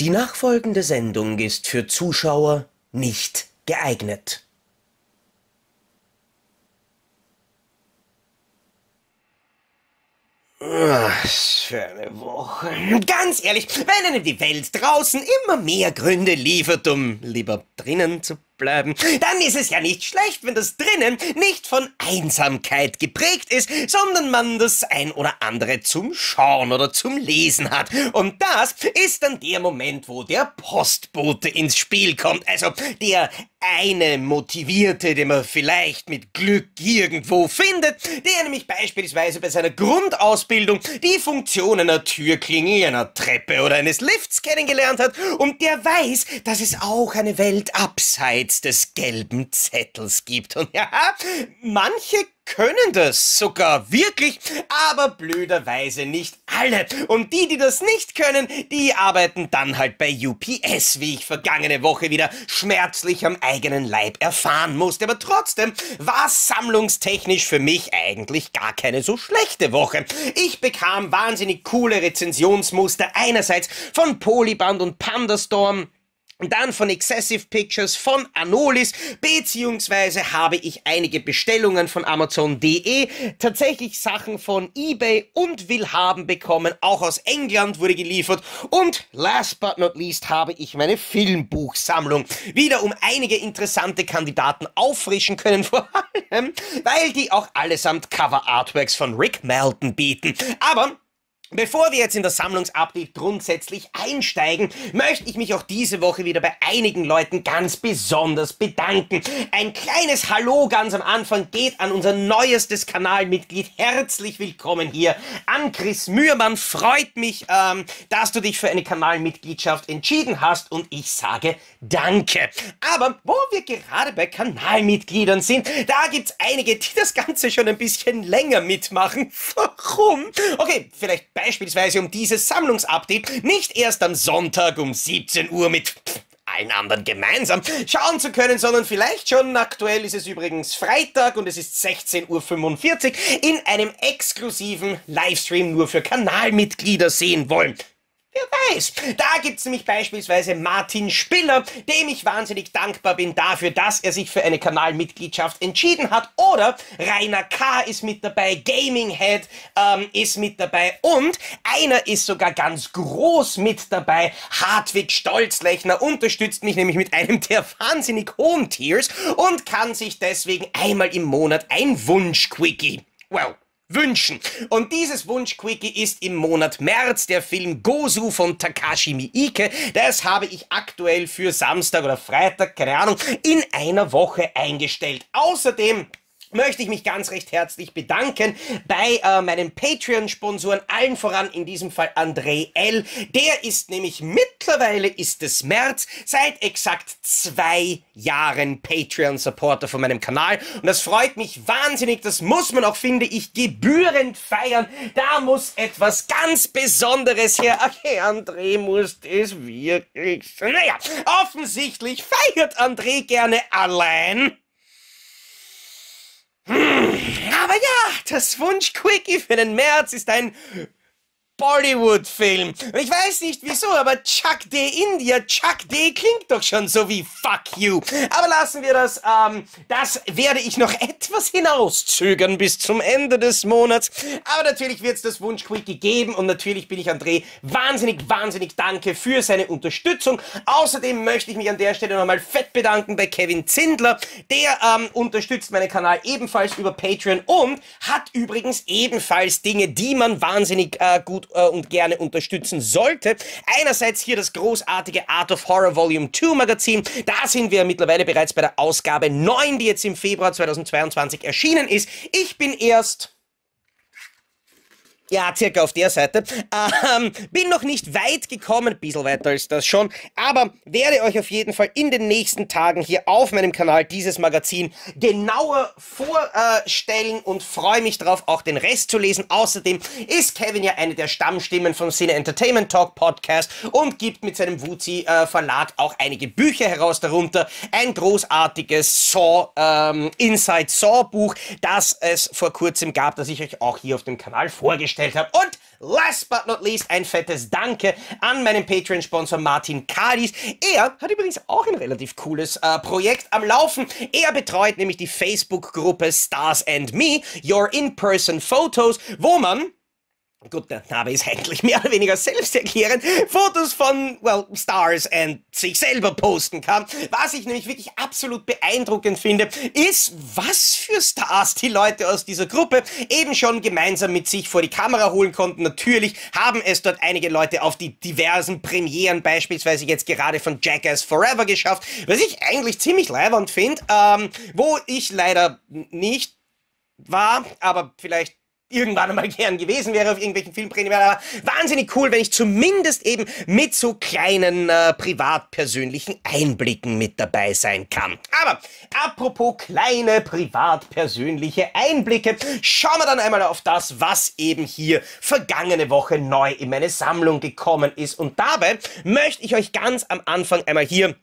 Die nachfolgende Sendung ist für Zuschauer nicht geeignet. Was für eine Woche. Ganz ehrlich, wenn einem die Welt draußen immer mehr Gründe liefert, um lieber drinnen zu bleiben, dann ist es ja nicht schlecht, wenn das Drinnen nicht von Einsamkeit geprägt ist, sondern man das ein oder andere zum Schauen oder zum Lesen hat. Und das ist dann der Moment, wo der Postbote ins Spiel kommt. Also der eine Motivierte, den man vielleicht mit Glück irgendwo findet, der nämlich beispielsweise bei seiner Grundausbildung die Funktion einer Türklingel, einer Treppe oder eines Lifts kennengelernt hat und der weiß, dass es auch eine Welt abseits des gelben Zettels gibt. Und ja, manche können das sogar wirklich, aber blöderweise nicht alle. Und die, die das nicht können, die arbeiten dann halt bei UPS, wie ich vergangene Woche wieder schmerzlich am eigenen Leib erfahren musste. Aber trotzdem war es sammlungstechnisch für mich eigentlich gar keine so schlechte Woche. Ich bekam wahnsinnig coole Rezensionsmuster einerseits von Polyband und Pandastorm, und dann von Excessive Pictures, von Anolis, beziehungsweise habe ich einige Bestellungen von Amazon.de, tatsächlich Sachen von eBay und Willhaben bekommen, auch aus England wurde geliefert und last but not least habe ich meine Filmbuchsammlung wieder um einige interessante Kandidaten auffrischen können, vor allem, weil die auch allesamt Cover-Artworks von Rick Melton bieten. Aber bevor wir jetzt in das Sammlungsupdate grundsätzlich einsteigen, möchte ich mich auch diese Woche wieder bei einigen Leuten ganz besonders bedanken. Ein kleines Hallo ganz am Anfang geht an unser neuestes Kanalmitglied. Herzlich willkommen hier an Chris Mührmann. Freut mich, dass du dich für eine Kanalmitgliedschaft entschieden hast und ich sage Danke. Aber wo wir gerade bei Kanalmitgliedern sind, da gibt's einige, die das Ganze schon ein bisschen länger mitmachen. Warum? Okay, vielleicht beispielsweise um dieses Sammlungsupdate nicht erst am Sonntag um 17 Uhr mit allen anderen gemeinsam schauen zu können, sondern vielleicht schon, aktuell ist es übrigens Freitag und es ist 16:45 Uhr, in einem exklusiven Livestream nur für Kanalmitglieder sehen wollen. Wer weiß, da gibt's nämlich beispielsweise Martin Spiller, dem ich wahnsinnig dankbar bin dafür, dass er sich für eine Kanalmitgliedschaft entschieden hat, oder Rainer K. ist mit dabei, Gaming Head ist mit dabei und einer ist sogar ganz groß mit dabei, Hartwig Stolzlechner unterstützt mich nämlich mit einem der wahnsinnig hohen Tiers und kann sich deswegen einmal im Monat ein Wunsch-Quickie, well, wünschen. Und dieses Wunsch-Quickie ist im Monat März der Film Gozu von Takashi Miike. Das habe ich aktuell für Samstag oder Freitag, keine Ahnung, in einer Woche eingestellt. Außerdem möchte ich mich ganz recht herzlich bedanken bei meinen Patreon-Sponsoren, allen voran in diesem Fall André L. Der ist nämlich, mittlerweile ist es März, seit exakt 2 Jahren Patreon-Supporter von meinem Kanal. Und das freut mich wahnsinnig, das muss man auch, finde ich, gebührend feiern. Da muss etwas ganz Besonderes her. Okay, André muss das wirklich... Naja, offensichtlich feiert André gerne allein. Aber ja, das Wunsch-Quickie für den März ist ein Bollywood-Film. Und ich weiß nicht wieso, aber Chuck D. India, Chuck D. klingt doch schon so wie Fuck You. Aber lassen wir das, das werde ich noch etwas hinauszögern bis zum Ende des Monats. Aber natürlich wird es das Wunsch-Quickie geben und natürlich bin ich André wahnsinnig danke für seine Unterstützung. Außerdem möchte ich mich an der Stelle nochmal fett bedanken bei Kevin Zindler. Der unterstützt meinen Kanal ebenfalls über Patreon und hat übrigens ebenfalls Dinge, die man wahnsinnig gut und gerne unterstützen sollte. Einerseits hier das großartige Art of Horror Volume 2 Magazin. Da sind wir mittlerweile bereits bei der Ausgabe 9, die jetzt im Februar 2022 erschienen ist. Ich bin erst... ja, circa auf der Seite. Bin noch nicht weit gekommen, ein bisschen weiter ist das schon, aber werde euch auf jeden Fall in den nächsten Tagen hier auf meinem Kanal dieses Magazin genauer vorstellen und freue mich darauf, auch den Rest zu lesen. Außerdem ist Kevin ja eine der Stammstimmen vom Cine Entertainment Talk Podcast und gibt mit seinem Wuzi Verlag auch einige Bücher heraus, darunter ein großartiges Saw, Inside Saw Buch, das es vor kurzem gab, das ich euch auch hier auf dem Kanal vorgestellt habe. Und Last but not least ein fettes Danke an meinen Patreon-Sponsor Martin Kadis. Er hat übrigens auch ein relativ cooles Projekt am Laufen. Er betreut nämlich die Facebook-Gruppe Stars and Me, Your In-Person Photos, wo man... Gut, der Name ist eigentlich mehr oder weniger selbsterklärend, Fotos von, well, Stars und sich selber posten kann. Was ich nämlich wirklich absolut beeindruckend finde, ist, was für Stars die Leute aus dieser Gruppe eben schon gemeinsam mit sich vor die Kamera holen konnten. Natürlich haben es dort einige Leute auf die diversen Premieren, beispielsweise jetzt gerade von Jackass Forever geschafft, was ich eigentlich ziemlich leiwand finde, wo ich leider nicht war, aber vielleicht irgendwann einmal gern gewesen wäre auf irgendwelchen Filmpremieren. Aber wahnsinnig cool, wenn ich zumindest eben mit so kleinen privatpersönlichen Einblicken mit dabei sein kann. Aber apropos kleine privatpersönliche Einblicke, schauen wir dann einmal auf das, was eben hier vergangene Woche neu in meine Sammlung gekommen ist. Und dabei möchte ich euch ganz am Anfang einmal hier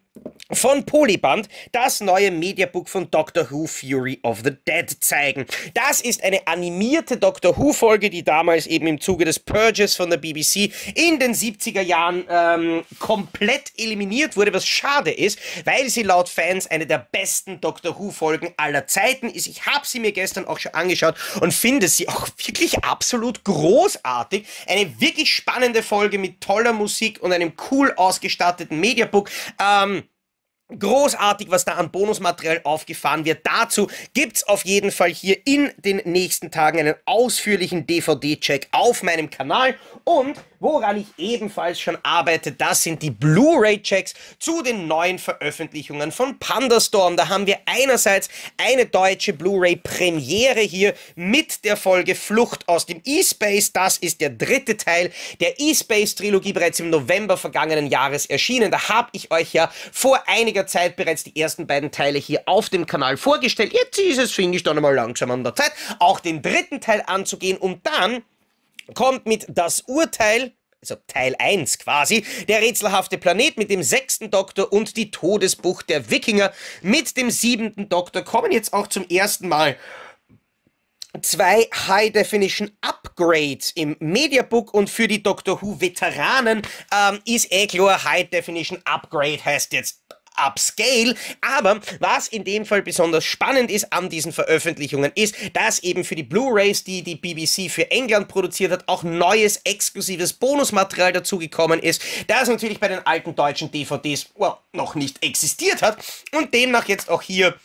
von Polyband das neue Mediabook von Doctor Who Fury of the Dead zeigen. Das ist eine animierte Doctor Who Folge, die damals eben im Zuge des Purges von der BBC in den 70er Jahren komplett eliminiert wurde, was schade ist, weil sie laut Fans eine der besten Doctor Who Folgen aller Zeiten ist. Ich habe sie mir gestern auch schon angeschaut und finde sie auch wirklich absolut großartig. Eine wirklich spannende Folge mit toller Musik und einem cool ausgestatteten Mediabook. Großartig, was da an Bonusmaterial aufgefahren wird. Dazu gibt's auf jeden Fall hier in den nächsten Tagen einen ausführlichen DVD-Check auf meinem Kanal. Und woran ich ebenfalls schon arbeite, das sind die Blu-ray-Checks zu den neuen Veröffentlichungen von Pandastorm. Da haben wir einerseits eine deutsche Blu-ray-Premiere hier mit der Folge Flucht aus dem E-Space. Das ist der dritte Teil der E-Space-Trilogie, bereits im November vergangenen Jahres erschienen. Da habe ich euch ja vor einigen Zeit bereits die ersten beiden Teile hier auf dem Kanal vorgestellt. Jetzt ist es, finde ich, dann einmal langsam an der Zeit, auch den dritten Teil anzugehen, und dann kommt mit Das Urteil, also Teil 1 quasi, der rätselhafte Planet mit dem 6. Doktor und die Todesbucht der Wikinger. Mit dem 7. Doktor kommen jetzt auch zum ersten Mal zwei High-Definition-Upgrades im Mediabook, und für die Doctor Who-Veteranen ist klar, High-Definition-Upgrade heißt jetzt Upscale. Aber was in dem Fall besonders spannend ist an diesen Veröffentlichungen ist, dass eben für die Blu-rays, die die BBC für England produziert hat, auch neues exklusives Bonusmaterial dazugekommen ist, das natürlich bei den alten deutschen DVDs noch nicht existiert hat und demnach jetzt auch hier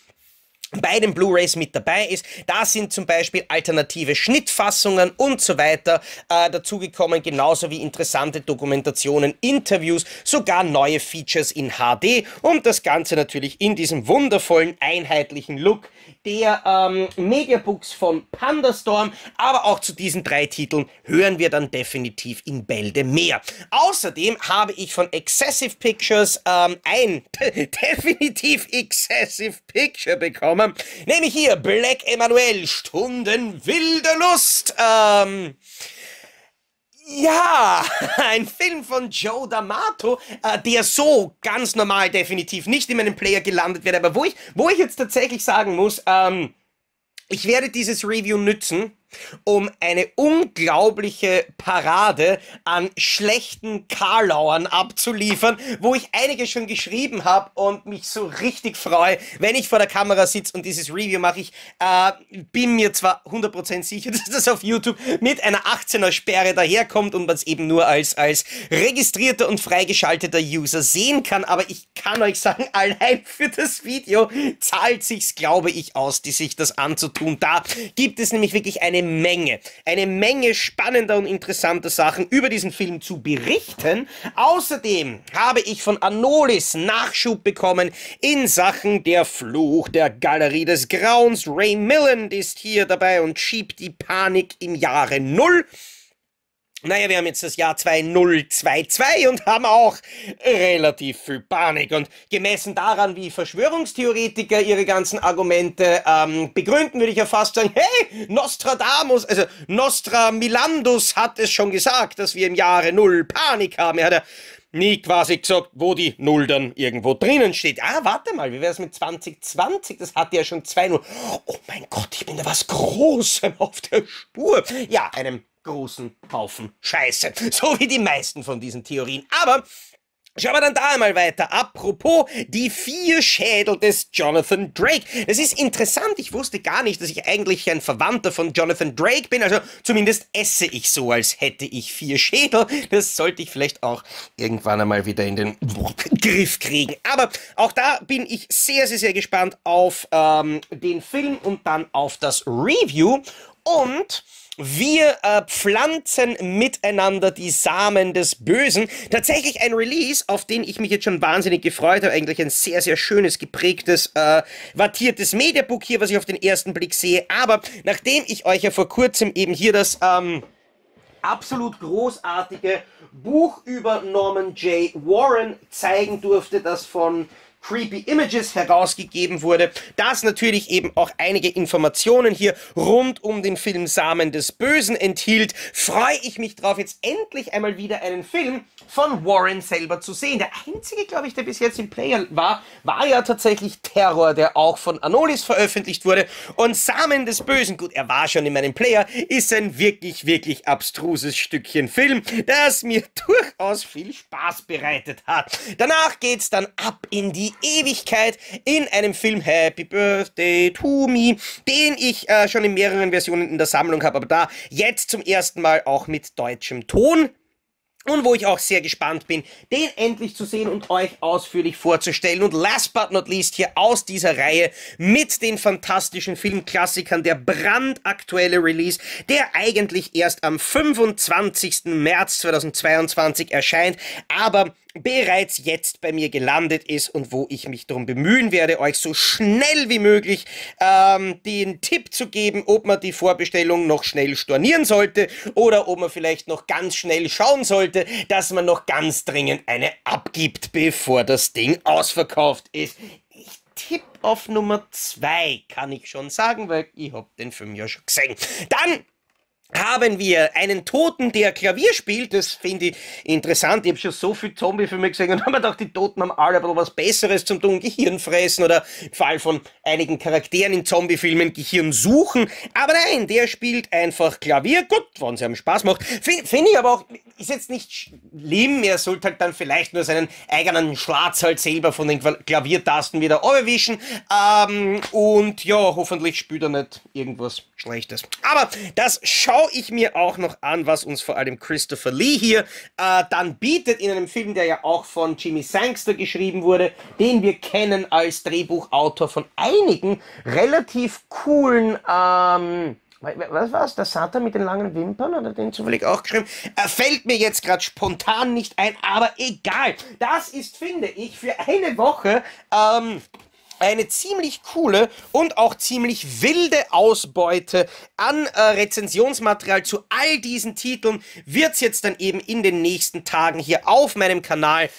bei den Blu-rays mit dabei ist. Da sind zum Beispiel alternative Schnittfassungen und so weiter dazugekommen, genauso wie interessante Dokumentationen, Interviews, sogar neue Features in HD, und das Ganze natürlich in diesem wundervollen, einheitlichen Look der Mediabooks von Pandastorm. Aber auch zu diesen drei Titeln hören wir dann definitiv in Bälde mehr. Außerdem habe ich von Excessive Pictures ein definitiv Excessive Picture bekommen, nämlich hier Black Emanuel, Stunden wilder Lust. Ja, ein Film von Joe D'Amato, der so ganz normal definitiv nicht in meinem Player gelandet wird, aber wo ich jetzt tatsächlich sagen muss, ich werde dieses Review nützen, um eine unglaubliche Parade an schlechten Karlauern abzuliefern, wo ich einige schon geschrieben habe und mich so richtig freue, wenn ich vor der Kamera sitze und dieses Review mache. Ich bin mir zwar 100% sicher, dass das auf YouTube mit einer 18er-Sperre daherkommt und man es eben nur als registrierter und freigeschalteter User sehen kann, aber ich kann euch sagen, allein für das Video zahlt sich's, glaube ich, aus, die sich das anzutun. Da gibt es nämlich wirklich eine Menge spannender und interessanter Sachen über diesen Film zu berichten. Außerdem habe ich von Anolis Nachschub bekommen in Sachen Der Fluch der Galerie des Grauens. Ray Milland ist hier dabei und schiebt die Panik im Jahre 0. Naja, wir haben jetzt das Jahr 2022 und haben auch relativ viel Panik. Und gemessen daran, wie Verschwörungstheoretiker ihre ganzen Argumente begründen, würde ich ja fast sagen, hey, Nostradamus, also Nostramilandus hat es schon gesagt, dass wir im Jahre 0 Panik haben. Er hat ja nie quasi gesagt, wo die 0 dann irgendwo drinnen steht. Ah, warte mal, wie wäre es mit 2020? Das hatte ja schon 2-0. Oh mein Gott, ich bin da was Großem auf der Spur. Ja, einem großen Haufen Scheiße. So wie die meisten von diesen Theorien. Aber schauen wir dann da einmal weiter. Apropos die 4 Schädel des Jonathan Drake. Das ist interessant, ich wusste gar nicht, dass ich eigentlich ein Verwandter von Jonathan Drake bin. Also zumindest esse ich so, als hätte ich 4 Schädel. Das sollte ich vielleicht auch irgendwann einmal wieder in den Griff kriegen. Aber auch da bin ich sehr, sehr, sehr gespannt auf den Film und dann auf das Review. Und wir pflanzen miteinander die Samen des Bösen. Tatsächlich ein Release, auf den ich mich jetzt schon wahnsinnig gefreut habe. Eigentlich ein sehr, sehr schönes, geprägtes, wattiertes Mediabook hier, was ich auf den ersten Blick sehe. Aber nachdem ich euch ja vor kurzem eben hier das absolut großartige Buch über Norman J. Warren zeigen durfte, das von Creepy Images herausgegeben wurde, das natürlich eben auch einige Informationen hier rund um den Film Samen des Bösen enthielt, freue ich mich drauf, jetzt endlich einmal wieder einen Film von Warren selber zu sehen. Der einzige, glaube ich, der bis jetzt im Player war, war ja tatsächlich Terror, der auch von Anolis veröffentlicht wurde. Und Samen des Bösen, gut, er war schon in meinem Player, ist ein wirklich, wirklich abstruses Stückchen Film, das mir durchaus viel Spaß bereitet hat. Danach geht's dann ab in die Ewigkeit in einem Film Happy Birthday to Me, den ich schon in mehreren Versionen in der Sammlung habe, aber da jetzt zum ersten Mal auch mit deutschem Ton. Und wo ich auch sehr gespannt bin, den endlich zu sehen und euch ausführlich vorzustellen. Und last but not least hier aus dieser Reihe mit den fantastischen Filmklassikern der brandaktuelle Release, der eigentlich erst am 25. März 2022 erscheint, aber bereits jetzt bei mir gelandet ist und wo ich mich darum bemühen werde, euch so schnell wie möglich den Tipp zu geben, ob man die Vorbestellung noch schnell stornieren sollte oder ob man vielleicht noch ganz schnell schauen sollte, dass man noch ganz dringend eine abgibt, bevor das Ding ausverkauft ist. Tipp auf Nummer 2 kann ich schon sagen, weil ich habe den Film ja schon gesehen. Dann haben wir einen Toten, der Klavier spielt. Das finde ich interessant. Ich habe schon so viel Zombie-Filme gesehen und habe mir gedacht, die Toten haben alle ein bisschen was Besseres zum tun. Gehirn fressen oder im Fall von einigen Charakteren in Zombie-Filmen Gehirn suchen. Aber nein, der spielt einfach Klavier. Gut, wenn es einem Spaß macht. Finde ich aber auch, ist jetzt nicht schlimm. Er sollte halt dann vielleicht nur seinen eigenen Schlatz halt selber von den Klaviertasten wieder runterwischen. Und ja, hoffentlich spielt er nicht irgendwas Schlechtes. Aber das schaue ich mir auch noch an, was uns vor allem Christopher Lee hier dann bietet in einem Film, der ja auch von Jimmy Sangster geschrieben wurde, den wir kennen als Drehbuchautor von einigen relativ coolen, was war's? Der Satan mit den langen Wimpern? Hat er den zufällig auch geschrieben? Fällt mir jetzt gerade spontan nicht ein, aber egal. Das ist, finde ich, für eine Woche eine ziemlich coole und auch ziemlich wilde Ausbeute an Rezensionsmaterial zu all diesen Titeln wird's jetzt dann eben in den nächsten Tagen hier auf meinem Kanal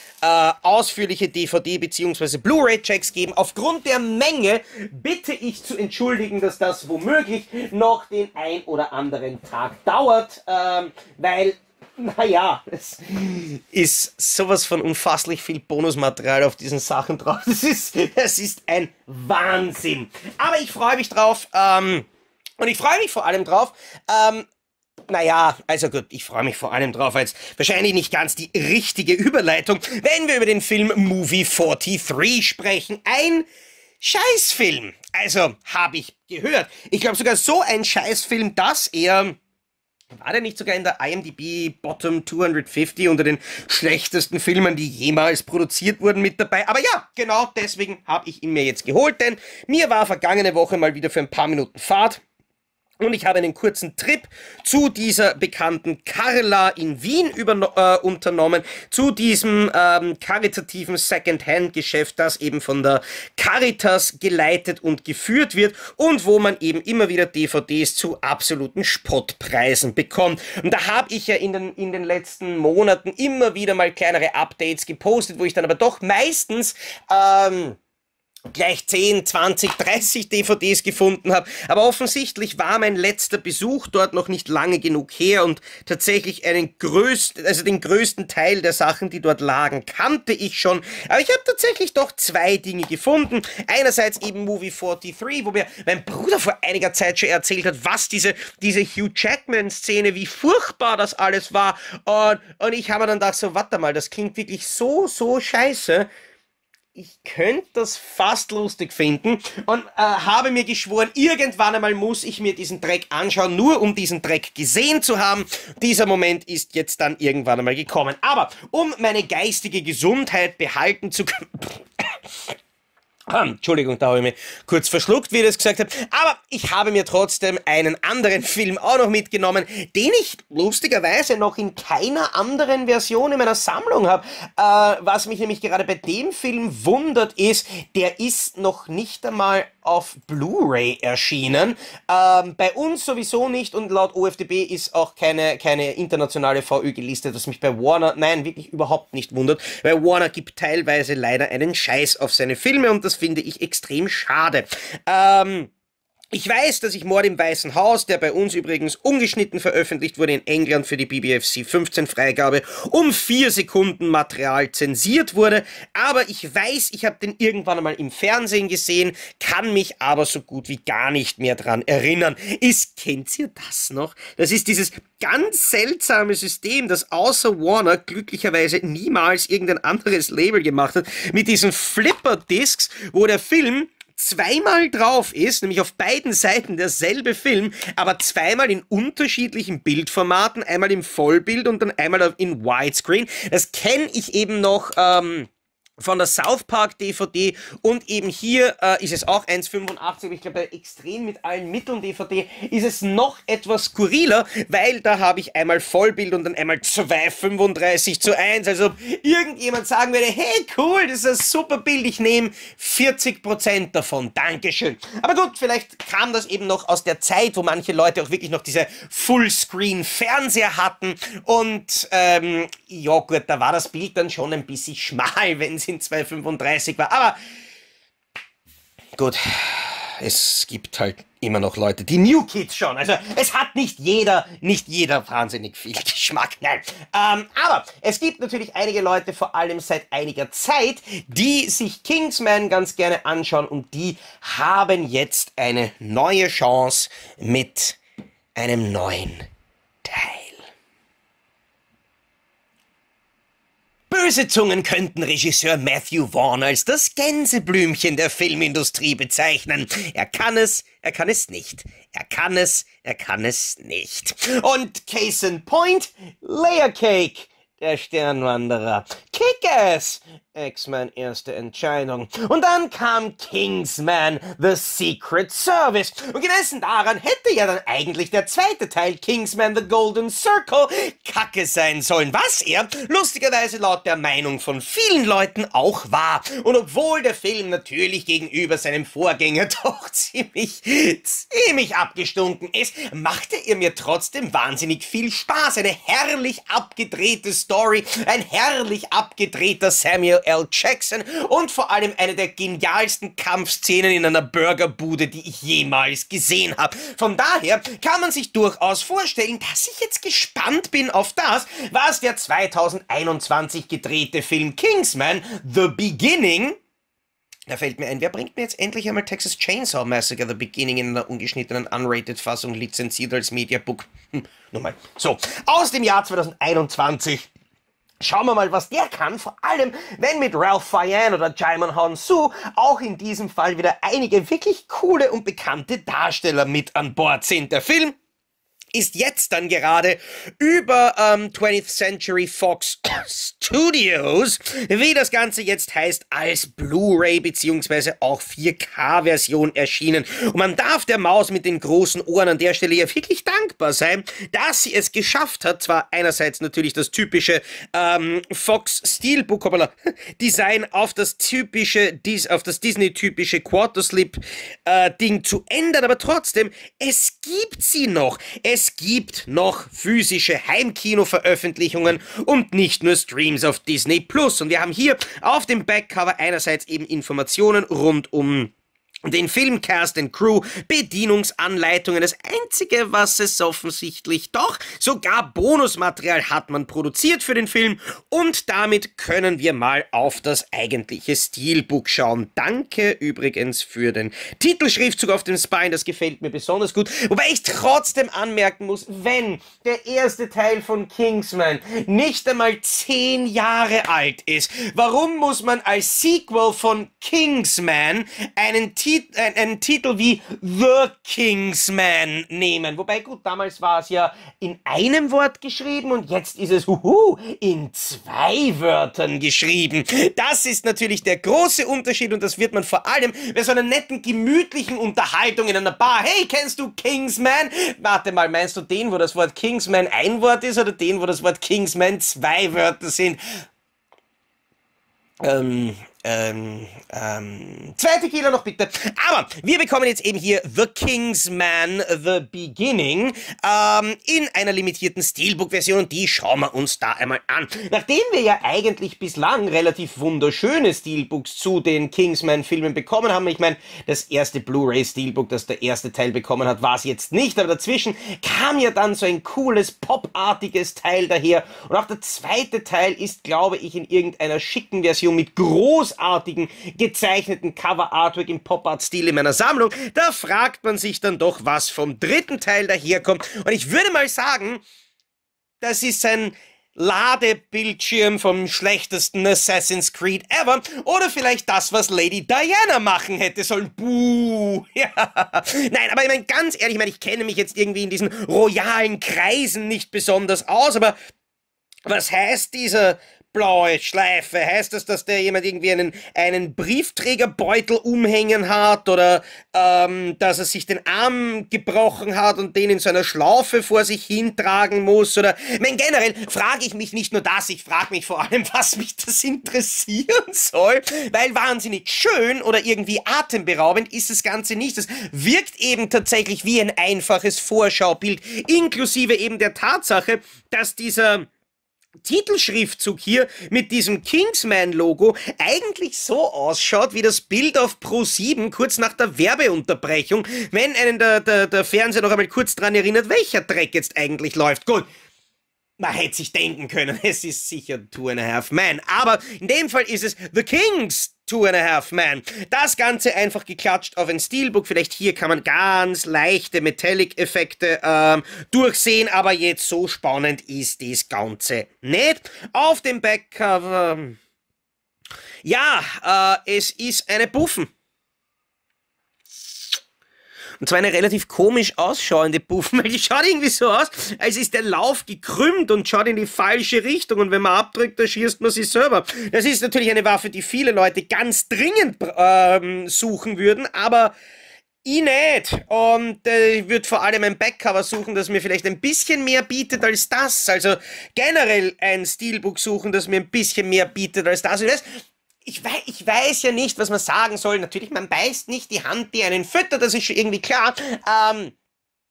ausführliche DVD- bzw. Blu-ray-Checks geben. Aufgrund der Menge bitte ich zu entschuldigen, dass das womöglich noch den ein oder anderen Tag dauert, weil, naja, es ist sowas von unfasslich viel Bonusmaterial auf diesen Sachen drauf. Das ist ein Wahnsinn. Aber ich freue mich drauf. Und ich freue mich vor allem drauf. Naja, also gut, ich freue mich vor allem drauf, als wahrscheinlich nicht ganz die richtige Überleitung, wenn wir über den Film Movie 43 sprechen. Ein Scheißfilm. Also, habe ich gehört. Ich glaube sogar so ein Scheißfilm, dass er... War der nicht sogar in der IMDb Bottom 250 unter den schlechtesten Filmen, die jemals produziert wurden, mit dabei? Aber ja, genau deswegen habe ich ihn mir jetzt geholt, denn mir war vergangene Woche mal wieder für ein paar Minuten Fahrt. Und ich habe einen kurzen Trip zu dieser bekannten Carla in Wien unternommen, zu diesem karitativen Second-Hand-Geschäft, das eben von der Caritas geleitet und geführt wird und wo man eben immer wieder DVDs zu absoluten Spottpreisen bekommt. Und da habe ich ja in den letzten Monaten immer wieder mal kleinere Updates gepostet, wo ich dann aber doch meistens gleich 10, 20, 30 DVDs gefunden habe. Aber offensichtlich war mein letzter Besuch dort noch nicht lange genug her und tatsächlich den größten Teil der Sachen, die dort lagen, kannte ich schon. Aber ich habe tatsächlich doch zwei Dinge gefunden. Einerseits eben Movie 43, wo mir mein Bruder vor einiger Zeit schon erzählt hat, was diese Hugh Jackman-Szene, wie furchtbar das alles war. Und ich habe mir dann gedacht, so, warte mal, das klingt wirklich so scheiße. Ich könnte das fast lustig finden und habe mir geschworen, irgendwann einmal muss ich mir diesen Dreck anschauen, nur um diesen Dreck gesehen zu haben. Dieser Moment ist jetzt dann irgendwann einmal gekommen. Aber um meine geistige Gesundheit behalten zu können... Entschuldigung, da habe ich mich kurz verschluckt, wie ich das gesagt habe. Aber ich habe mir trotzdem einen anderen Film auch noch mitgenommen, den ich lustigerweise noch in keiner anderen Version in meiner Sammlung habe. Was mich nämlich gerade bei dem Film wundert ist, der ist noch nicht einmal auf Blu-ray erschienen. Bei uns sowieso nicht und laut OFDB ist auch keine internationale VÖ gelistet, was mich bei Warner, nein, wirklich überhaupt nicht wundert, weil Warner gibt teilweise leider einen Scheiß auf seine Filme und das finde ich extrem schade. Ich weiß, dass ich Mord im Weißen Haus, der bei uns übrigens ungeschnitten veröffentlicht wurde, in England für die BBC 15 Freigabe um 4 Sekunden Material zensiert wurde, aber ich weiß, ich habe den irgendwann einmal im Fernsehen gesehen, kann mich aber so gut wie gar nicht mehr dran erinnern. Kennt ihr das noch? Das ist dieses ganz seltsame System, das außer Warner glücklicherweise niemals irgendein anderes Label gemacht hat, mit diesen Flipper-Discs, wo der Film zweimal drauf ist, nämlich auf beiden Seiten derselbe Film, aber zweimal in unterschiedlichen Bildformaten, einmal im Vollbild und dann einmal in Widescreen. Das kenne ich eben noch von der South Park DVD und eben hier ist es auch 1,85, ich glaube bei Extrem mit allen Mitteln DVD ist es noch etwas skurriler, weil da habe ich einmal Vollbild und dann einmal 2,35:1, also ob irgendjemand sagen würde, hey cool, das ist ein super Bild, ich nehme 40% davon, dankeschön. Aber gut, vielleicht kam das eben noch aus der Zeit, wo manche Leute auch wirklich noch diese Fullscreen-Fernseher hatten und ja gut, da war das Bild dann schon ein bisschen schmal, wenn es in 2,35 war, aber gut, es gibt halt immer noch Leute, die New Kids schon, also es hat nicht jeder wahnsinnig viel Geschmack, nein. Aber es gibt natürlich einige Leute, vor allem seit einiger Zeit, die sich Kingsman ganz gerne anschauen und die haben jetzt eine neue Chance mit einem neuen Teil. Böse Zungen könnten Regisseur Matthew Vaughn als das Gänseblümchen der Filmindustrie bezeichnen. Er kann es, er kann es nicht. Er kann es, er kann es nicht. Und Case in Point, Layer Cake, der Sternwanderer. Kick-Ass, X-Men erste Entscheidung. Und dann kam Kingsman, The Secret Service. Und gemessen daran hätte ja dann eigentlich der zweite Teil, Kingsman The Golden Circle, Kacke sein sollen, was er lustigerweise laut der Meinung von vielen Leuten auch war. Und obwohl der Film natürlich gegenüber seinem Vorgänger doch ziemlich abgestunken ist, machte er mir trotzdem wahnsinnig viel Spaß. Eine herrlich abgedrehte Story, ein herrlich abgedrehter Samuel L. Jackson und vor allem eine der genialsten Kampfszenen in einer Burgerbude, die ich jemals gesehen habe. Von daher kann man sich durchaus vorstellen, dass ich jetzt gespannt bin auf das, was der 2021 gedrehte Film Kingsman The Beginning... Da fällt mir ein, wer bringt mir jetzt endlich einmal Texas Chainsaw Massacre The Beginning in einer ungeschnittenen Unrated-Fassung, lizenziert als Mediabook? Nur mal. So, aus dem Jahr 2021... Schauen wir mal, was der kann, vor allem, wenn mit Ralph Fiennes oder Jaimon Hounsou auch in diesem Fall wieder einige wirklich coole und bekannte Darsteller mit an Bord sind. Der Film ist jetzt dann gerade über 20th Century Fox Studios, wie das Ganze jetzt heißt, als Blu-ray bzw. auch 4K-Version erschienen. Und man darf der Maus mit den großen Ohren an der Stelle ja wirklich dankbar sein, dass sie es geschafft hat, zwar einerseits natürlich das typische Fox-Stil-Design auf das typische, auf das Disney-typische Quarter-Slip-Ding zu ändern, aber trotzdem, es gibt sie noch. Es Es gibt noch physische Heimkino-Veröffentlichungen und nicht nur Streams auf Disney+. Und wir haben hier auf dem Backcover einerseits eben Informationen rund um den Film, Cast and Crew, Bedienungsanleitungen. Das Einzige, was es offensichtlich doch, sogar Bonusmaterial hat man produziert für den Film. Und damit können wir mal auf das eigentliche Steelbook schauen. Danke übrigens für den Titelschriftzug auf dem Spine, das gefällt mir besonders gut. Wobei ich trotzdem anmerken muss, wenn der erste Teil von Kingsman nicht einmal 10 Jahre alt ist, warum muss man als Sequel von Kingsman einen Titel wie The Kingsman nehmen? Wobei, gut, damals war es ja in einem Wort geschrieben und jetzt ist es in 2 Wörtern geschrieben. Das ist natürlich der große Unterschied und das wird man vor allem bei so einer netten, gemütlichen Unterhaltung in einer Bar. Hey, kennst du Kingsman? Warte mal, meinst du den, wo das Wort Kingsman ein Wort ist oder den, wo das Wort Kingsman 2 Wörter sind? Zweite Kilo noch bitte. Aber wir bekommen jetzt eben hier The Kingsman The Beginning in einer limitierten Steelbook-Version und die schauen wir uns da einmal an. Nachdem wir ja eigentlich bislang relativ wunderschöne Steelbooks zu den Kingsman-Filmen bekommen haben, ich meine, das erste Blu-ray-Steelbook, das der erste Teil bekommen hat, war es jetzt nicht, aber dazwischen kam ja dann so ein cooles, popartiges Teil daher und auch der zweite Teil ist, glaube ich, in irgendeiner schicken Version mit großartigen gezeichneten Cover-Artwork im Pop-Art-Stil in meiner Sammlung. Da fragt man sich dann doch, was vom dritten Teil daherkommt. Und ich würde mal sagen, das ist ein Ladebildschirm vom schlechtesten Assassin's Creed ever. Oder vielleicht das, was Lady Diana machen hätte sollen. Buh. Ja. Nein, aber ich meine, ganz ehrlich, ich meine, ich kenne mich jetzt irgendwie in diesen royalen Kreisen nicht besonders aus, aber was heißt dieser blaue Schleife? Heißt das, dass der jemand irgendwie einen Briefträgerbeutel umhängen hat oder dass er sich den Arm gebrochen hat und den in so einer Schlaufe vor sich hintragen muss? Oder, ich meine, generell frage ich mich nicht nur das, ich frage mich vor allem, was mich das interessieren soll, weil wahnsinnig schön oder irgendwie atemberaubend ist das Ganze nicht. Es wirkt eben tatsächlich wie ein einfaches Vorschaubild, inklusive eben der Tatsache, dass dieser Titelschriftzug hier mit diesem Kingsman-Logo eigentlich so ausschaut wie das Bild auf Pro7 kurz nach der Werbeunterbrechung, wenn einen der Fernseher noch einmal kurz dran erinnert, welcher Dreck jetzt eigentlich läuft. Gut, man hätte sich denken können, es ist sicher 2.5 Men, aber in dem Fall ist es The Kings 2.5 Men. Das Ganze einfach geklatscht auf ein Steelbook. Vielleicht hier kann man ganz leichte Metallic-Effekte durchsehen, aber jetzt so spannend ist das Ganze nicht. Auf dem Backcover, ja, es ist eine Puffen. Und zwar eine relativ komisch ausschauende Puffen, weil die schaut irgendwie so aus, als ist der Lauf gekrümmt und schaut in die falsche Richtung. Und wenn man abdrückt, dann schießt man sich selber. Das ist natürlich eine Waffe, die viele Leute ganz dringend suchen würden, aber ich nicht. Und ich würde vor allem ein Backcover suchen, das mir vielleicht ein bisschen mehr bietet als das. Also generell ein Steelbook suchen, das mir ein bisschen mehr bietet als das. Ich weiß ja nicht, was man sagen soll. Natürlich, man beißt nicht die Hand, die einen füttert, das ist schon irgendwie klar.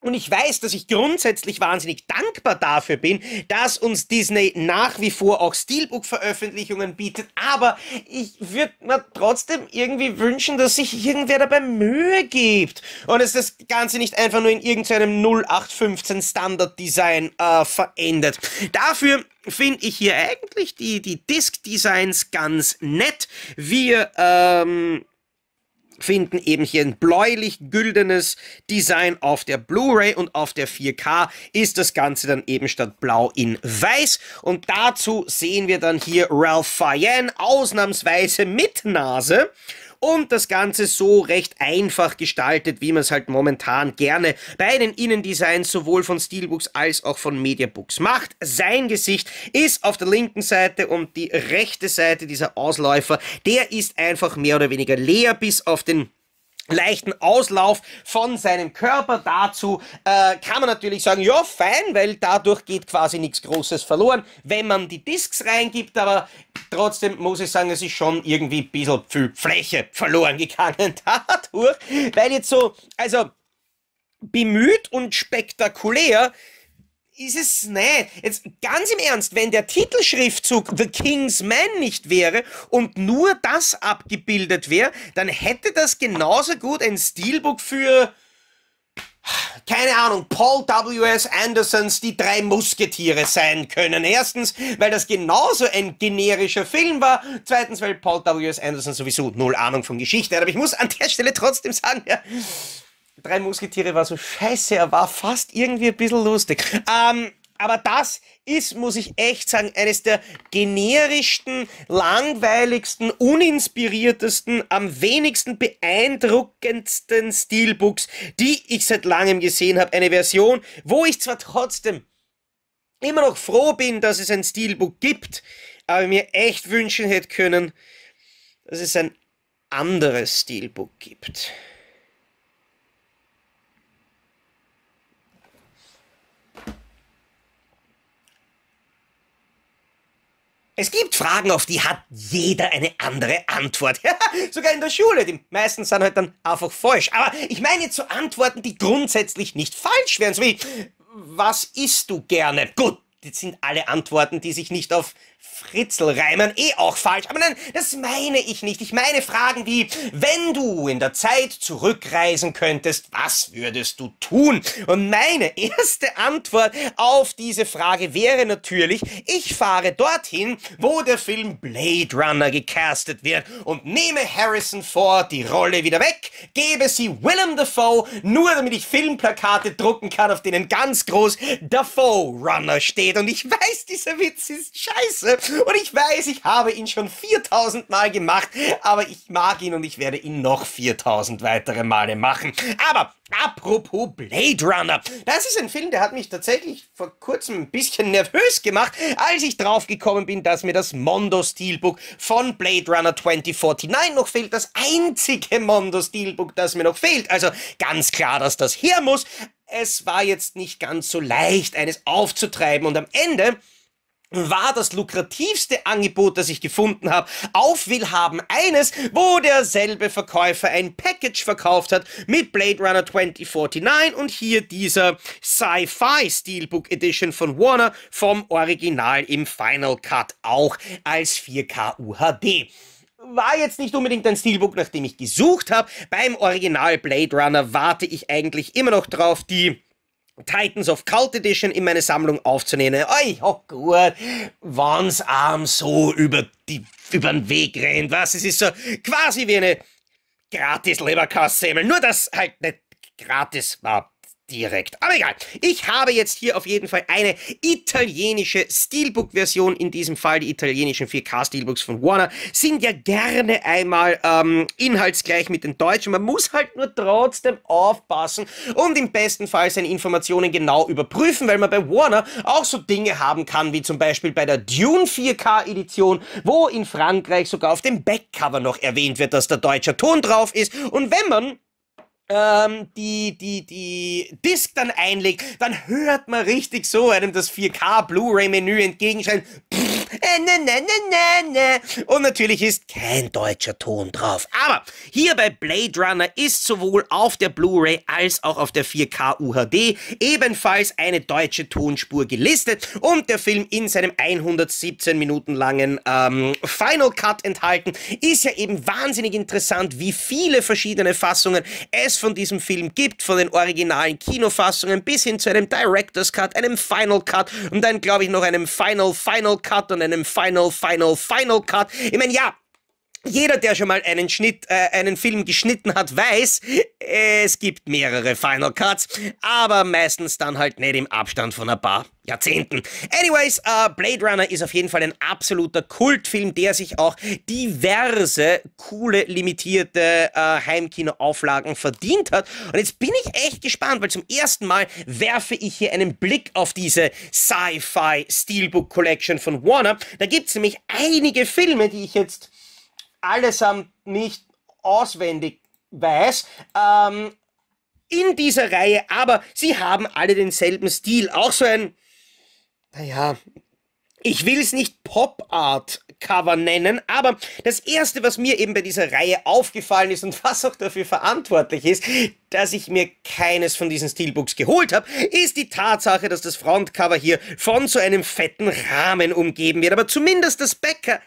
Und ich weiß, dass ich grundsätzlich wahnsinnig dankbar dafür bin, dass uns Disney nach wie vor auch Steelbook-Veröffentlichungen bietet, aber ich würde mir trotzdem irgendwie wünschen, dass sich irgendwer dabei Mühe gibt und dass das Ganze nicht einfach nur in irgendeinem 0815 Standard-Design verändert. Dafür finde ich hier eigentlich die Disc-Designs ganz nett. Wir finden eben hier ein bläulich-güldenes Design auf der Blu-ray und auf der 4K ist das Ganze dann eben statt blau in weiß und dazu sehen wir dann hier Ralph Fiennes ausnahmsweise mit Nase und das Ganze so recht einfach gestaltet, wie man es halt momentan gerne bei den Innendesigns sowohl von Steelbooks als auch von Mediabooks macht. Sein Gesicht ist auf der linken Seite und die rechte Seite dieser Ausläufer, der ist einfach mehr oder weniger leer bis auf den leichten Auslauf von seinem Körper. Dazu kann man natürlich sagen, ja fein, weil dadurch geht quasi nichts Großes verloren, wenn man die Discs reingibt, aber trotzdem muss ich sagen, es ist schon irgendwie ein bisschen viel Fläche verloren gegangen dadurch, weil jetzt so, also bemüht und spektakulär ist es nicht. Jetzt ganz im Ernst, wenn der Titelschriftzug The King's Man nicht wäre und nur das abgebildet wäre, dann hätte das genauso gut ein Steelbook für, keine Ahnung, Paul W.S. Andersons Die drei Musketiere sein können. Erstens, weil das genauso ein generischer Film war. Zweitens, weil Paul W.S. Anderson sowieso null Ahnung von Geschichte hat. Aber ich muss an der Stelle trotzdem sagen, ja, Drei Musketiere war so scheiße, er war fast irgendwie ein bisschen lustig. Aber das ist, muss ich echt sagen, eines der generischsten, langweiligsten, uninspiriertesten, am wenigsten beeindruckendsten Steelbooks, die ich seit langem gesehen habe. Eine Version, wo ich zwar trotzdem immer noch froh bin, dass es ein Steelbook gibt, aber mir echt wünschen hätte können, dass es ein anderes Steelbook gibt. Es gibt Fragen, auf die hat jeder eine andere Antwort. Ja, sogar in der Schule. Die meisten sind halt dann einfach falsch. Aber ich meine jetzt so Antworten, die grundsätzlich nicht falsch wären. So wie, was isst du gerne? Gut, jetzt sind alle Antworten, die sich nicht auf Fritzel reimen, eh auch falsch. Aber nein, das meine ich nicht. Ich meine Fragen wie, wenn du in der Zeit zurückreisen könntest, was würdest du tun? Und meine erste Antwort auf diese Frage wäre natürlich, ich fahre dorthin, wo der Film Blade Runner gecastet wird und nehme Harrison Ford die Rolle wieder weg, gebe sie Willem Dafoe, nur damit ich Filmplakate drucken kann, auf denen ganz groß Dafoe Runner steht. Und ich weiß, dieser Witz ist scheiße. Und ich weiß, ich habe ihn schon 4000 Mal gemacht, aber ich mag ihn und ich werde ihn noch 4000 weitere Male machen. Aber apropos Blade Runner, das ist ein Film, der hat mich tatsächlich vor kurzem ein bisschen nervös gemacht, als ich drauf gekommen bin, dass mir das Mondo Steelbook von Blade Runner 2049 noch fehlt. Das einzige Mondo Steelbook, das mir noch fehlt. Also ganz klar, dass das her muss. Es war jetzt nicht ganz so leicht, eines aufzutreiben, und am Ende war das lukrativste Angebot, das ich gefunden habe, auf Willhaben eines, wo derselbe Verkäufer ein Package verkauft hat mit Blade Runner 2049 und hier dieser Sci-Fi Steelbook Edition von Warner vom Original im Final Cut auch als 4K UHD. War jetzt nicht unbedingt ein Steelbook, nach dem ich gesucht habe. Beim Original Blade Runner warte ich eigentlich immer noch drauf, die Titans of Cult Edition in meine Sammlung aufzunehmen. Oh gut, wann's arm so über den Weg rennt, was? Es ist so quasi wie eine gratis Leberkassemmel, nur dass halt nicht gratis war direkt. Aber egal, ich habe jetzt hier auf jeden Fall eine italienische Steelbook-Version, in diesem Fall die italienischen 4K-Steelbooks von Warner, sind ja gerne einmal inhaltsgleich mit den deutschen. Man muss halt nur trotzdem aufpassen und im besten Fall seine Informationen genau überprüfen, weil man bei Warner auch so Dinge haben kann, wie zum Beispiel bei der Dune 4K-Edition, wo in Frankreich sogar auf dem Backcover noch erwähnt wird, dass der deutsche Ton drauf ist, und wenn man die Disc dann einlegt, dann hört man richtig so einem das 4K Blu-ray-Menü entgegenschreien. Und natürlich ist kein deutscher Ton drauf. Aber hier bei Blade Runner ist sowohl auf der Blu-ray als auch auf der 4K UHD ebenfalls eine deutsche Tonspur gelistet und der Film in seinem 117 Minuten langen Final Cut enthalten. Ist ja eben wahnsinnig interessant, wie viele verschiedene Fassungen es von diesem Film gibt, von den originalen Kinofassungen bis hin zu einem Director's Cut, einem Final Cut und dann, glaube ich, noch einem Final Cut und einem Final Cut. Ich meine, ja, jeder, der schon mal einen Film geschnitten hat, weiß, es gibt mehrere Final Cuts, aber meistens dann halt nicht im Abstand von ein paar Jahrzehnten. Anyways, Blade Runner ist auf jeden Fall ein absoluter Kultfilm, der sich auch diverse, coole, limitierte Heimkinoauflagen verdient hat. Und jetzt bin ich echt gespannt, weil zum ersten Mal werfe ich hier einen Blick auf diese Sci-Fi Steelbook Collection von Warner. Da gibt es nämlich einige Filme, die ich jetzt allesamt nicht auswendig weiß, in dieser Reihe, aber sie haben alle denselben Stil. Auch so ein, naja, Ich will es nicht Pop-Art-Cover nennen, aber das Erste, was mir eben bei dieser Reihe aufgefallen ist und was auch dafür verantwortlich ist, dass ich mir keines von diesen Steelbooks geholt habe, ist die Tatsache, dass das Frontcover hier von so einem fetten Rahmen umgeben wird. Aber zumindest das Backcover...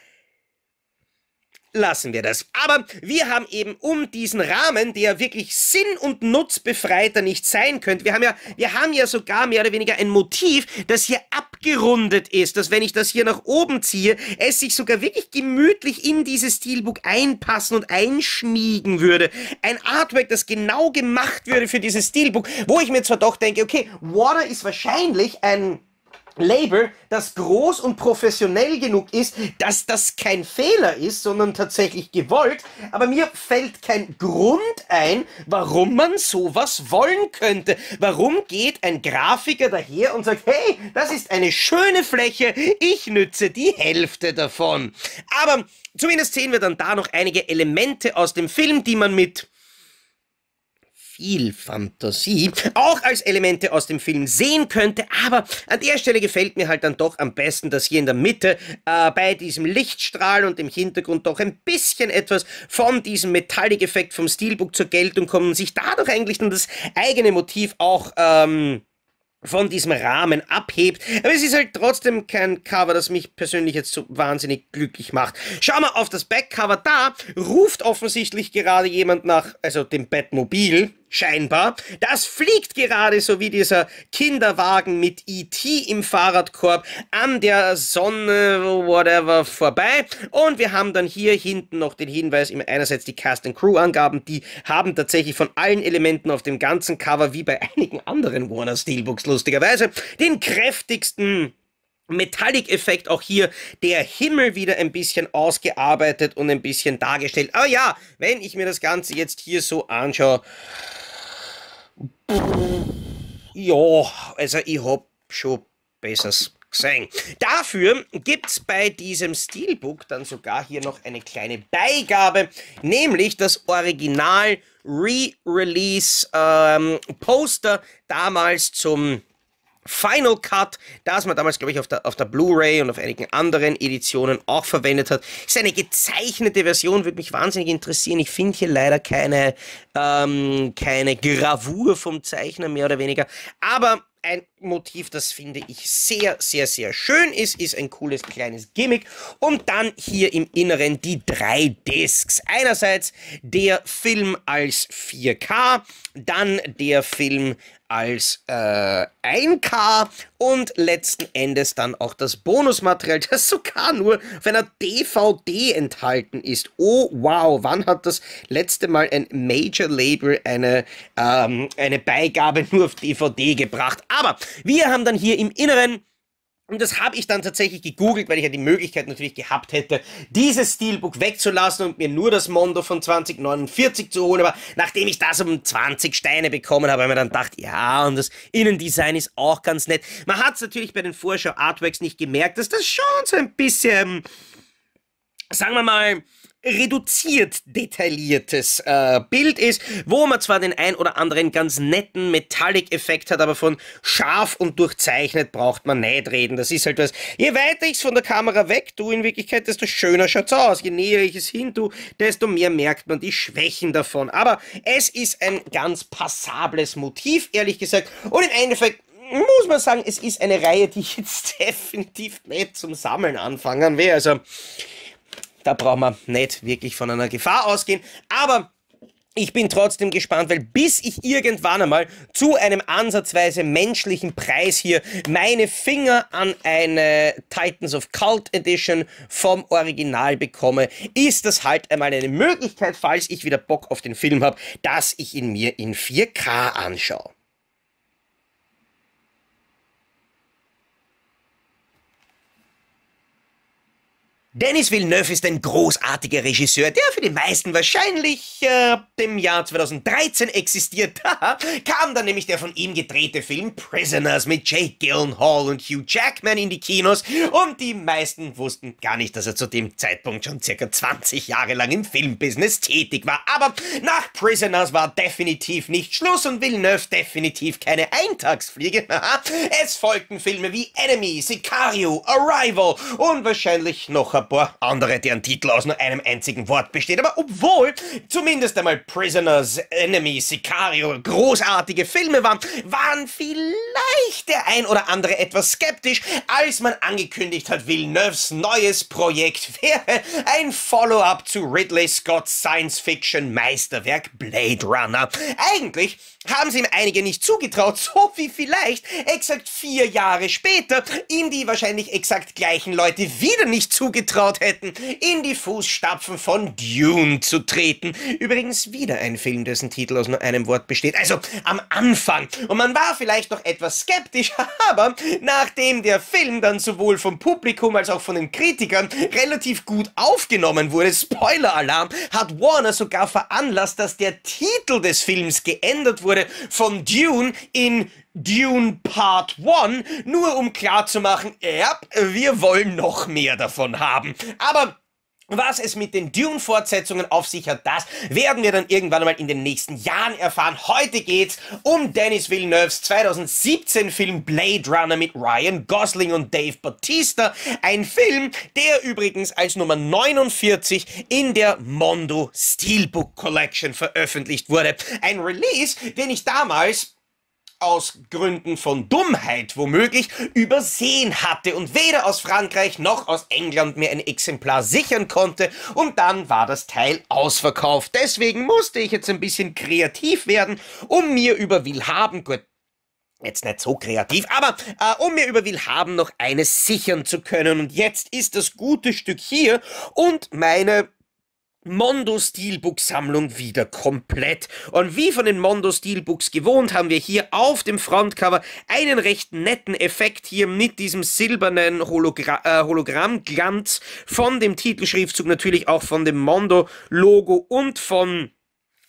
Lassen wir das. Aber wir haben eben um diesen Rahmen, der wirklich sinn- und nutzbefreiter nicht sein könnte, wir haben ja sogar mehr oder weniger ein Motiv, das hier abgerundet ist, dass wenn ich das hier nach oben ziehe, es sich sogar wirklich gemütlich in dieses Steelbook einpassen und einschmiegen würde. Ein Artwork, das genau gemacht würde für dieses Steelbook, wo ich mir zwar doch denke, okay, Warner ist wahrscheinlich ein... Label, das groß und professionell genug ist, dass das kein Fehler ist, sondern tatsächlich gewollt, aber mir fällt kein Grund ein, warum man sowas wollen könnte. Warum geht ein Grafiker daher und sagt, hey, das ist eine schöne Fläche, ich nütze die Hälfte davon. Aber zumindest sehen wir dann da noch einige Elemente aus dem Film, die man mit... viel Fantasie, auch als Elemente aus dem Film sehen könnte, aber an der Stelle gefällt mir halt dann doch am besten, dass hier in der Mitte bei diesem Lichtstrahl und im Hintergrund doch ein bisschen etwas von diesem Metallic-Effekt vom Steelbook zur Geltung kommt und sich dadurch eigentlich dann das eigene Motiv auch von diesem Rahmen abhebt. Aber es ist halt trotzdem kein Cover, das mich persönlich jetzt so wahnsinnig glücklich macht. Schau mal auf das Backcover. Da ruft offensichtlich gerade jemand nach, also dem Batmobil, scheinbar. Das fliegt gerade so wie dieser Kinderwagen mit E.T. im Fahrradkorb an der Sonne, whatever, vorbei. Und wir haben dann hier hinten noch den Hinweis, einerseits die Cast-and-Crew-Angaben, die haben tatsächlich von allen Elementen auf dem ganzen Cover, wie bei einigen anderen Warner Steelbooks lustigerweise, den kräftigsten Metallic-Effekt, auch hier der Himmel wieder ein bisschen ausgearbeitet und ein bisschen dargestellt. Aber ja, wenn ich mir das Ganze jetzt hier so anschaue... Ja, also ich hab schon Besseres gesehen. Dafür gibt's bei diesem Steelbook dann sogar hier noch eine kleine Beigabe, nämlich das Original Re-Release Poster damals zum Final Cut, das man damals, glaube ich, auf der Blu-ray und auf einigen anderen Editionen auch verwendet hat. Ist eine gezeichnete Version, würde mich wahnsinnig interessieren. Ich finde hier leider keine Gravur vom Zeichner, mehr oder weniger. Aber ein Motiv, das finde ich sehr, sehr, sehr schön ist ein cooles kleines Gimmick. Und dann hier im Inneren die drei Discs. Einerseits der Film als 4K, dann der Film als 1K und letzten Endes dann auch das Bonusmaterial, das sogar nur auf einer DVD enthalten ist. Oh wow, wann hat das letzte Mal ein Major Label eine Beigabe nur auf DVD gebracht? Aber wir haben dann hier im Inneren, und das habe ich dann tatsächlich gegoogelt, weil ich ja die Möglichkeit natürlich gehabt hätte, dieses Steelbook wegzulassen und mir nur das Mondo von 2049 zu holen. Aber nachdem ich das um 20 Steine bekommen habe, habe ich mir dann gedacht, ja, und das Innendesign ist auch ganz nett. Man hat es natürlich bei den Vorschau-Artworks nicht gemerkt, dass das schon so ein bisschen, sagen wir mal, reduziert detailliertes Bild ist, wo man zwar den ein oder anderen ganz netten Metallic-Effekt hat, aber von scharf und durchzeichnet braucht man nicht reden. Das ist halt was, je weiter ich es von der Kamera weg tue, in Wirklichkeit, desto schöner schaut es aus. Je näher ich es hin tue, desto mehr merkt man die Schwächen davon. Aber es ist ein ganz passables Motiv, ehrlich gesagt. Und im Endeffekt muss man sagen, es ist eine Reihe, die ich jetzt definitiv nicht zum Sammeln anfangen will. Also... da braucht man nicht wirklich von einer Gefahr ausgehen, aber ich bin trotzdem gespannt, weil bis ich irgendwann einmal zu einem ansatzweise menschlichen Preis hier meine Finger an eine Titans of Cult Edition vom Original bekomme, ist das halt einmal eine Möglichkeit, falls ich wieder Bock auf den Film habe, dass ich ihn mir in 4K anschaue. Denis Villeneuve ist ein großartiger Regisseur, der für die meisten wahrscheinlich ab dem Jahr 2013 existiert. Kam dann nämlich der von ihm gedrehte Film Prisoners mit Jake Gyllenhaal und Hugh Jackman in die Kinos, und die meisten wussten gar nicht, dass er zu dem Zeitpunkt schon circa 20 Jahre lang im Filmbusiness tätig war. Aber nach Prisoners war definitiv nicht Schluss und Villeneuve definitiv keine Eintagsfliege. Es folgten Filme wie Enemy, Sicario, Arrival und wahrscheinlich noch ein paar andere, deren Titel aus nur einem einzigen Wort besteht. Aber obwohl zumindest einmal Prisoners, Enemy, Sicario großartige Filme waren, waren vielleicht der ein oder andere etwas skeptisch, als man angekündigt hat, Villeneuves neues Projekt wäre ein Follow-up zu Ridley Scotts Science-Fiction-Meisterwerk Blade Runner. Eigentlich haben sie ihm einige nicht zugetraut, so wie vielleicht exakt 4 Jahre später ihm die wahrscheinlich exakt gleichen Leute wieder nicht zugetraut hätten, in die Fußstapfen von Dune zu treten. Übrigens wieder ein Film, dessen Titel aus nur einem Wort besteht. Also am Anfang. Und man war vielleicht noch etwas skeptisch, aber nachdem der Film dann sowohl vom Publikum als auch von den Kritikern relativ gut aufgenommen wurde, Spoiler-Alarm, hat Warner sogar veranlasst, dass der Titel des Films geändert wurde von Dune in Dune Part 1, nur um klarzumachen, ja, wir wollen noch mehr davon haben. Aber was es mit den Dune-Fortsetzungen auf sich hat, das werden wir dann irgendwann mal in den nächsten Jahren erfahren. Heute geht's um Denis Villeneuves 2017-Film Blade Runner mit Ryan Gosling und Dave Bautista. Ein Film, der übrigens als Nummer 49 in der Mondo Steelbook Collection veröffentlicht wurde. Ein Release, den ich damals aus Gründen von Dummheit womöglich übersehen hatte und weder aus Frankreich noch aus England mir ein Exemplar sichern konnte, und dann war das Teil ausverkauft. Deswegen musste ich jetzt ein bisschen kreativ werden, um mir über Willhaben, gut, jetzt nicht so kreativ, aber um mir über Willhaben noch eines sichern zu können. Und jetzt ist das gute Stück hier und meine Mondo Steelbook Sammlung wieder komplett. Und wie von den Mondo Steelbooks gewohnt, haben wir hier auf dem Frontcover einen recht netten Effekt hier mit diesem silbernen Hologrammglanz von dem Titelschriftzug, natürlich auch von dem Mondo Logo und von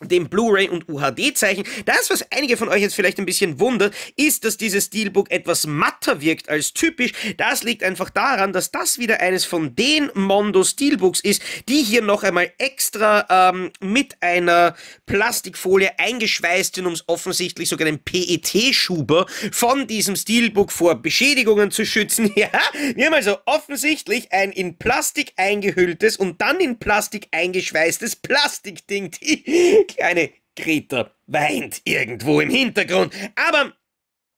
dem Blu-ray und UHD-Zeichen. Das, was einige von euch jetzt vielleicht ein bisschen wundert, ist, dass dieses Steelbook etwas matter wirkt als typisch. Das liegt einfach daran, dass das wieder eines von den Mondo Steelbooks ist, die hier noch einmal extra mit einer Plastikfolie eingeschweißt sind, um es offensichtlich sogar den PET-Schuber von diesem Steelbook vor Beschädigungen zu schützen. Ja, wir haben also offensichtlich ein in Plastik eingehülltes und dann in Plastik eingeschweißtes Plastikding. Die kleine Greta weint irgendwo im Hintergrund, aber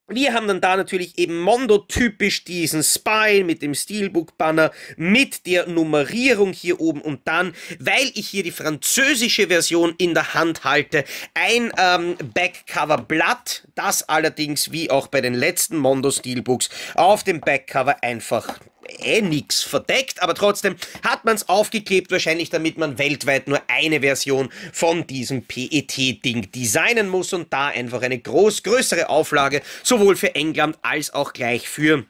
wir haben dann da natürlich eben Mondo-typisch diesen Spine mit dem Steelbook-Banner, mit der Nummerierung hier oben, und dann, weil ich hier die französische Version in der Hand halte, ein Backcover-Blatt, das allerdings wie auch bei den letzten Mondo-Steelbooks auf dem Backcover einfach nix verdeckt, aber trotzdem hat man es aufgeklebt, wahrscheinlich damit man weltweit nur eine Version von diesem PET-Ding designen muss und da einfach eine größere Auflage sowohl für England als auch gleich für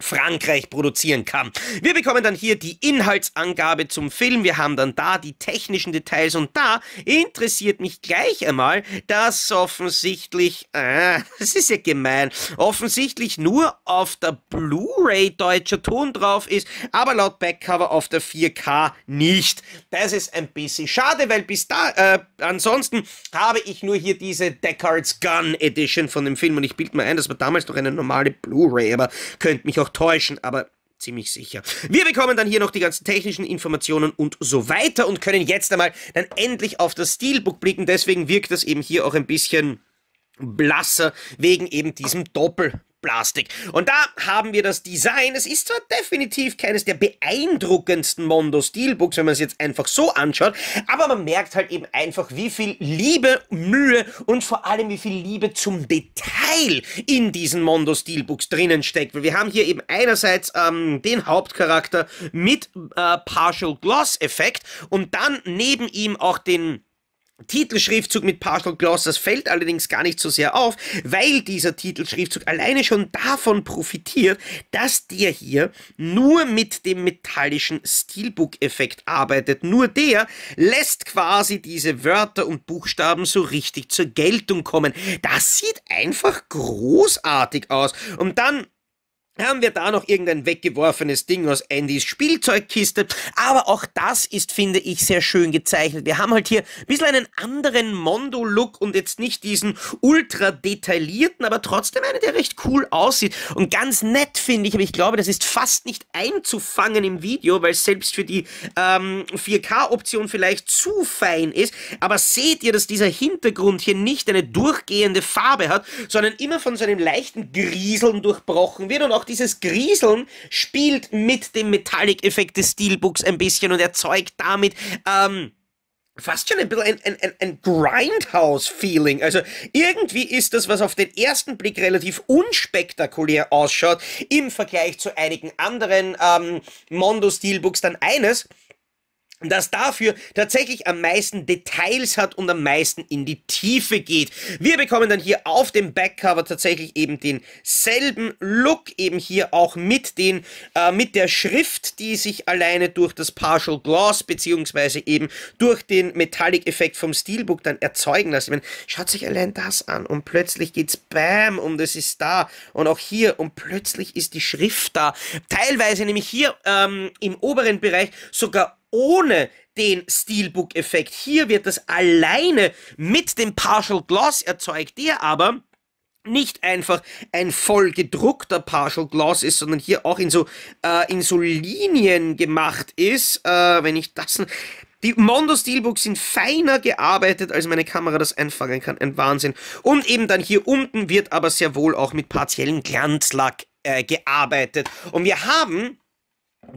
Frankreich produzieren kann. Wir bekommen dann hier die Inhaltsangabe zum Film, wir haben dann da die technischen Details, und da interessiert mich gleich einmal, dass offensichtlich, das ist ja gemein, offensichtlich nur auf der Blu-ray deutscher Ton drauf ist, aber laut Backcover auf der 4K nicht. Das ist ein bisschen schade, weil bis da, ansonsten habe ich nur hier diese Deckard's Gun Edition von dem Film, und ich bilde mir ein, das war damals noch eine normale Blu-ray, aber könnte mich auch täuschen, aber ziemlich sicher. Wir bekommen dann hier noch die ganzen technischen Informationen und so weiter und können jetzt einmal dann endlich auf das Steelbook blicken. Deswegen wirkt das eben hier auch ein bisschen blasser, wegen eben diesem Doppelplastik. Und da haben wir das Design. Es ist zwar definitiv keines der beeindruckendsten Mondo Steelbooks, wenn man es jetzt einfach so anschaut, aber man merkt halt eben einfach, wie viel Liebe, Mühe und vor allem wie viel Liebe zum Detail in diesen Mondo Steelbooks drinnen steckt. Weil wir haben hier eben einerseits den Hauptcharakter mit Partial Gloss Effekt und dann neben ihm auch den Titelschriftzug mit Partial Gloss, das fällt allerdings gar nicht so sehr auf, weil dieser Titelschriftzug alleine schon davon profitiert, dass der hier nur mit dem metallischen Steelbook-Effekt arbeitet. Nur der lässt quasi diese Wörter und Buchstaben so richtig zur Geltung kommen. Das sieht einfach großartig aus. Und dann haben wir da noch irgendein weggeworfenes Ding aus Andys Spielzeugkiste. Aber auch das ist, finde ich, sehr schön gezeichnet. Wir haben halt hier ein bisschen einen anderen Mondo-Look und jetzt nicht diesen ultra detaillierten, aber trotzdem einen, der recht cool aussieht. Und ganz nett, finde ich, aber ich glaube, das ist fast nicht einzufangen im Video, weil es selbst für die 4K-Option vielleicht zu fein ist. Aber seht ihr, dass dieser Hintergrund hier nicht eine durchgehende Farbe hat, sondern immer von so einem leichten Grieseln durchbrochen wird. Und auch dieses Grieseln spielt mit dem Metallic-Effekt des Steelbooks ein bisschen und erzeugt damit fast schon ein bisschen ein Grindhouse-Feeling. Also irgendwie ist das, was auf den ersten Blick relativ unspektakulär ausschaut, im Vergleich zu einigen anderen Mondo-Steelbooks dann eines, das dafür tatsächlich am meisten Details hat und am meisten in die Tiefe geht. Wir bekommen dann hier auf dem Backcover tatsächlich eben denselben Look, eben hier auch mit der Schrift, die sich alleine durch das Partial Gloss beziehungsweise eben durch den Metallic-Effekt vom Steelbook dann erzeugen lässt. Ich meine, schaut sich allein das an und plötzlich geht's bam und es ist da und auch hier und plötzlich ist die Schrift da. Teilweise nämlich hier im oberen Bereich sogar ohne den Steelbook-Effekt. Hier wird das alleine mit dem Partial Gloss erzeugt, der aber nicht einfach ein voll gedruckter Partial Gloss ist, sondern hier auch in so Linien gemacht ist. Wenn ich das... Die Mondo Steelbooks sind feiner gearbeitet, als meine Kamera das einfangen kann. Ein Wahnsinn. Und eben dann hier unten wird aber sehr wohl auch mit partiellem Glanzlack gearbeitet. Und wir haben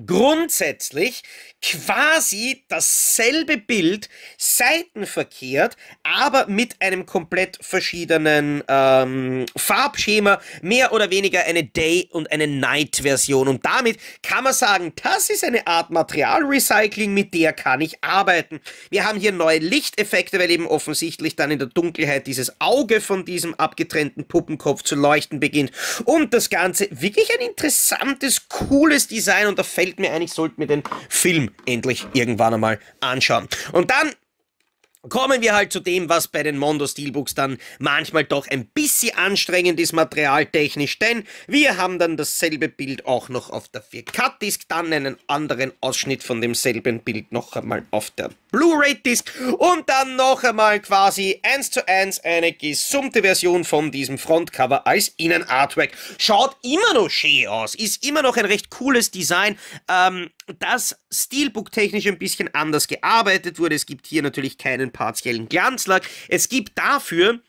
grundsätzlich quasi dasselbe Bild, seitenverkehrt, aber mit einem komplett verschiedenen Farbschema, mehr oder weniger eine Day- und eine Night-Version. Und damit kann man sagen, das ist eine Art Materialrecycling, mit der kann ich arbeiten. Wir haben hier neue Lichteffekte, weil eben offensichtlich dann in der Dunkelheit dieses Auge von diesem abgetrennten Puppenkopf zu leuchten beginnt. Und das Ganze wirklich ein interessantes, cooles Design, und da fällt mir ein, ich sollte mir den Film endlich irgendwann einmal anschauen. Und dann kommen wir halt zu dem, was bei den Mondo Steelbooks dann manchmal doch ein bisschen anstrengend ist, materialtechnisch, denn wir haben dann dasselbe Bild auch noch auf der 4K-Disc, dann einen anderen Ausschnitt von demselben Bild noch einmal auf der Blu-ray-Disc und dann noch einmal quasi 1:1 eine gesummte Version von diesem Frontcover als Innenartwork. Schaut immer noch schön aus, ist immer noch ein recht cooles Design, das Steelbook-technisch ein bisschen anders gearbeitet wurde. Es gibt hier natürlich keinen partiellen Glanzlack. Es gibt dafür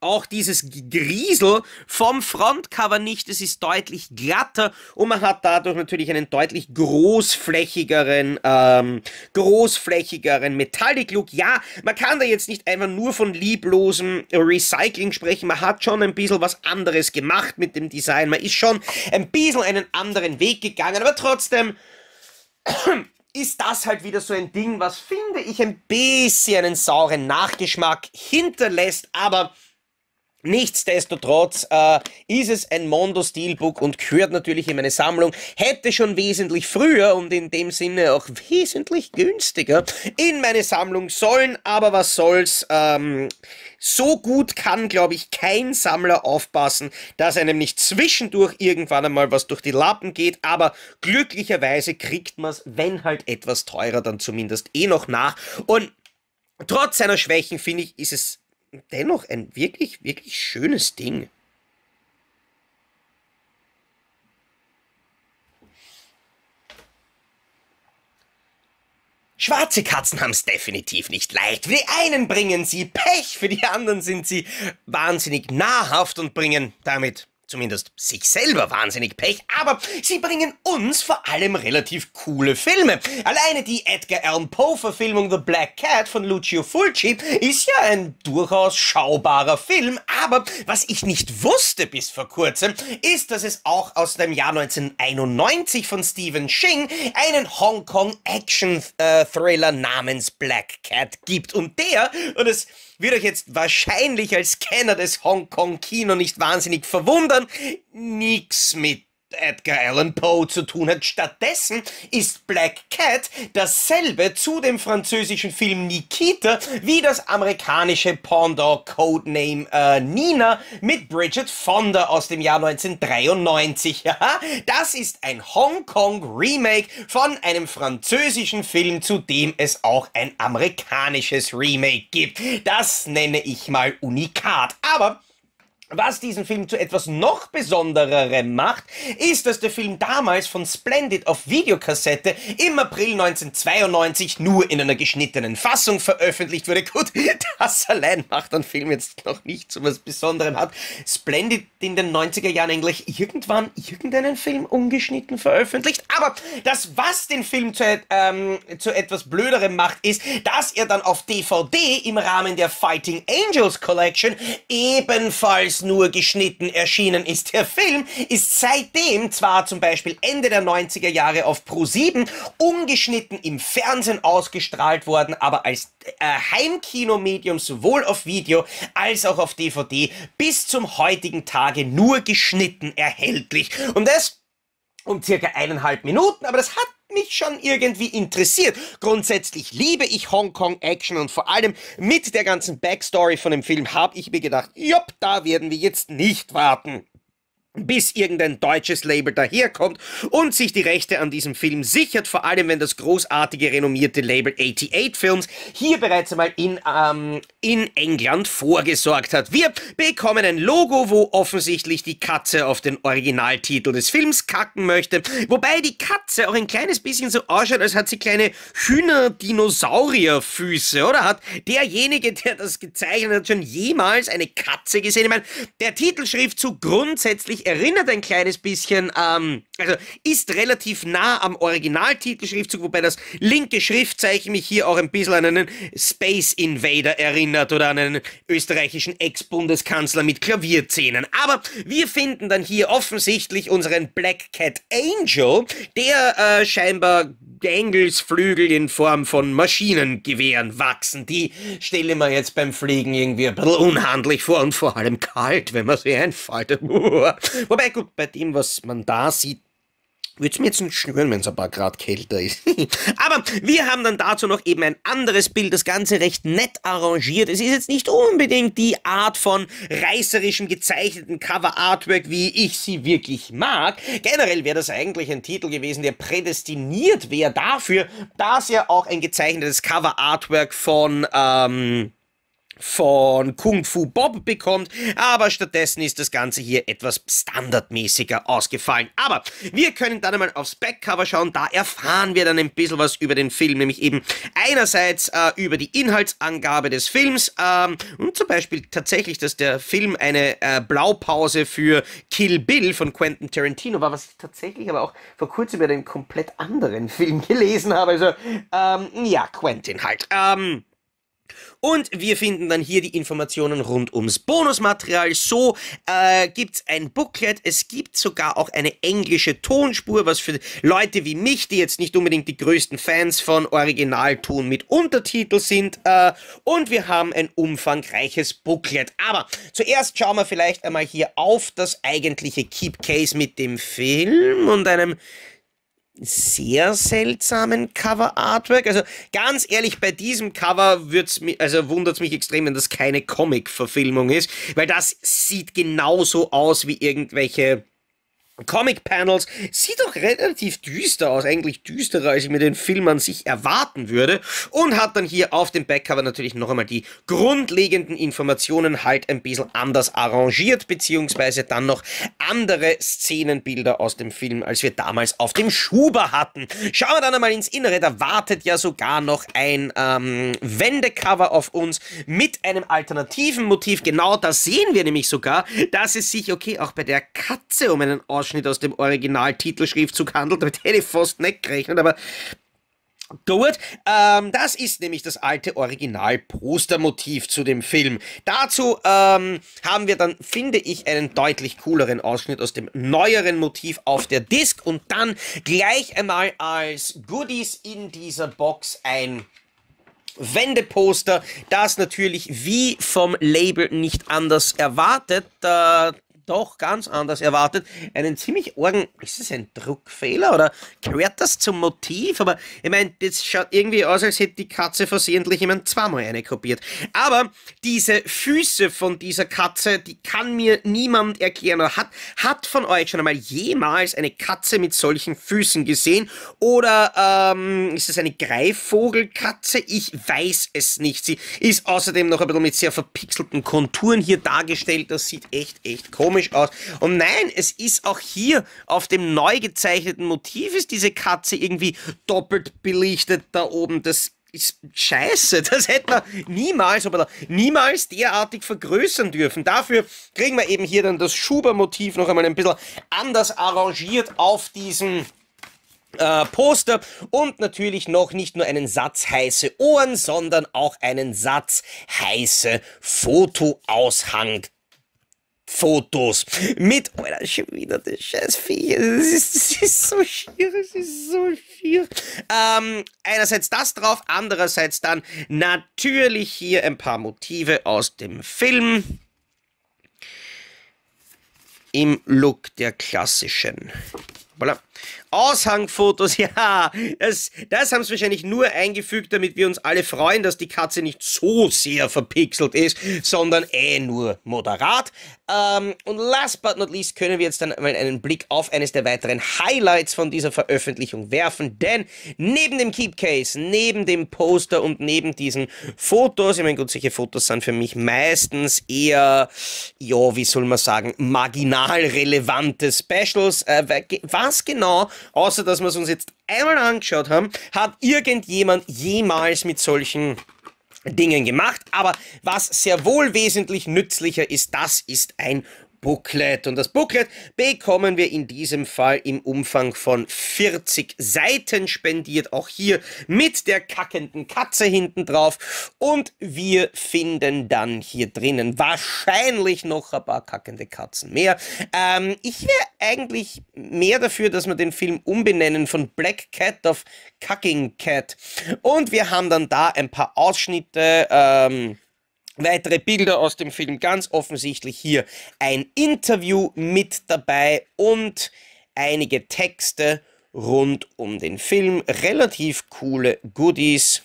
auch dieses Griesel vom Frontcover nicht. Es ist deutlich glatter und man hat dadurch natürlich einen deutlich großflächigeren Metallic-Look. Ja, man kann da jetzt nicht einfach nur von lieblosem Recycling sprechen. Man hat schon ein bisschen was anderes gemacht mit dem Design. Man ist schon ein bisschen einen anderen Weg gegangen, aber trotzdem ist das halt wieder so ein Ding, was, finde ich, ein bisschen einen sauren Nachgeschmack hinterlässt, aber nichtsdestotrotz ist es ein Mondo Steelbook und gehört natürlich in meine Sammlung, hätte schon wesentlich früher und in dem Sinne auch wesentlich günstiger in meine Sammlung sollen, aber was soll's, so gut kann, glaube ich, kein Sammler aufpassen, dass einem nicht zwischendurch irgendwann einmal was durch die Lappen geht, aber glücklicherweise kriegt man es, wenn halt etwas teurer, dann zumindest eh noch nach, und trotz seiner Schwächen, finde ich, ist es dennoch ein wirklich, wirklich schönes Ding. Schwarze Katzen haben es definitiv nicht leicht. Für die einen bringen sie Pech, für die anderen sind sie wahnsinnig nahrhaft und bringen damit zumindest sich selber wahnsinnig Pech, aber sie bringen uns vor allem relativ coole Filme. Alleine die Edgar Allan Poe-Verfilmung The Black Cat von Lucio Fulci ist ja ein durchaus schaubarer Film, aber was ich nicht wusste bis vor kurzem, ist, dass es auch aus dem Jahr 1991 von Stephen Shing einen Hongkong-Action-Thriller namens Black Cat gibt. Und der, und es wird euch jetzt wahrscheinlich als Kenner des Hongkong-Kino nicht wahnsinnig verwundern, nichts mit Edgar Allan Poe zu tun hat. Stattdessen ist Black Cat dasselbe zu dem französischen Film Nikita wie das amerikanische Pendant Codename Nina mit Bridget Fonda aus dem Jahr 1993. Das ist ein Hongkong-Remake von einem französischen Film, zu dem es auch ein amerikanisches Remake gibt. Das nenne ich mal Unikat. Aber was diesen Film zu etwas noch Besondererem macht, ist, dass der Film damals von Splendid auf Videokassette im April 1992 nur in einer geschnittenen Fassung veröffentlicht wurde. Gut, das allein macht einen Film jetzt noch nicht so was Besonderem. Hat Splendid in den 90er Jahren eigentlich irgendwann irgendeinen Film ungeschnitten veröffentlicht? Aber das, was den Film zu etwas Blöderem macht, ist, dass er dann auf DVD im Rahmen der Fighting Angels Collection ebenfalls nur geschnitten erschienen ist. Der Film ist seitdem zwar zum Beispiel Ende der 90er Jahre auf Pro7 ungeschnitten im Fernsehen ausgestrahlt worden, aber als Heimkinomedium sowohl auf Video als auch auf DVD bis zum heutigen Tage nur geschnitten erhältlich. Und das um circa 1,5 Minuten, aber das hat mich schon irgendwie interessiert. Grundsätzlich liebe ich Hongkong-Action und vor allem mit der ganzen Backstory von dem Film habe ich mir gedacht, jopp, da werden wir jetzt nicht warten, bis irgendein deutsches Label daherkommt und sich die Rechte an diesem Film sichert, vor allem wenn das großartige, renommierte Label 88 Films hier bereits einmal in England vorgesorgt hat. Wir bekommen ein Logo, wo offensichtlich die Katze auf den Originaltitel des Films kacken möchte, wobei die Katze auch ein kleines bisschen so ausschaut, als hat sie kleine Hühner-Dinosaurier-Füße, oder? Hat derjenige, der das gezeichnet hat, schon jemals eine Katze gesehen? Ich meine, der Titelschriftzug grundsätzlich erinnert ein kleines bisschen, also ist relativ nah am Originaltitelschriftzug, wobei das linke Schriftzeichen mich hier auch ein bisschen an einen Space Invader erinnert oder an einen österreichischen Ex-Bundeskanzler mit Klavierzähnen. Aber wir finden dann hier offensichtlich unseren Black Cat Angel, der scheinbar Engelsflügel in Form von Maschinengewehren wachsen. Die stelle ich mir jetzt beim Fliegen irgendwie ein bisschen unhandlich vor und vor allem kalt, wenn man sie einfaltet. Wobei, gut, bei dem, was man da sieht, würde es mir jetzt nicht stören, wenn es ein paar Grad kälter ist. Aber wir haben dann dazu noch eben ein anderes Bild, das Ganze recht nett arrangiert. Es ist jetzt nicht unbedingt die Art von reißerischem gezeichneten Cover-Artwork, wie ich sie wirklich mag. Generell wäre das eigentlich ein Titel gewesen, der prädestiniert wäre dafür, dass ja auch ein gezeichnetes Cover-Artwork von Kung Fu Bob bekommt, aber stattdessen ist das Ganze hier etwas standardmäßiger ausgefallen. Aber wir können dann einmal aufs Backcover schauen, da erfahren wir dann ein bisschen was über den Film, nämlich eben einerseits über die Inhaltsangabe des Films und zum Beispiel tatsächlich, dass der Film eine Blaupause für Kill Bill von Quentin Tarantino war, was ich tatsächlich aber auch vor kurzem über den komplett anderen Film gelesen habe, also ja, Quentin halt. Und wir finden dann hier die Informationen rund ums Bonusmaterial. So gibt's ein Booklet, es gibt sogar auch eine englische Tonspur, was für Leute wie mich, die jetzt nicht unbedingt die größten Fans von Originalton mit Untertitel sind. Und wir haben ein umfangreiches Booklet. Aber zuerst schauen wir vielleicht einmal hier auf das eigentliche Keepcase mit dem Film und einem sehr seltsamen Cover-Artwork. Also ganz ehrlich, bei diesem Cover wundert's mich extrem, wenn das keine Comic-Verfilmung ist, weil das sieht genauso aus wie irgendwelche Comic-Panels sieht doch relativ düster aus, eigentlich düsterer, als ich mir den Film an sich erwarten würde, und hat dann hier auf dem Backcover natürlich noch einmal die grundlegenden Informationen halt ein bisschen anders arrangiert, beziehungsweise dann noch andere Szenenbilder aus dem Film, als wir damals auf dem Schuber hatten. Schauen wir dann einmal ins Innere, da wartet ja sogar noch ein Wendecover auf uns mit einem alternativen Motiv. Genau das sehen wir nämlich sogar, dass es sich, okay, auch bei der Katze um einen Ausschnitt aus dem Originaltitelschriftzug handelt, damit hätte ich fast nicht gerechnet, aber gut, das ist nämlich das alte Original-Postermotiv zu dem Film. Dazu haben wir dann, finde ich, einen deutlich cooleren Ausschnitt aus dem neueren Motiv auf der Disc und dann gleich einmal als Goodies in dieser Box ein Wendeposter, das natürlich wie vom Label nicht anders erwartet, doch ganz anders erwartet, einen ziemlich argen, ist es ein Druckfehler oder gehört das zum Motiv? Aber ich meine, das schaut irgendwie aus, als hätte die Katze versehentlich jemand zweimal eine kopiert. Aber diese Füße von dieser Katze, die kann mir niemand erklären. Oder hat von euch schon einmal jemals eine Katze mit solchen Füßen gesehen? Oder ist es eine Greifvogelkatze? Ich weiß es nicht. Sie ist außerdem noch ein bisschen mit sehr verpixelten Konturen hier dargestellt. Das sieht echt komisch aus. Und nein, es ist auch hier auf dem neu gezeichneten Motiv ist diese Katze irgendwie doppelt belichtet da oben. Das ist scheiße. Das hätte man niemals, aber niemals derartig vergrößern dürfen. Dafür kriegen wir eben hier dann das Schuber-Motiv noch einmal ein bisschen anders arrangiert auf diesem Poster und natürlich noch nicht nur einen Satz heiße Ohren, sondern auch einen Satz heiße Fotoaushang. Fotos mit, oh, das ist schon wieder das scheiß Vieh, das ist so schier, das ist so schier. Einerseits das drauf, andererseits dann natürlich hier ein paar Motive aus dem Film im Look der klassischen. Voilà. Aushangfotos, ja, das haben sie wahrscheinlich nur eingefügt, damit wir uns alle freuen, dass die Katze nicht so sehr verpixelt ist, sondern nur moderat. Und last but not least können wir jetzt dann mal einen Blick auf eines der weiteren Highlights von dieser Veröffentlichung werfen, denn neben dem Keepcase, neben dem Poster und neben diesen Fotos, ich meine gut, solche Fotos sind für mich meistens eher, ja, wie soll man sagen, marginal relevante Specials, was genau, außer dass wir es uns jetzt einmal angeschaut haben, hat irgendjemand jemals mit solchen Dingen gemacht. Aber was sehr wohl wesentlich nützlicher ist, das ist ein Booklet. Und das Booklet bekommen wir in diesem Fall im Umfang von 40 Seiten spendiert. Auch hier mit der kackenden Katze hinten drauf. Und wir finden dann hier drinnen wahrscheinlich noch ein paar kackende Katzen mehr. Ich wäre eigentlich mehr dafür, dass wir den Film umbenennen von Black Cat auf Cucking Cat. Und wir haben dann da ein paar Ausschnitte, weitere Bilder aus dem Film, ganz offensichtlich hier ein Interview mit dabei und einige Texte rund um den Film. Relativ coole Goodies.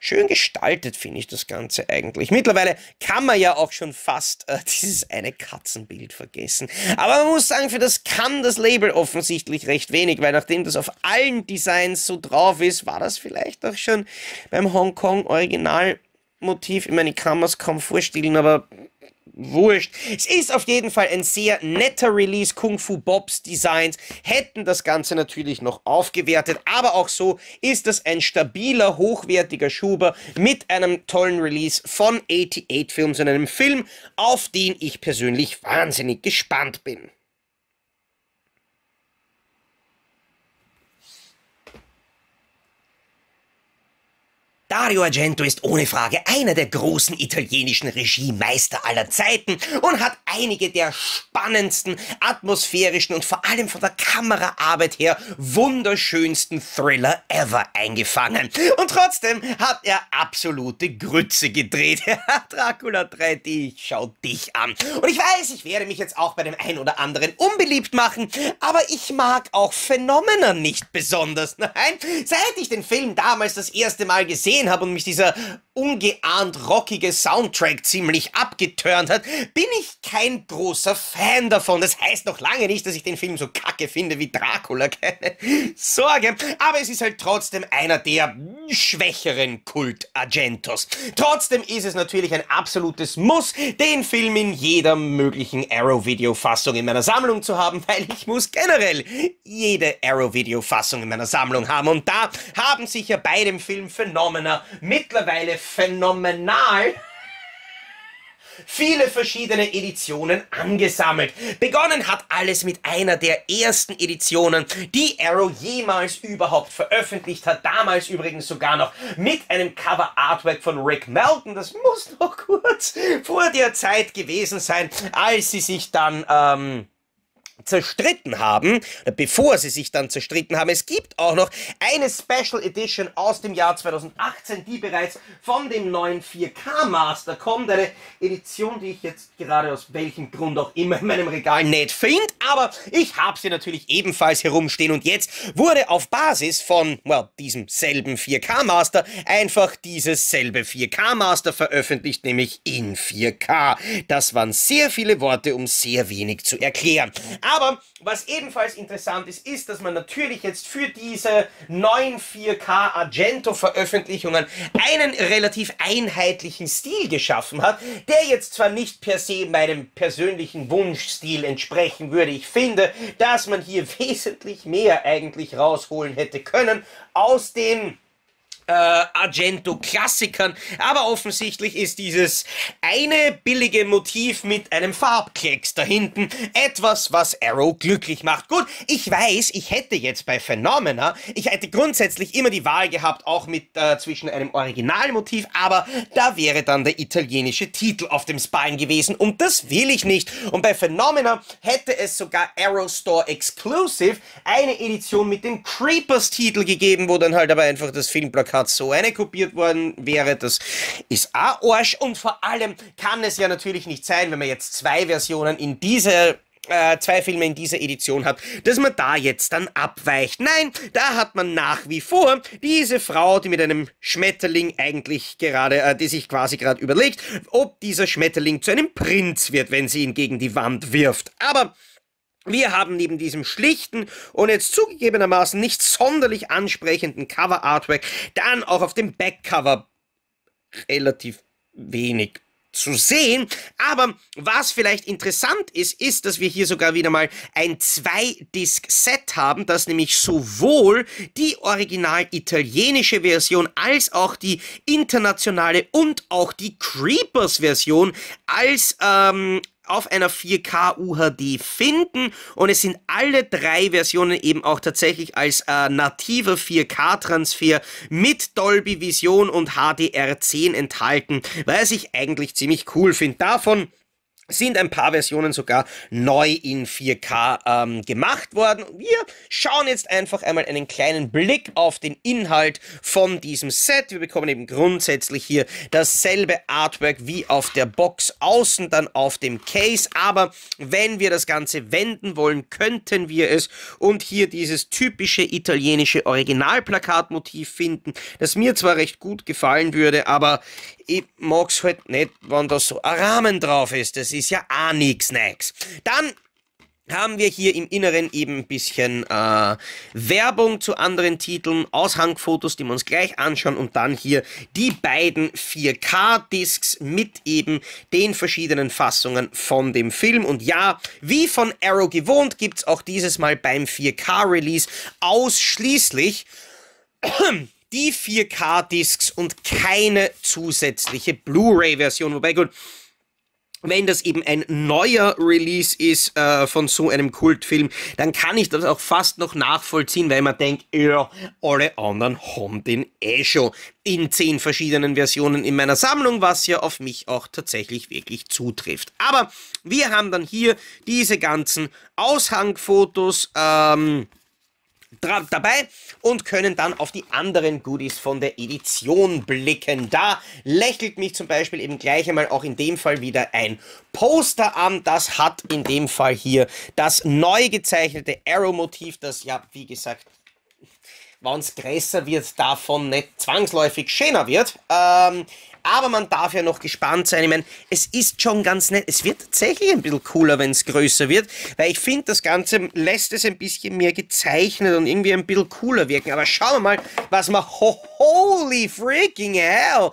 Schön gestaltet finde ich das Ganze eigentlich. Mittlerweile kann man ja auch schon fast dieses eine Katzenbild vergessen. Aber man muss sagen, für das kann das Label offensichtlich recht wenig, weil nachdem das auf allen Designs so drauf ist, war das vielleicht auch schon beim Hongkong-Original Motiv, ich meine, ich kann mir es kaum vorstellen, aber wurscht. Es ist auf jeden Fall ein sehr netter Release. Kung Fu Bobs Designs hätten das Ganze natürlich noch aufgewertet, aber auch so ist das ein stabiler, hochwertiger Schuber mit einem tollen Release von 88 Films und einem Film, auf den ich persönlich wahnsinnig gespannt bin. Dario Argento ist ohne Frage einer der großen italienischen Regiemeister aller Zeiten und hat einige der spannendsten, atmosphärischen und vor allem von der Kameraarbeit her wunderschönsten Thriller ever eingefangen. Und trotzdem hat er absolute Grütze gedreht. Dracula 3D, ich schau dich an. Und ich weiß, ich werde mich jetzt auch bei dem einen oder anderen unbeliebt machen, aber ich mag auch Phänomena nicht besonders. Nein, seit ich den Film damals das erste Mal gesehen habe und mich dieser ungeahnt rockige Soundtrack ziemlich abgeturnt hat, bin ich kein großer Fan davon. Das heißt noch lange nicht, dass ich den Film so kacke finde wie Dracula, keine Sorge. Aber es ist halt trotzdem einer der schwächeren Kult-Argentos. Trotzdem ist es natürlich ein absolutes Muss, den Film in jeder möglichen Arrow-Video-Fassung in meiner Sammlung zu haben, weil ich muss generell jede Arrow-Video-Fassung in meiner Sammlung haben. Und da haben sich ja bei dem Film Phänomena mittlerweile phänomenal viele verschiedene Editionen angesammelt. Begonnen hat alles mit einer der ersten Editionen, die Arrow jemals überhaupt veröffentlicht hat. Damals übrigens sogar noch mit einem Cover-Artwork von Rick Melton. Das muss noch kurz vor der Zeit gewesen sein, als sie sich dann zerstritten haben, oder bevor sie sich dann zerstritten haben. Es gibt auch noch eine Special Edition aus dem Jahr 2018, die bereits von dem neuen 4K Master kommt. Eine Edition, die ich jetzt gerade aus welchem Grund auch immer in meinem Regal nicht finde, aber ich habe sie natürlich ebenfalls herumstehen, und jetzt wurde auf Basis von diesem selben 4K Master einfach dieses selbe 4K Master veröffentlicht, nämlich in 4K. Das waren sehr viele Worte, um sehr wenig zu erklären. Aber was ebenfalls interessant ist, ist, dass man natürlich jetzt für diese neuen 4K Argento-Veröffentlichungen einen relativ einheitlichen Stil geschaffen hat, der jetzt zwar nicht per se meinem persönlichen Wunschstil entsprechen würde. Ich finde, dass man hier wesentlich mehr eigentlich rausholen hätte können aus den Argento-Klassikern, aber offensichtlich ist dieses eine billige Motiv mit einem Farbklecks da hinten etwas, was Arrow glücklich macht. Gut, ich weiß, ich hätte jetzt bei Phenomena, ich hätte grundsätzlich immer die Wahl gehabt, auch mit zwischen einem Originalmotiv, aber da wäre dann der italienische Titel auf dem Spine gewesen, und das will ich nicht. Und bei Phenomena hätte es sogar Arrow Store Exclusive eine Edition mit dem Creepers-Titel gegeben, wo dann halt aber einfach das Filmplakat so eine kopiert worden wäre. Das ist auch Arsch, und vor allem kann es ja natürlich nicht sein, wenn man jetzt zwei Versionen in diese zwei Filme in dieser Edition hat, dass man da jetzt dann abweicht. Nein, da hat man nach wie vor diese Frau, die mit einem Schmetterling eigentlich gerade, die sich quasi gerade überlegt, ob dieser Schmetterling zu einem Prinz wird, wenn sie ihn gegen die Wand wirft. Aber wir haben neben diesem schlichten und jetzt zugegebenermaßen nicht sonderlich ansprechenden Cover-Artwork dann auch auf dem Backcover relativ wenig zu sehen. Aber was vielleicht interessant ist, ist, dass wir hier sogar wieder mal ein 2-Disc-Set haben, das nämlich sowohl die original italienische Version als auch die internationale und auch die Creepers-Version als auf einer 4K UHD finden, und es sind alle drei Versionen eben auch tatsächlich als nativer 4K-Transfer mit Dolby Vision und HDR10 enthalten, was ich eigentlich ziemlich cool finde. Davon sind ein paar Versionen sogar neu in 4K gemacht worden. Wir schauen jetzt einfach einmal einen kleinen Blick auf den Inhalt von diesem Set. Wir bekommen eben grundsätzlich hier dasselbe Artwork wie auf der Box außen, dann auf dem Case. Aber wenn wir das Ganze wenden wollen, könnten wir es und hier dieses typische italienische Originalplakatmotiv finden, das mir zwar recht gut gefallen würde, aber ich mag's halt nicht, wenn da so ein Rahmen drauf ist. Das ist ja auch nix. Dann haben wir hier im Inneren eben ein bisschen Werbung zu anderen Titeln, Aushangfotos, die wir uns gleich anschauen, und dann hier die beiden 4K-Discs mit eben den verschiedenen Fassungen von dem Film. Und ja, wie von Arrow gewohnt, gibt's auch dieses Mal beim 4K-Release ausschließlich die 4K-Discs und keine zusätzliche Blu-ray-Version. Wobei, gut, wenn das eben ein neuer Release ist von so einem Kultfilm, dann kann ich das auch fast noch nachvollziehen, weil man denkt, ja, alle anderen haben den eh schon in 10 verschiedenen Versionen in meiner Sammlung, was ja auf mich auch tatsächlich wirklich zutrifft. Aber wir haben dann hier diese ganzen Aushangfotos dabei und können dann auf die anderen Goodies von der Edition blicken. Da lächelt mich zum Beispiel eben gleich einmal auch in dem Fall wieder ein Poster an. Das hat in dem Fall hier das neu gezeichnete Arrow-Motiv, das ja, wie gesagt, wenn es größer wird, davon nicht zwangsläufig schöner wird. Aber man darf ja noch gespannt sein. Ich meine, es ist schon ganz nett. Es wird tatsächlich ein bisschen cooler, wenn es größer wird, weil ich finde, das Ganze lässt es ein bisschen mehr gezeichnet und irgendwie ein bisschen cooler wirken. Aber schauen wir mal, was man... Holy freaking hell!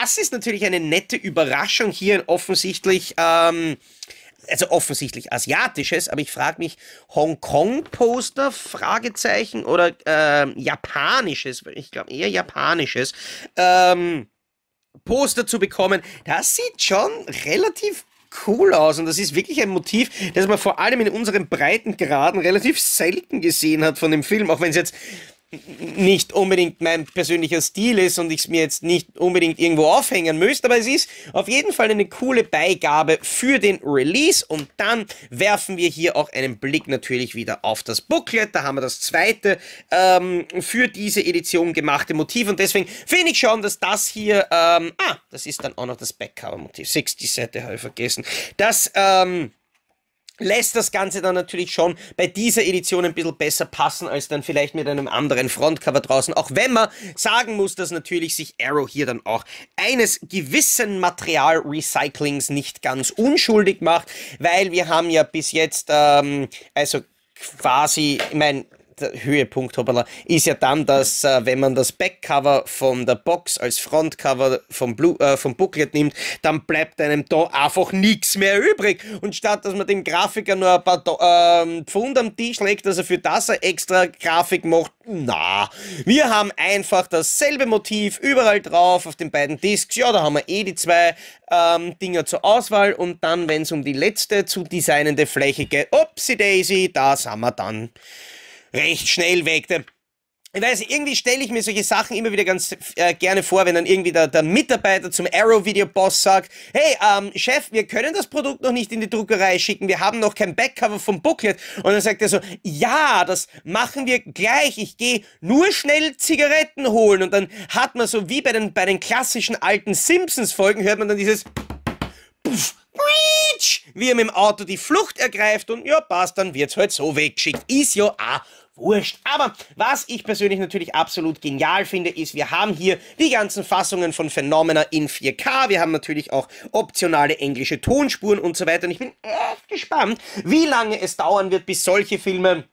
Das ist natürlich eine nette Überraschung hier in offensichtlich... also offensichtlich asiatisches, aber ich frage mich, Hongkong-Poster, Fragezeichen, oder japanisches, ich glaube eher japanisches, Poster zu bekommen. Das sieht schon relativ cool aus und das ist wirklich ein Motiv, das man vor allem in unseren Breitengraden relativ selten gesehen hat von dem Film, auch wenn es jetzt nicht unbedingt mein persönlicher Stil ist und ich es mir jetzt nicht unbedingt irgendwo aufhängen müsste, aber es ist auf jeden Fall eine coole Beigabe für den Release. Und dann werfen wir hier auch einen Blick natürlich wieder auf das Booklet. Da haben wir das zweite für diese Edition gemachte Motiv und deswegen finde ich schon, dass das hier, das ist dann auch noch das Backcover-Motiv, 60 Seite habe ich vergessen, das, lässt das Ganze dann natürlich schon bei dieser Edition ein bisschen besser passen, als dann vielleicht mit einem anderen Frontcover draußen. Auch wenn man sagen muss, dass natürlich sich Arrow hier dann auch eines gewissen Materialrecyclings nicht ganz unschuldig macht, weil wir haben ja bis jetzt, also quasi, ich meine... Der Höhepunkt, hoppala, ist ja dann, dass wenn man das Backcover von der Box als Frontcover vom Booklet nimmt, dann bleibt einem da einfach nichts mehr übrig. Und statt, dass man dem Grafiker nur ein paar Pfund am Tisch legt, dass er für das eine extra Grafik macht, na, wir haben einfach dasselbe Motiv überall drauf auf den beiden Discs. Ja, da haben wir eh die zwei Dinger zur Auswahl und dann, wenn es um die letzte zu designende Fläche geht, upsie daisy, da sind wir dann recht schnell weg. Ich weiß, irgendwie stelle ich mir solche Sachen immer wieder ganz gerne vor, wenn dann irgendwie der Mitarbeiter zum Arrow-Video-Boss sagt, hey, Chef, wir können das Produkt noch nicht in die Druckerei schicken, wir haben noch kein Backcover vom Booklet. Und dann sagt er so, ja, das machen wir gleich, ich gehe nur schnell Zigaretten holen. Und dann hat man so wie bei den klassischen alten Simpsons-Folgen, hört man dann dieses... Puff, wie er mit dem Auto die Flucht ergreift und ja, passt, dann wird's halt so weggeschickt. Ist ja auch wurscht. Aber was ich persönlich natürlich absolut genial finde, ist, wir haben hier die ganzen Fassungen von Phenomena in 4K. Wir haben natürlich auch optionale englische Tonspuren und so weiter. Und ich bin echt gespannt, wie lange es dauern wird, bis solche Filme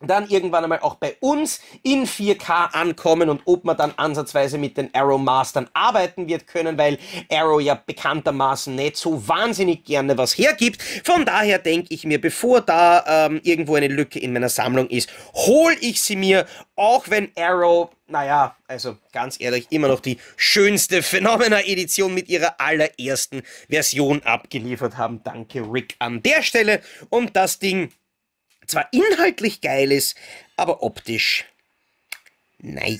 dann irgendwann einmal auch bei uns in 4K ankommen und ob man dann ansatzweise mit den Arrow-Mastern arbeiten wird können, weil Arrow ja bekanntermaßen nicht so wahnsinnig gerne was hergibt. Von daher denke ich mir, bevor da irgendwo eine Lücke in meiner Sammlung ist, hole ich sie mir, auch wenn Arrow, naja, also ganz ehrlich, immer noch die schönste Phenomena-Edition mit ihrer allerersten Version abgeliefert haben. Danke, Rick, an der Stelle. Und das Ding zwar inhaltlich geil ist, aber optisch, naja.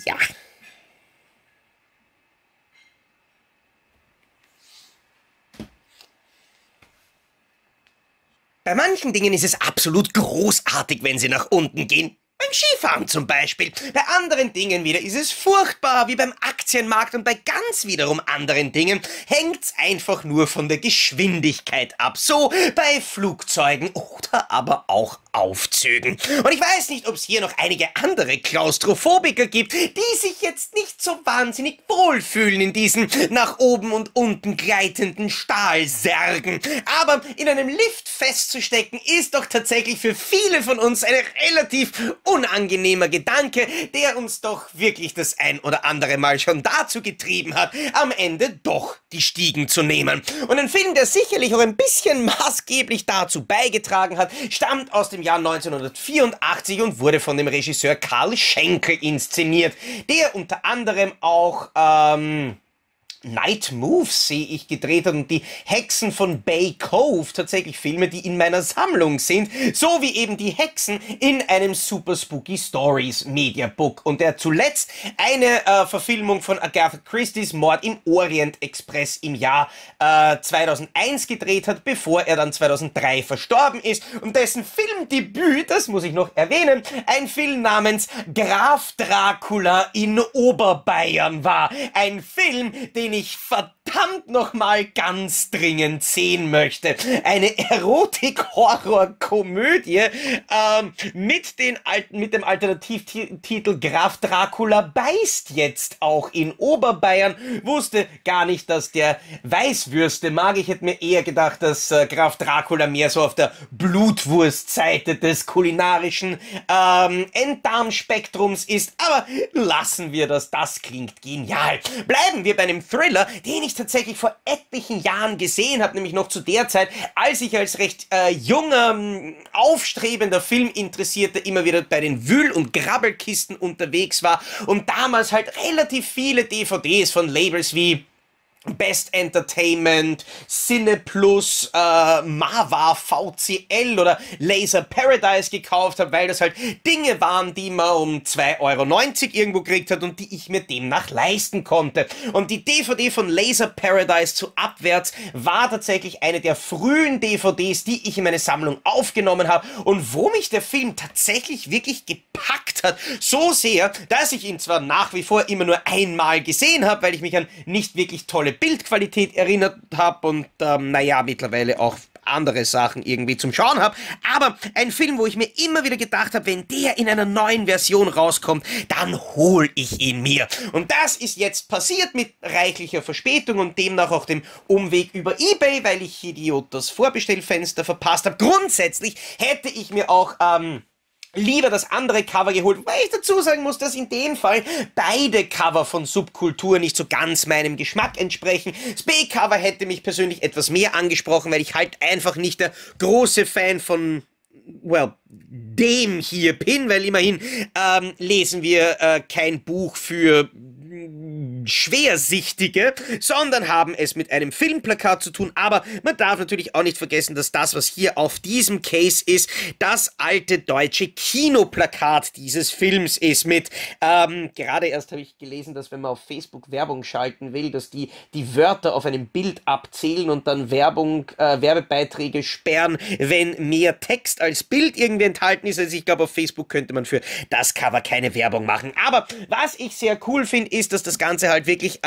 Bei manchen Dingen ist es absolut großartig, wenn sie nach unten gehen. Beim Skifahren zum Beispiel. Bei anderen Dingen wieder ist es furchtbar, wie beim Aktienmarkt, und bei ganz wiederum anderen Dingen hängt's einfach nur von der Geschwindigkeit ab. So bei Flugzeugen oder aber auch Aufzügen. Und ich weiß nicht, ob es hier noch einige andere Klaustrophobiker gibt, die sich jetzt nicht so wahnsinnig wohlfühlen in diesen nach oben und unten gleitenden Stahlsärgen. Aber in einem Lift festzustecken ist doch tatsächlich für viele von uns eine relativ unangenehmer Gedanke, der uns doch wirklich das ein oder andere Mal schon dazu getrieben hat, am Ende doch die Stiegen zu nehmen. Und ein Film, der sicherlich auch ein bisschen maßgeblich dazu beigetragen hat, stammt aus dem Jahr 1984 und wurde von dem Regisseur Karl Schenkel inszeniert, der unter anderem auch Night Moves, sehe ich, gedreht hat und die Hexen von Bay Cove, tatsächlich Filme, die in meiner Sammlung sind, so wie eben die Hexen in einem Super Spooky Stories Mediabook und der zuletzt eine Verfilmung von Agatha Christie's Mord im Orient Express im Jahr 2001 gedreht hat, bevor er dann 2003 verstorben ist, und dessen Filmdebüt, das muss ich noch erwähnen, ein Film namens Graf Dracula in Oberbayern war. Ein Film, den ich verdammt verdammt nochmal ganz dringend sehen möchte. Eine Erotik-Horror-Komödie mit dem Alternativtitel Graf Dracula beißt jetzt auch in Oberbayern. Wusste gar nicht, dass der Weißwürste mag. Ich hätte mir eher gedacht, dass Graf Dracula mehr so auf der Blutwurstseite des kulinarischen Enddarmspektrums ist. Aber lassen wir das. Das klingt genial. Bleiben wir bei einem Thriller, den ich tatsächlich vor etlichen Jahren gesehen habe, nämlich noch zu der Zeit, als ich als recht junger, aufstrebender Filminteressierter immer wieder bei den Wühl- und Grabbelkisten unterwegs war und damals halt relativ viele DVDs von Labels wie Best Entertainment, Cineplus, Mava, VCL oder Laser Paradise gekauft habe, weil das halt Dinge waren, die man um 2,90 € irgendwo gekriegt hat und die ich mir demnach leisten konnte. Und die DVD von Laser Paradise zu Abwärts war tatsächlich eine der frühen DVDs, die ich in meine Sammlung aufgenommen habe und wo mich der Film tatsächlich wirklich gepackt hat. So sehr, dass ich ihn zwar nach wie vor immer nur einmal gesehen habe, weil ich mich an nicht wirklich tolle Bildqualität erinnert habe und naja, mittlerweile auch andere Sachen irgendwie zum Schauen habe, aber ein Film, wo ich mir immer wieder gedacht habe, wenn der in einer neuen Version rauskommt, dann hol ich ihn mir. Und das ist jetzt passiert mit reichlicher Verspätung und demnach auch dem Umweg über eBay, weil ich Idiot das Vorbestellfenster verpasst habe. Grundsätzlich hätte ich mir auch lieber das andere Cover geholt, weil ich dazu sagen muss, dass in dem Fall beide Cover von Subkultur nicht so ganz meinem Geschmack entsprechen. Das B-Cover hätte mich persönlich etwas mehr angesprochen, weil ich halt einfach nicht der große Fan von, well, dem hier bin, weil immerhin lesen wir kein Buch für Schwersichtige, sondern haben es mit einem Filmplakat zu tun. Aber man darf natürlich auch nicht vergessen, dass das, was hier auf diesem Case ist, das alte deutsche Kinoplakat dieses Films ist mit, gerade erst habe ich gelesen, dass wenn man auf Facebook Werbung schalten will, dass die Wörter auf einem Bild abzählen und dann Werbebeiträge sperren, wenn mehr Text als Bild irgendwie enthalten ist. Also ich glaube, auf Facebook könnte man für das Cover keine Werbung machen. Aber was ich sehr cool finde, ist, dass das Ganze halt wirklich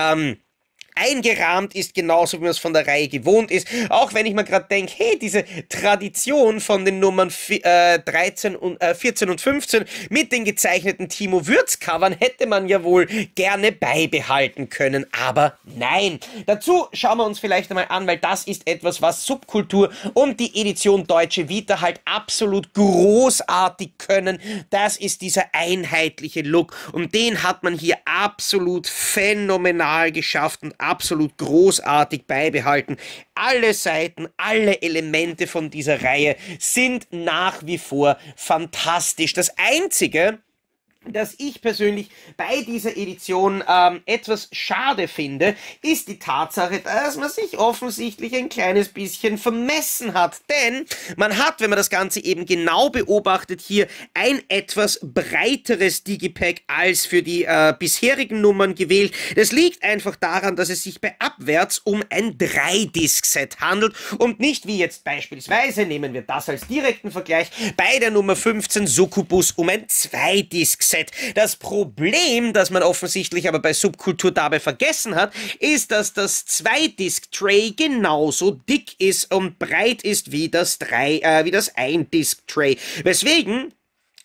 eingerahmt ist, genauso wie man es von der Reihe gewohnt ist, auch wenn ich mir gerade denke, hey, diese Tradition von den Nummern 14 und 15 mit den gezeichneten Timo Würz-Covern hätte man ja wohl gerne beibehalten können, aber nein. Dazu schauen wir uns vielleicht einmal an, weil das ist etwas, was Subkultur und die Edition Deutsche Vita halt absolut großartig können. Das ist dieser einheitliche Look und den hat man hier absolut phänomenal geschafft und absolut großartig beibehalten. Alle Seiten, alle Elemente von dieser Reihe sind nach wie vor fantastisch. Das Einzige, das ich persönlich bei dieser Edition etwas schade finde, ist die Tatsache, dass man sich offensichtlich ein kleines bisschen vermessen hat. Denn man hat, wenn man das Ganze eben genau beobachtet, hier ein etwas breiteres Digipack als für die bisherigen Nummern gewählt. Das liegt einfach daran, dass es sich bei Abwärts um ein 3-Disc-Set handelt und nicht wie jetzt beispielsweise, nehmen wir das als direkten Vergleich, bei der Nummer 15 Succubus um ein 2-Disc-Set. Das Problem, das man offensichtlich aber bei Subkultur dabei vergessen hat, ist, dass das 2-Disc-Tray genauso dick ist und breit ist wie das 1-Disc-Tray. Weswegen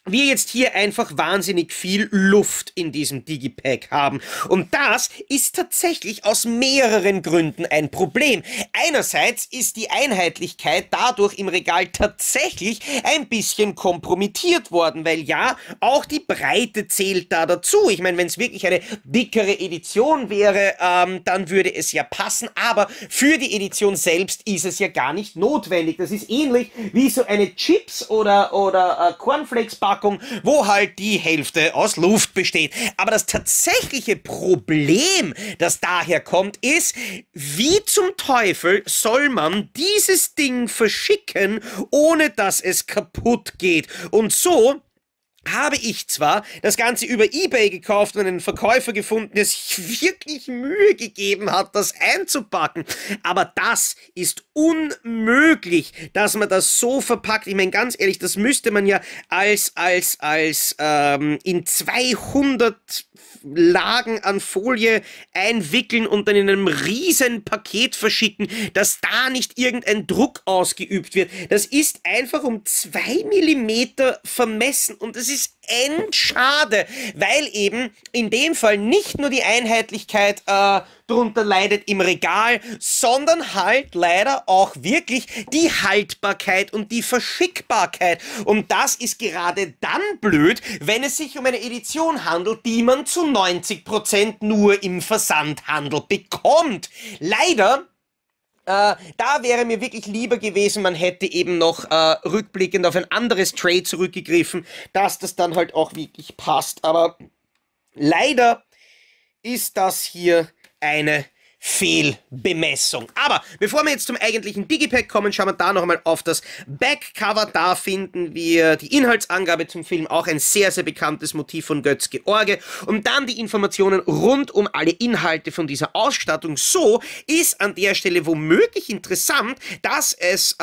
wir jetzt hier einfach wahnsinnig viel Luft in diesem Digipack haben. Und das ist tatsächlich aus mehreren Gründen ein Problem. Einerseits ist die Einheitlichkeit dadurch im Regal tatsächlich ein bisschen kompromittiert worden, weil ja, auch die Breite zählt da dazu. Ich meine, wenn es wirklich eine dickere Edition wäre, dann würde es ja passen, aber für die Edition selbst ist es ja gar nicht notwendig. Das ist ähnlich wie so eine Chips- oder Cornflakes-Packung, wo halt die Hälfte aus Luft besteht. Aber das tatsächliche Problem, das daher kommt, ist, wie zum Teufel soll man dieses Ding verschicken, ohne dass es kaputt geht? Und so habe ich zwar das Ganze über eBay gekauft und einen Verkäufer gefunden, der sich wirklich Mühe gegeben hat, das einzupacken. Aber das ist unmöglich, dass man das so verpackt. Ich meine, ganz ehrlich, das müsste man ja in 200 Lagen an Folie einwickeln und dann in einem riesen Paket verschicken, dass da nicht irgendein Druck ausgeübt wird. Das ist einfach um 2 mm vermessen und es ist endschade, weil eben in dem Fall nicht nur die Einheitlichkeit drunter leidet im Regal, sondern halt leider auch wirklich die Haltbarkeit und die Verschickbarkeit. Und das ist gerade dann blöd, wenn es sich um eine Edition handelt, die man zu 90% nur im Versandhandel bekommt. Leider... da wäre mir wirklich lieber gewesen, man hätte eben noch rückblickend auf ein anderes Trade zurückgegriffen, dass das dann halt auch wirklich passt. Aber leider ist das hier eine Fehlbemessung. Aber bevor wir jetzt zum eigentlichen Digipack kommen, schauen wir da nochmal auf das Backcover. Da finden wir die Inhaltsangabe zum Film, auch ein sehr, sehr bekanntes Motiv von Götz-George. Und dann die Informationen rund um alle Inhalte von dieser Ausstattung. So ist an der Stelle womöglich interessant, dass es...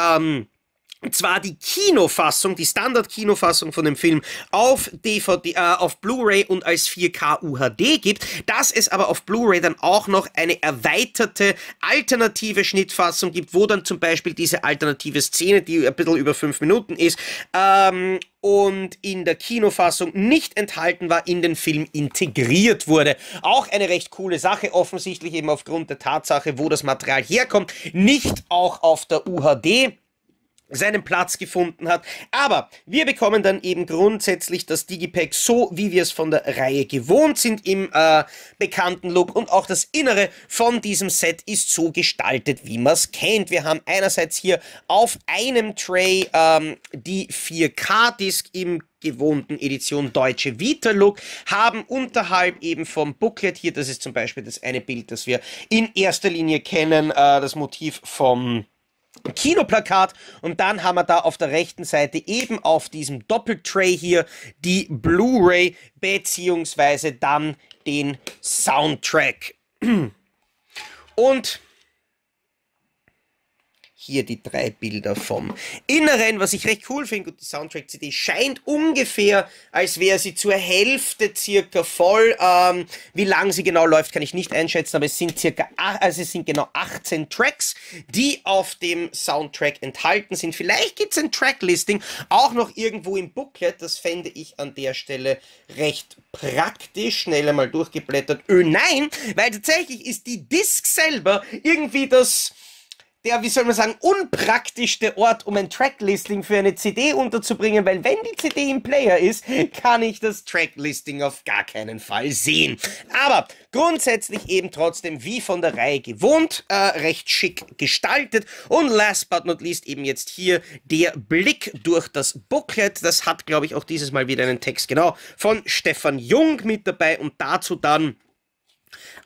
zwar die Kinofassung, die Standard-Kinofassung von dem Film auf DVD, auf Blu-ray und als 4K UHD gibt, dass es aber auf Blu-ray dann auch noch eine erweiterte alternative Schnittfassung gibt, wo dann zum Beispiel diese alternative Szene, die ein bisschen über 5 Minuten ist, und in der Kinofassung nicht enthalten war, in den Film integriert wurde. Auch eine recht coole Sache, offensichtlich eben aufgrund der Tatsache, wo das Material herkommt, nicht auch auf der UHD seinen Platz gefunden hat. Aber wir bekommen dann eben grundsätzlich das Digipack so, wie wir es von der Reihe gewohnt sind im bekannten Look, und auch das Innere von diesem Set ist so gestaltet, wie man es kennt. Wir haben einerseits hier auf einem Tray die 4K-Disc im gewohnten Edition Deutsche Vita-Look, haben unterhalb eben vom Booklet hier, das ist zum Beispiel das eine Bild, das wir in erster Linie kennen, das Motiv vom Kinoplakat, und dann haben wir da auf der rechten Seite eben auf diesem Doppeltray hier die Blu-ray beziehungsweise dann den Soundtrack. Und hier die 3 Bilder vom Inneren, was ich recht cool finde. Gut, die Soundtrack-CD scheint ungefähr, als wäre sie zur Hälfte circa voll. Wie lang sie genau läuft, kann ich nicht einschätzen, aber es sind circa, also es sind genau 18 Tracks, die auf dem Soundtrack enthalten sind. Vielleicht gibt es ein Tracklisting auch noch irgendwo im Booklet. Das fände ich an der Stelle recht praktisch. Schnell einmal durchgeblättert. Nein, weil tatsächlich ist die Disc selber irgendwie das... der, wie soll man sagen, unpraktischste Ort, um ein Tracklisting für eine CD unterzubringen, weil wenn die CD im Player ist, kann ich das Tracklisting auf gar keinen Fall sehen. Aber grundsätzlich eben trotzdem, wie von der Reihe gewohnt, recht schick gestaltet. Und last but not least eben jetzt hier der Blick durch das Booklet. Das hat, glaube ich, auch dieses Mal wieder einen Text, genau, von Stefan Jung mit dabei und dazu dann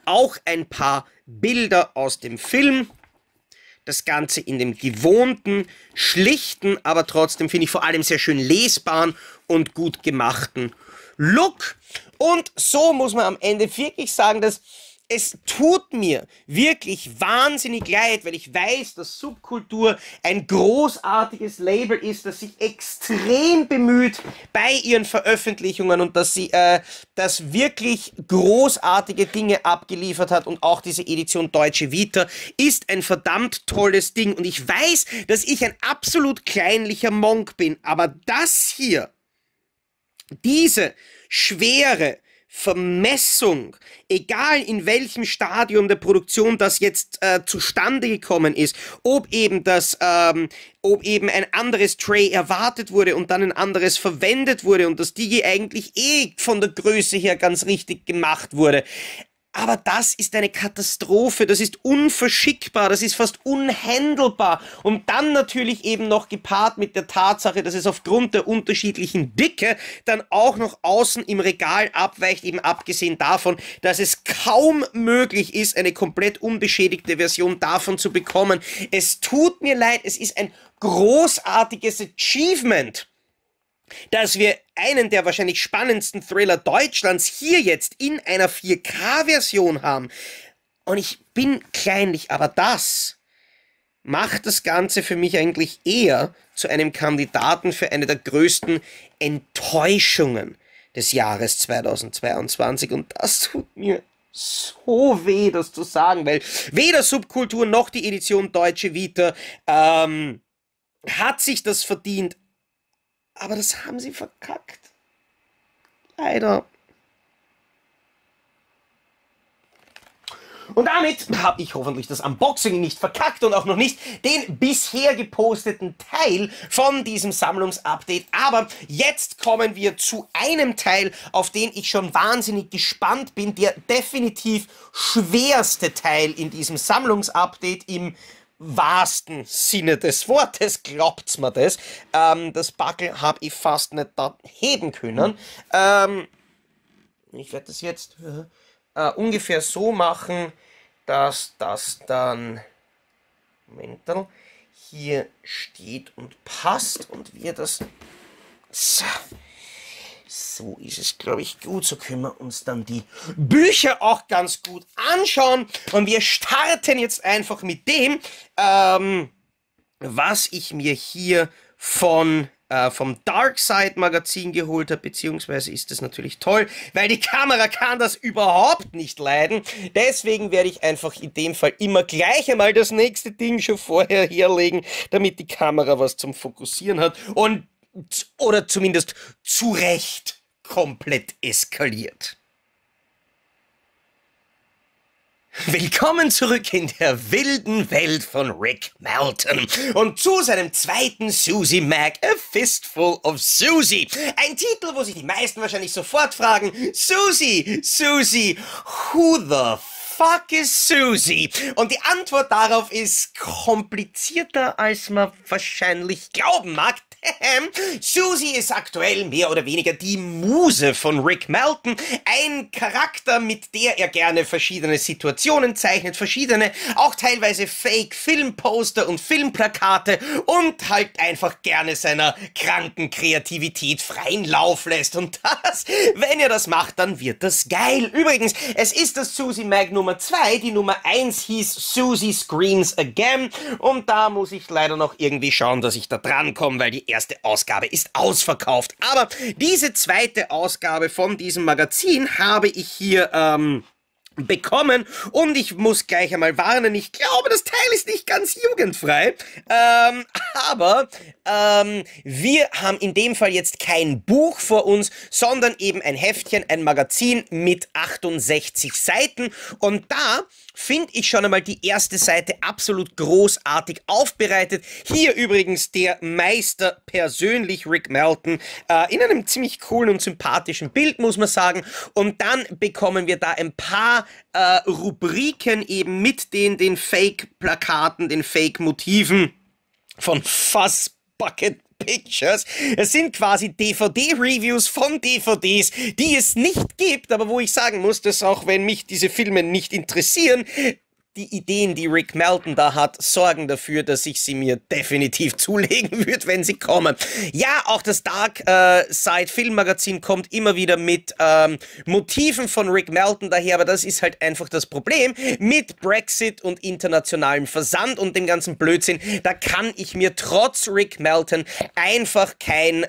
auch ein paar Bilder aus dem Film. Das Ganze in dem gewohnten, schlichten, aber trotzdem, finde ich, vor allem sehr schön lesbaren und gut gemachten Look. Und so muss man am Ende wirklich sagen, dass es tut mir wirklich wahnsinnig leid, weil ich weiß, dass Subkultur ein großartiges Label ist, das sich extrem bemüht bei ihren Veröffentlichungen und dass sie das wirklich großartige Dinge abgeliefert hat, und auch diese Edition Deutsche Vita ist ein verdammt tolles Ding, und ich weiß, dass ich ein absolut kleinlicher Monk bin, aber das hier, diese schwere Vermessung, egal in welchem Stadium der Produktion das jetzt zustande gekommen ist, ob eben ein anderes Tray erwartet wurde und dann ein anderes verwendet wurde und das Digi eigentlich eh von der Größe her ganz richtig gemacht wurde. Aber das ist eine Katastrophe, das ist unverschickbar, das ist fast unhandelbar. Und dann natürlich eben noch gepaart mit der Tatsache, dass es aufgrund der unterschiedlichen Dicke dann auch noch außen im Regal abweicht, eben abgesehen davon, dass es kaum möglich ist, eine komplett unbeschädigte Version davon zu bekommen. Es tut mir leid, es ist ein großartiges Achievement, dass wir einen der wahrscheinlich spannendsten Thriller Deutschlands hier jetzt in einer 4K-Version haben. Und ich bin kleinlich, aber das macht das Ganze für mich eigentlich eher zu einem Kandidaten für eine der größten Enttäuschungen des Jahres 2022. Und das tut mir so weh, das zu sagen, weil weder Subkultur noch die Edition Deutsche Vita hat sich das verdient. Aber das haben sie verkackt. Leider. Und damit habe ich hoffentlich das Unboxing nicht verkackt und auch noch nicht den bisher geposteten Teil von diesem Sammlungsupdate. Aber jetzt kommen wir zu einem Teil, auf den ich schon wahnsinnig gespannt bin. Der definitiv schwerste Teil in diesem Sammlungsupdate im wahrsten Sinne des Wortes, glaubt's mir das. Das Backel habe ich fast nicht da heben können. Ich werde das jetzt ungefähr so machen, dass das dann hier steht und passt und wir das so. So ist es, glaube ich, gut. So können wir uns dann die Bücher auch ganz gut anschauen. Und wir starten jetzt einfach mit dem, was ich mir hier von, vom Darkside-Magazin geholt habe. Beziehungsweise ist das natürlich toll, weil die Kamera kann das überhaupt nicht leiden. Deswegen werde ich einfach in dem Fall immer gleich einmal das nächste Ding schon vorher herlegen, damit die Kamera was zum Fokussieren hat. Und oder zumindest zu Recht komplett eskaliert. Willkommen zurück in der wilden Welt von Rick Melton und zu seinem zweiten Susie Mac, A Fistful of Susie. Ein Titel, wo sich die meisten wahrscheinlich sofort fragen, Susie, Susie, who the fuck is Susie? Und die Antwort darauf ist komplizierter, als man wahrscheinlich glauben mag. Susie ist aktuell mehr oder weniger die Muse von Rick Melton, ein Charakter, mit der er gerne verschiedene Situationen zeichnet, verschiedene, auch teilweise Fake-Filmposter und Filmplakate und halt einfach gerne seiner kranken Kreativität freien Lauf lässt. Und das, wenn er das macht, dann wird das geil. Übrigens, es ist das Susie Mag Nummer 2, die Nummer 1 hieß Susie Screams Again und da muss ich leider noch irgendwie schauen, dass ich da dran komme, weil die erste Ausgabe ist ausverkauft. Aber diese zweite Ausgabe von diesem Magazin habe ich hier bekommen und ich muss gleich einmal warnen, ich glaube, das Teil ist nicht ganz jugendfrei, aber wir haben in dem Fall jetzt kein Buch vor uns, sondern eben ein Heftchen, ein Magazin mit 68 Seiten und da finde ich schon einmal die erste Seite absolut großartig aufbereitet. Hier übrigens der Meister persönlich, Rick Melton, in einem ziemlich coolen und sympathischen Bild, muss man sagen. Und dann bekommen wir da ein paar Rubriken eben mit den Fake-Plakaten, den Fake-Motiven von Fuzzbucket Pictures. Es sind quasi DVD-Reviews von DVDs, die es nicht gibt, aber wo ich sagen muss, dass auch wenn mich diese Filme nicht interessieren, die Ideen, die Rick Melton da hat, sorgen dafür, dass ich sie mir definitiv zulegen würde, wenn sie kommen. Ja, auch das Dark Side Filmmagazin kommt immer wieder mit Motiven von Rick Melton daher, aber das ist halt einfach das Problem mit Brexit und internationalem Versand und dem ganzen Blödsinn. Da kann ich mir trotz Rick Melton einfach kein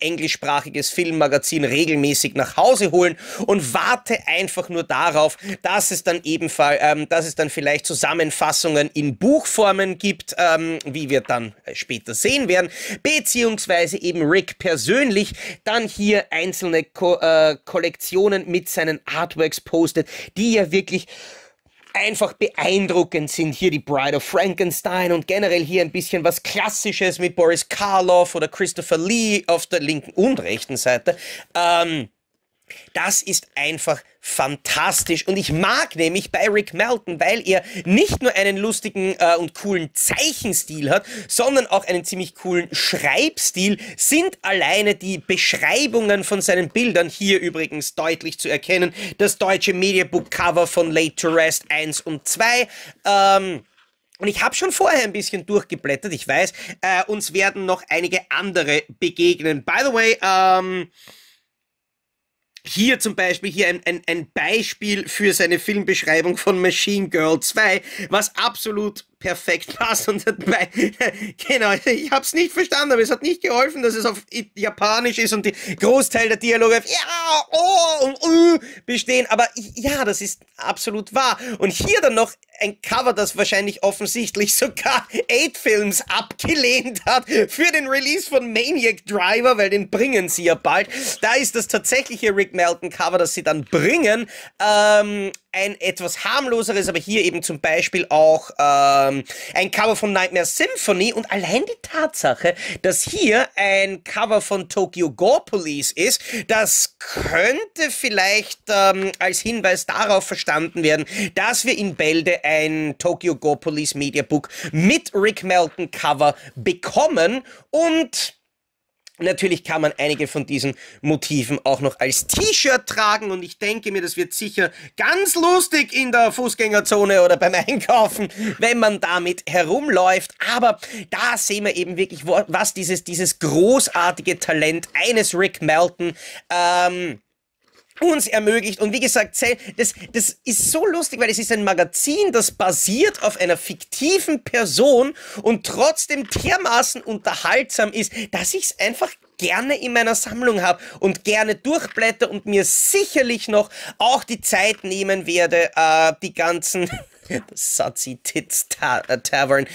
englischsprachiges Filmmagazin regelmäßig nach Hause holen und warte einfach nur darauf, dass es dann ebenfalls, vielleicht Zusammenfassungen in Buchformen gibt, wie wir dann später sehen werden, beziehungsweise eben Rick persönlich dann hier einzelne Kollektionen mit seinen Artworks postet, die ja wirklich einfach beeindruckend sind. Hier die Bride of Frankenstein und generell hier ein bisschen was Klassisches mit Boris Karloff oder Christopher Lee auf der linken und rechten Seite. Das ist einfach fantastisch und ich mag nämlich bei Rick Melton, weil er nicht nur einen lustigen und coolen Zeichenstil hat, sondern auch einen ziemlich coolen Schreibstil, sind alleine die Beschreibungen von seinen Bildern hier übrigens deutlich zu erkennen. Das deutsche Mediabook-Cover von Laid to Rest 1 und 2, Und ich habe schon vorher ein bisschen durchgeblättert, ich weiß, uns werden noch einige andere begegnen. By the way, hier zum Beispiel, hier ein Beispiel für seine Filmbeschreibung von Machine Girl 2, was absolut perfekt passt. Und dabei, genau, ich habe es nicht verstanden, aber es hat nicht geholfen, dass es auf Japanisch ist und die Großteil der Dialoge auf ja, oh und bestehen. Aber ja, das ist absolut wahr. Und hier dann noch ein Cover, das wahrscheinlich offensichtlich sogar 8 Films abgelehnt hat für den Release von Maniac Driver, weil den bringen sie ja bald. Da ist das tatsächliche Rick Melton Cover, das sie dann bringen, ein etwas harmloseres, aber hier eben zum Beispiel auch ein Cover von Nightmare Symphony, und allein die Tatsache, dass hier ein Cover von Tokyo Gore Police ist, das könnte vielleicht als Hinweis darauf verstanden werden, dass wir in Bälde ein Tokyo Gore Police Mediabook mit Rick Melton Cover bekommen, und natürlich kann man einige von diesen Motiven auch noch als T-Shirt tragen, und ich denke mir, das wird sicher ganz lustig in der Fußgängerzone oder beim Einkaufen, wenn man damit herumläuft. Aber da sehen wir eben wirklich, was dieses großartige Talent eines Rick Melton uns ermöglicht. Und wie gesagt, das ist so lustig, weil es ist ein Magazin, das basiert auf einer fiktiven Person und trotzdem dermaßen unterhaltsam ist, dass ich es einfach gerne in meiner Sammlung habe und gerne durchblätter und mir sicherlich noch auch die Zeit nehmen werde, die ganzen Satzi Tits Tavern,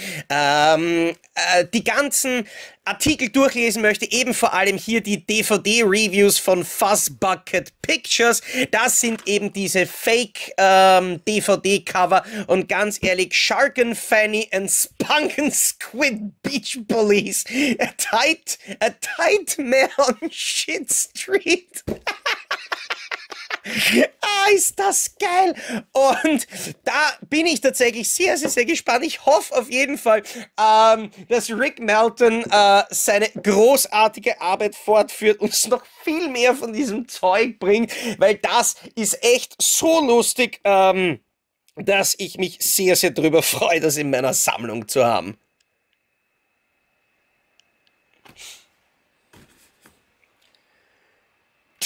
die ganzen Artikel durchlesen möchte, eben vor allem hier die DVD-Reviews von Fuzzbucket Pictures. Das sind eben diese Fake-DVD-Cover, und ganz ehrlich, Sharkin' Fanny and Spunkin' Squid Beach Police, a Nightmare on Shit Street. Ah, ist das geil! Und da bin ich tatsächlich sehr, sehr, sehr gespannt. Ich hoffe auf jeden Fall, dass Rick Melton seine großartige Arbeit fortführt und uns noch viel mehr von diesem Zeug bringt, weil das ist echt so lustig, dass ich mich sehr, sehr drüber freue, das in meiner Sammlung zu haben.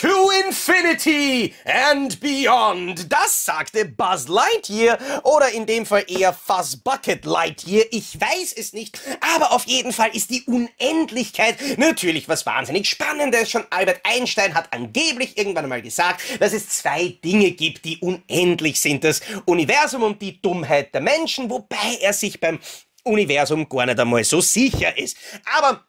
To Infinity and Beyond, das sagte Buzz Lightyear, oder in dem Fall eher Fuzzbucket Lightyear, ich weiß es nicht, aber auf jeden Fall ist die Unendlichkeit natürlich was wahnsinnig Spannendes. Schon Albert Einstein hat angeblich irgendwann mal gesagt, dass es 2 Dinge gibt, die unendlich sind, das Universum und die Dummheit der Menschen, wobei er sich beim Universum gar nicht einmal so sicher ist, aber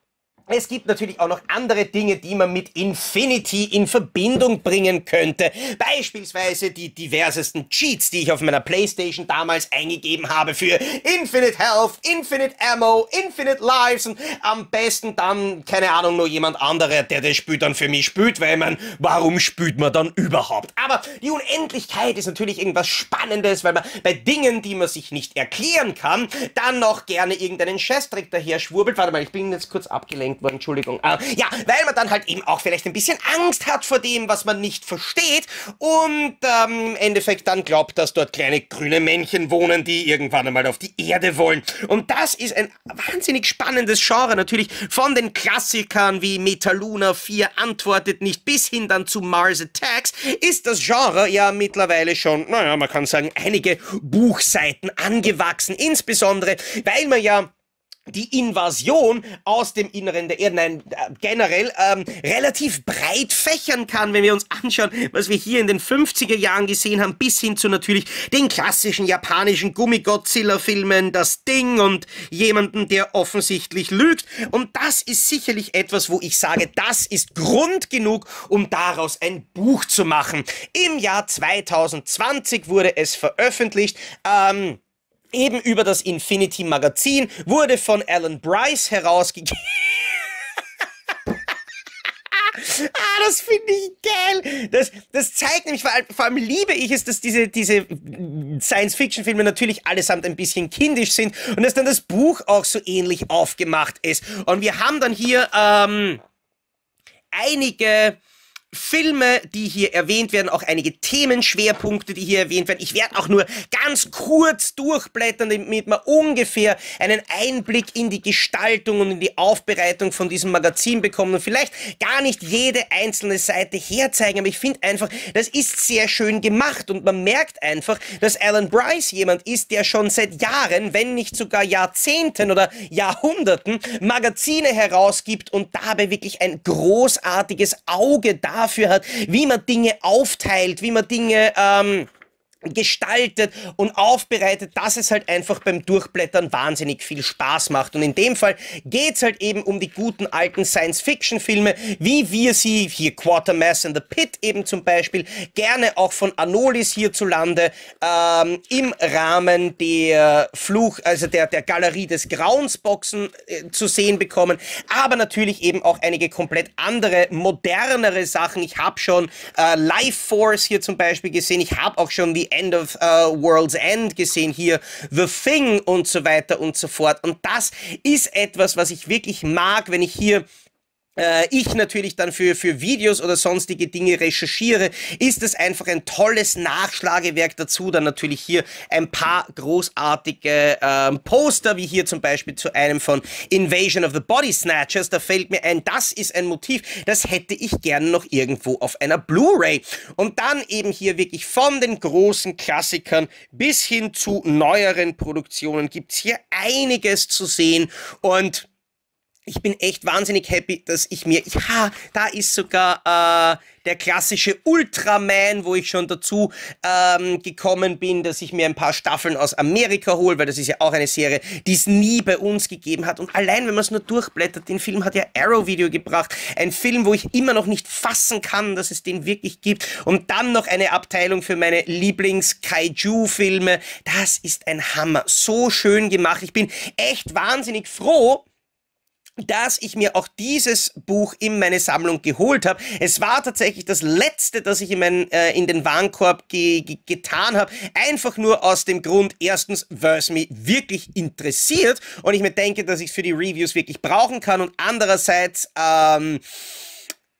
es gibt natürlich auch noch andere Dinge, die man mit Infinity in Verbindung bringen könnte. Beispielsweise die diversesten Cheats, die ich auf meiner Playstation damals eingegeben habe für Infinite Health, Infinite Ammo, Infinite Lives, und am besten dann, keine Ahnung, nur jemand anderer, der das Spiel dann für mich spielt, weil man, warum spielt man dann überhaupt? Aber die Unendlichkeit ist natürlich irgendwas Spannendes, weil man bei Dingen, die man sich nicht erklären kann, dann noch gerne irgendeinen Scheißtrick daher schwurbelt. Warte mal, ich bin jetzt kurz abgelenkt. Entschuldigung. Ja, weil man dann halt eben auch vielleicht ein bisschen Angst hat vor dem, was man nicht versteht, und im Endeffekt dann glaubt, dass dort kleine grüne Männchen wohnen, die irgendwann einmal auf die Erde wollen. Und das ist ein wahnsinnig spannendes Genre, natürlich von den Klassikern wie Metaluna 4 antwortet nicht bis hin dann zu Mars Attacks, ist das Genre ja mittlerweile schon, naja, man kann sagen, einige Buchseiten angewachsen, insbesondere, weil man ja die Invasion aus dem Inneren der Erde, nein, generell relativ breit fächern kann, wenn wir uns anschauen, was wir hier in den 50er Jahren gesehen haben, bis hin zu natürlich den klassischen japanischen Gummi-Godzilla-Filmen, das Ding und jemanden, der offensichtlich lügt. Und das ist sicherlich etwas, wo ich sage, das ist Grund genug, um daraus ein Buch zu machen. Im Jahr 2020 wurde es veröffentlicht, eben über das Infinity Magazin, wurde von Alan Bryce herausgegeben. Ah, das finde ich geil. Das zeigt nämlich, vor allem liebe ich es, dass diese Science-Fiction-Filme natürlich allesamt ein bisschen kindisch sind und dass dann das Buch auch so ähnlich aufgemacht ist. Und wir haben dann hier einige Filme, die hier erwähnt werden, auch einige Themenschwerpunkte, die hier erwähnt werden. Ich werde auch nur ganz kurz durchblättern, damit man ungefähr einen Einblick in die Gestaltung und in die Aufbereitung von diesem Magazin bekommt und vielleicht gar nicht jede einzelne Seite herzeigen, aber ich finde einfach, das ist sehr schön gemacht und man merkt einfach, dass Alan Bryce jemand ist, der schon seit Jahren, wenn nicht sogar Jahrzehnten oder Jahrhunderten Magazine herausgibt und dabei wirklich ein großartiges Auge dafür hat, wie man Dinge aufteilt, wie man Dinge gestaltet und aufbereitet, dass es halt einfach beim Durchblättern wahnsinnig viel Spaß macht. Und in dem Fall geht's halt eben um die guten alten Science-Fiction-Filme, wie wir sie hier, Quatermass and the Pit eben zum Beispiel, gerne auch von Anolis hierzulande im Rahmen der der Galerie des Grauensboxen zu sehen bekommen, aber natürlich eben auch einige komplett andere, modernere Sachen. Ich habe schon Life Force hier zum Beispiel gesehen, ich habe auch schon die End of World's End gesehen, hier The Thing und so weiter und so fort. Und das ist etwas, was ich wirklich mag, wenn ich hier natürlich dann für Videos oder sonstige Dinge recherchiere, ist es einfach ein tolles Nachschlagewerk dazu. Dann natürlich hier ein paar großartige Poster, wie hier zum Beispiel zu einem von Invasion of the Body Snatchers. Da fällt mir ein, das ist ein Motiv, das hätte ich gerne noch irgendwo auf einer Blu-ray. Und dann eben hier wirklich von den großen Klassikern bis hin zu neueren Produktionen gibt's hier einiges zu sehen und ich bin echt wahnsinnig happy, dass ich mir, da ist sogar der klassische Ultraman, wo ich schon dazu gekommen bin, dass ich mir ein paar Staffeln aus Amerika hole, weil das ist ja auch eine Serie, die es nie bei uns gegeben hat. Und allein, wenn man es nur durchblättert, den Film hat ja Arrow Video gebracht, ein Film, wo ich immer noch nicht fassen kann, dass es den wirklich gibt. Und dann noch eine Abteilung für meine Lieblings-Kaiju-Filme. Das ist ein Hammer. So schön gemacht. Ich bin echt wahnsinnig froh, dass ich mir auch dieses Buch in meine Sammlung geholt habe. Es war tatsächlich das letzte, das ich in den Warenkorb getan habe. Einfach nur aus dem Grund, erstens, weil es mich wirklich interessiert und ich mir denke, dass ich es für die Reviews wirklich brauchen kann, und andererseits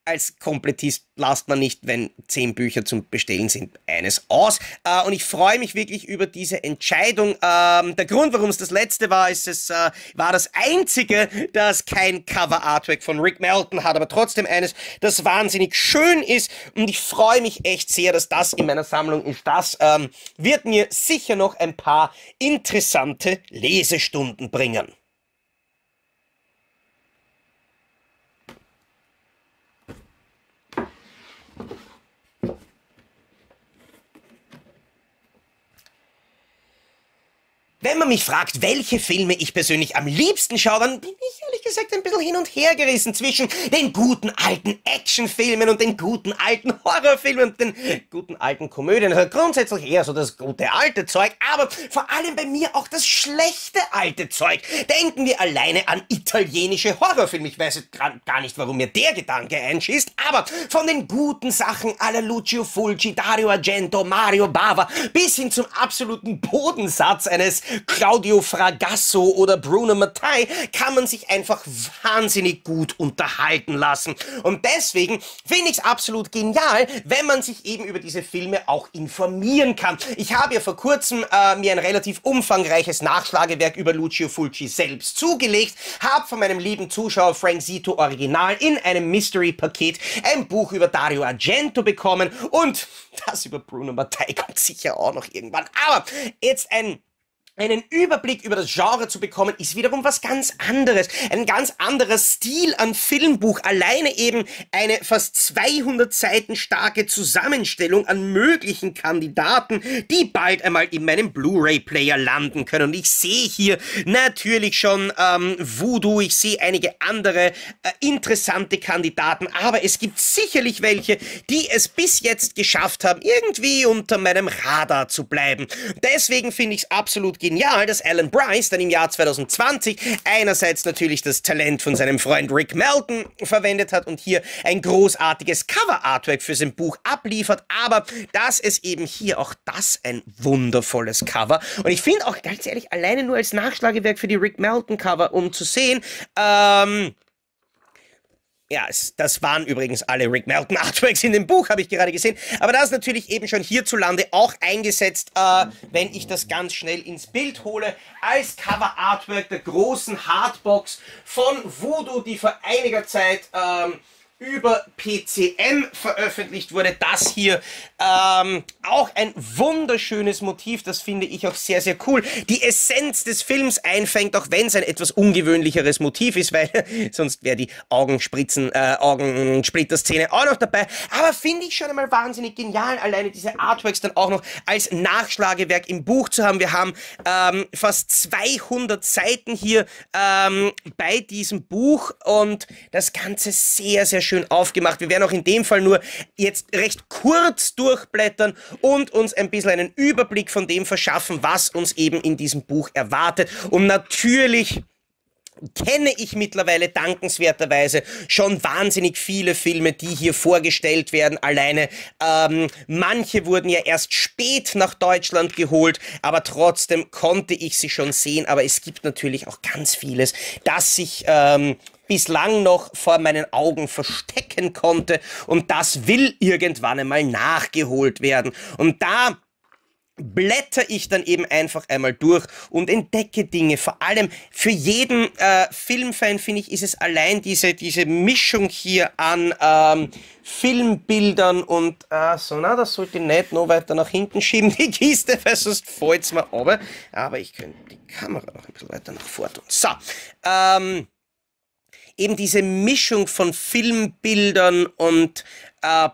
als Komplettist lasst man nicht, wenn 10 Bücher zum Bestellen sind, eines aus. Und ich freue mich wirklich über diese Entscheidung. Der Grund, warum es das letzte war, ist, es war das einzige, das kein Cover-Artwork von Rick Melton hat, aber trotzdem eines, das wahnsinnig schön ist. Und ich freue mich echt sehr, dass das in meiner Sammlung ist. Das wird mir sicher noch ein paar interessante Lesestunden bringen. Wenn man mich fragt, welche Filme ich persönlich am liebsten schaue, dann bin ich ehrlich gesagt ein bisschen hin und her gerissen zwischen den guten alten Actionfilmen und den guten alten Horrorfilmen und den guten alten Komödien. Also grundsätzlich eher so das gute alte Zeug, aber vor allem bei mir auch das schlechte alte Zeug. Denken wir alleine an italienische Horrorfilme. Ich weiß jetzt gar nicht, warum mir der Gedanke einschießt, aber von den guten Sachen à la Lucio Fulci, Dario Argento, Mario Bava bis hin zum absoluten Bodensatz eines Claudio Fragasso oder Bruno Mattei kann man sich einfach wahnsinnig gut unterhalten lassen. Und deswegen finde ich es absolut genial, wenn man sich eben über diese Filme auch informieren kann. Ich habe ja vor kurzem mir ein relativ umfangreiches Nachschlagewerk über Lucio Fulci selbst zugelegt, habe von meinem lieben Zuschauer Frank Zito Original in einem Mystery-Paket ein Buch über Dario Argento bekommen und das über Bruno Mattei kommt sicher auch noch irgendwann. Aber jetzt einen Überblick über das Genre zu bekommen, ist wiederum was ganz anderes. Ein ganz anderer Stil an Filmbuch. Alleine eben eine fast 200 Seiten starke Zusammenstellung an möglichen Kandidaten, die bald einmal in meinem Blu-ray-Player landen können. Und ich sehe hier natürlich schon Voodoo, ich sehe einige andere interessante Kandidaten, aber es gibt sicherlich welche, die es bis jetzt geschafft haben, irgendwie unter meinem Radar zu bleiben. Deswegen finde ich es absolut genial, dass Alan Bryce dann im Jahr 2020 einerseits natürlich das Talent von seinem Freund Rick Melton verwendet hat und hier ein großartiges Cover-Artwork für sein Buch abliefert, aber dass es eben hier auch das ein wundervolles Cover, und ich finde auch ganz ehrlich, alleine nur als Nachschlagewerk für die Rick Melton Cover, um zu sehen, Ja, das waren übrigens alle Rick Melton Artworks in dem Buch, habe ich gerade gesehen. Aber das ist natürlich eben schon hierzulande auch eingesetzt, wenn ich das ganz schnell ins Bild hole, als Cover-Artwork der großen Hardbox von Voodoo, die vor einiger Zeit über PCM veröffentlicht wurde. Das hier auch ein wunderschönes Motiv, das finde ich auch sehr, sehr cool. Die Essenz des Films einfängt, auch wenn es ein etwas ungewöhnlicheres Motiv ist, weil sonst wäre die Augensplitter-Szene auch noch dabei. Aber finde ich schon einmal wahnsinnig genial, alleine diese Artworks dann auch noch als Nachschlagewerk im Buch zu haben. Wir haben fast 200 Seiten hier bei diesem Buch und das Ganze sehr, sehr schön aufgemacht. Wir werden auch in dem Fall nur jetzt recht kurz durchblättern und uns ein bisschen einen Überblick von dem verschaffen, was uns eben in diesem Buch erwartet. Und natürlich kenne ich mittlerweile dankenswerterweise schon wahnsinnig viele Filme, die hier vorgestellt werden, alleine. Manche wurden ja erst spät nach Deutschland geholt, aber trotzdem konnte ich sie schon sehen. Aber es gibt natürlich auch ganz vieles, das sich bislang noch vor meinen Augen verstecken konnte, und das will irgendwann einmal nachgeholt werden. Und da blätter ich dann eben einfach einmal durch und entdecke Dinge. Vor allem für jeden Filmfan, finde ich, ist es allein diese Mischung hier an Filmbildern und das sollte ich nicht noch weiter nach hinten schieben, die Kiste, weil sonst fällt es mir runter. Aber ich könnte die Kamera noch ein bisschen weiter nach vorne tun. So, eben diese Mischung von Filmbildern und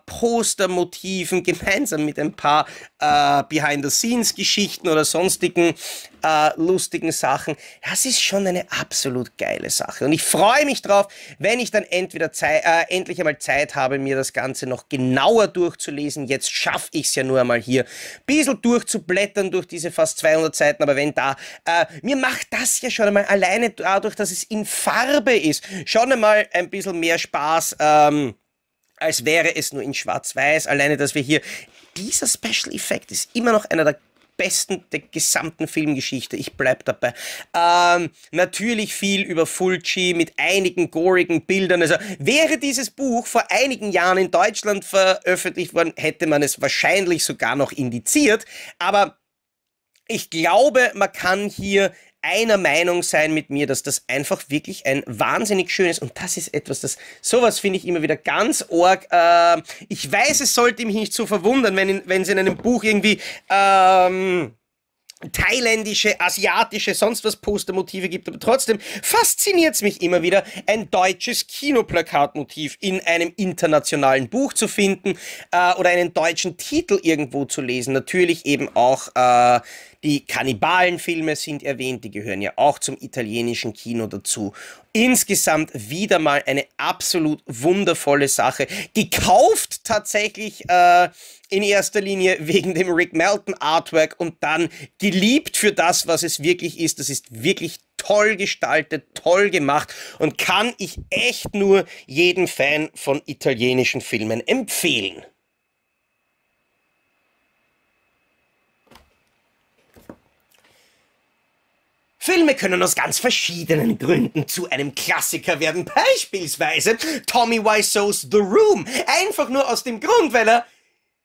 Postermotiven gemeinsam mit ein paar Behind-the-Scenes-Geschichten oder sonstigen lustigen Sachen. Das ist schon eine absolut geile Sache. Und ich freue mich drauf, wenn ich dann endlich einmal Zeit habe, mir das Ganze noch genauer durchzulesen. Jetzt schaffe ich es ja nur einmal hier, ein bisschen durchzublättern durch diese fast 200 Seiten. Aber wenn da, mir macht das ja schon einmal alleine dadurch, dass es in Farbe ist, schon einmal ein bisschen mehr Spaß, als wäre es nur in Schwarz-Weiß. Alleine, dass wir hier... Dieser Special Effect ist immer noch einer der besten der gesamten Filmgeschichte. Ich bleib dabei. Natürlich viel über Fulci mit einigen gorigen Bildern. Also wäre dieses Buch vor einigen Jahren in Deutschland veröffentlicht worden, hätte man es wahrscheinlich sogar noch indiziert. Aber ich glaube, man kann hier einer Meinung sein mit mir, dass das einfach wirklich ein wahnsinnig schönes, und das ist etwas, das sowas finde ich immer wieder ganz arg. Ich weiß, es sollte mich nicht so verwundern, wenn es in einem Buch irgendwie thailändische, asiatische, sonst was Postermotive gibt, aber trotzdem fasziniert es mich immer wieder, ein deutsches Kinoplakatmotiv in einem internationalen Buch zu finden oder einen deutschen Titel irgendwo zu lesen. Natürlich eben auch die Kannibalenfilme sind erwähnt, die gehören ja auch zum italienischen Kino dazu. Insgesamt wieder mal eine absolut wundervolle Sache. Gekauft tatsächlich in erster Linie wegen dem Rick Melton Artwork und dann geliebt für das, was es wirklich ist. Das ist wirklich toll gestaltet, toll gemacht und kann ich echt nur jedem Fan von italienischen Filmen empfehlen. Filme können aus ganz verschiedenen Gründen zu einem Klassiker werden. Beispielsweise Tommy Wiseau's The Room. Einfach nur aus dem Grund, weil er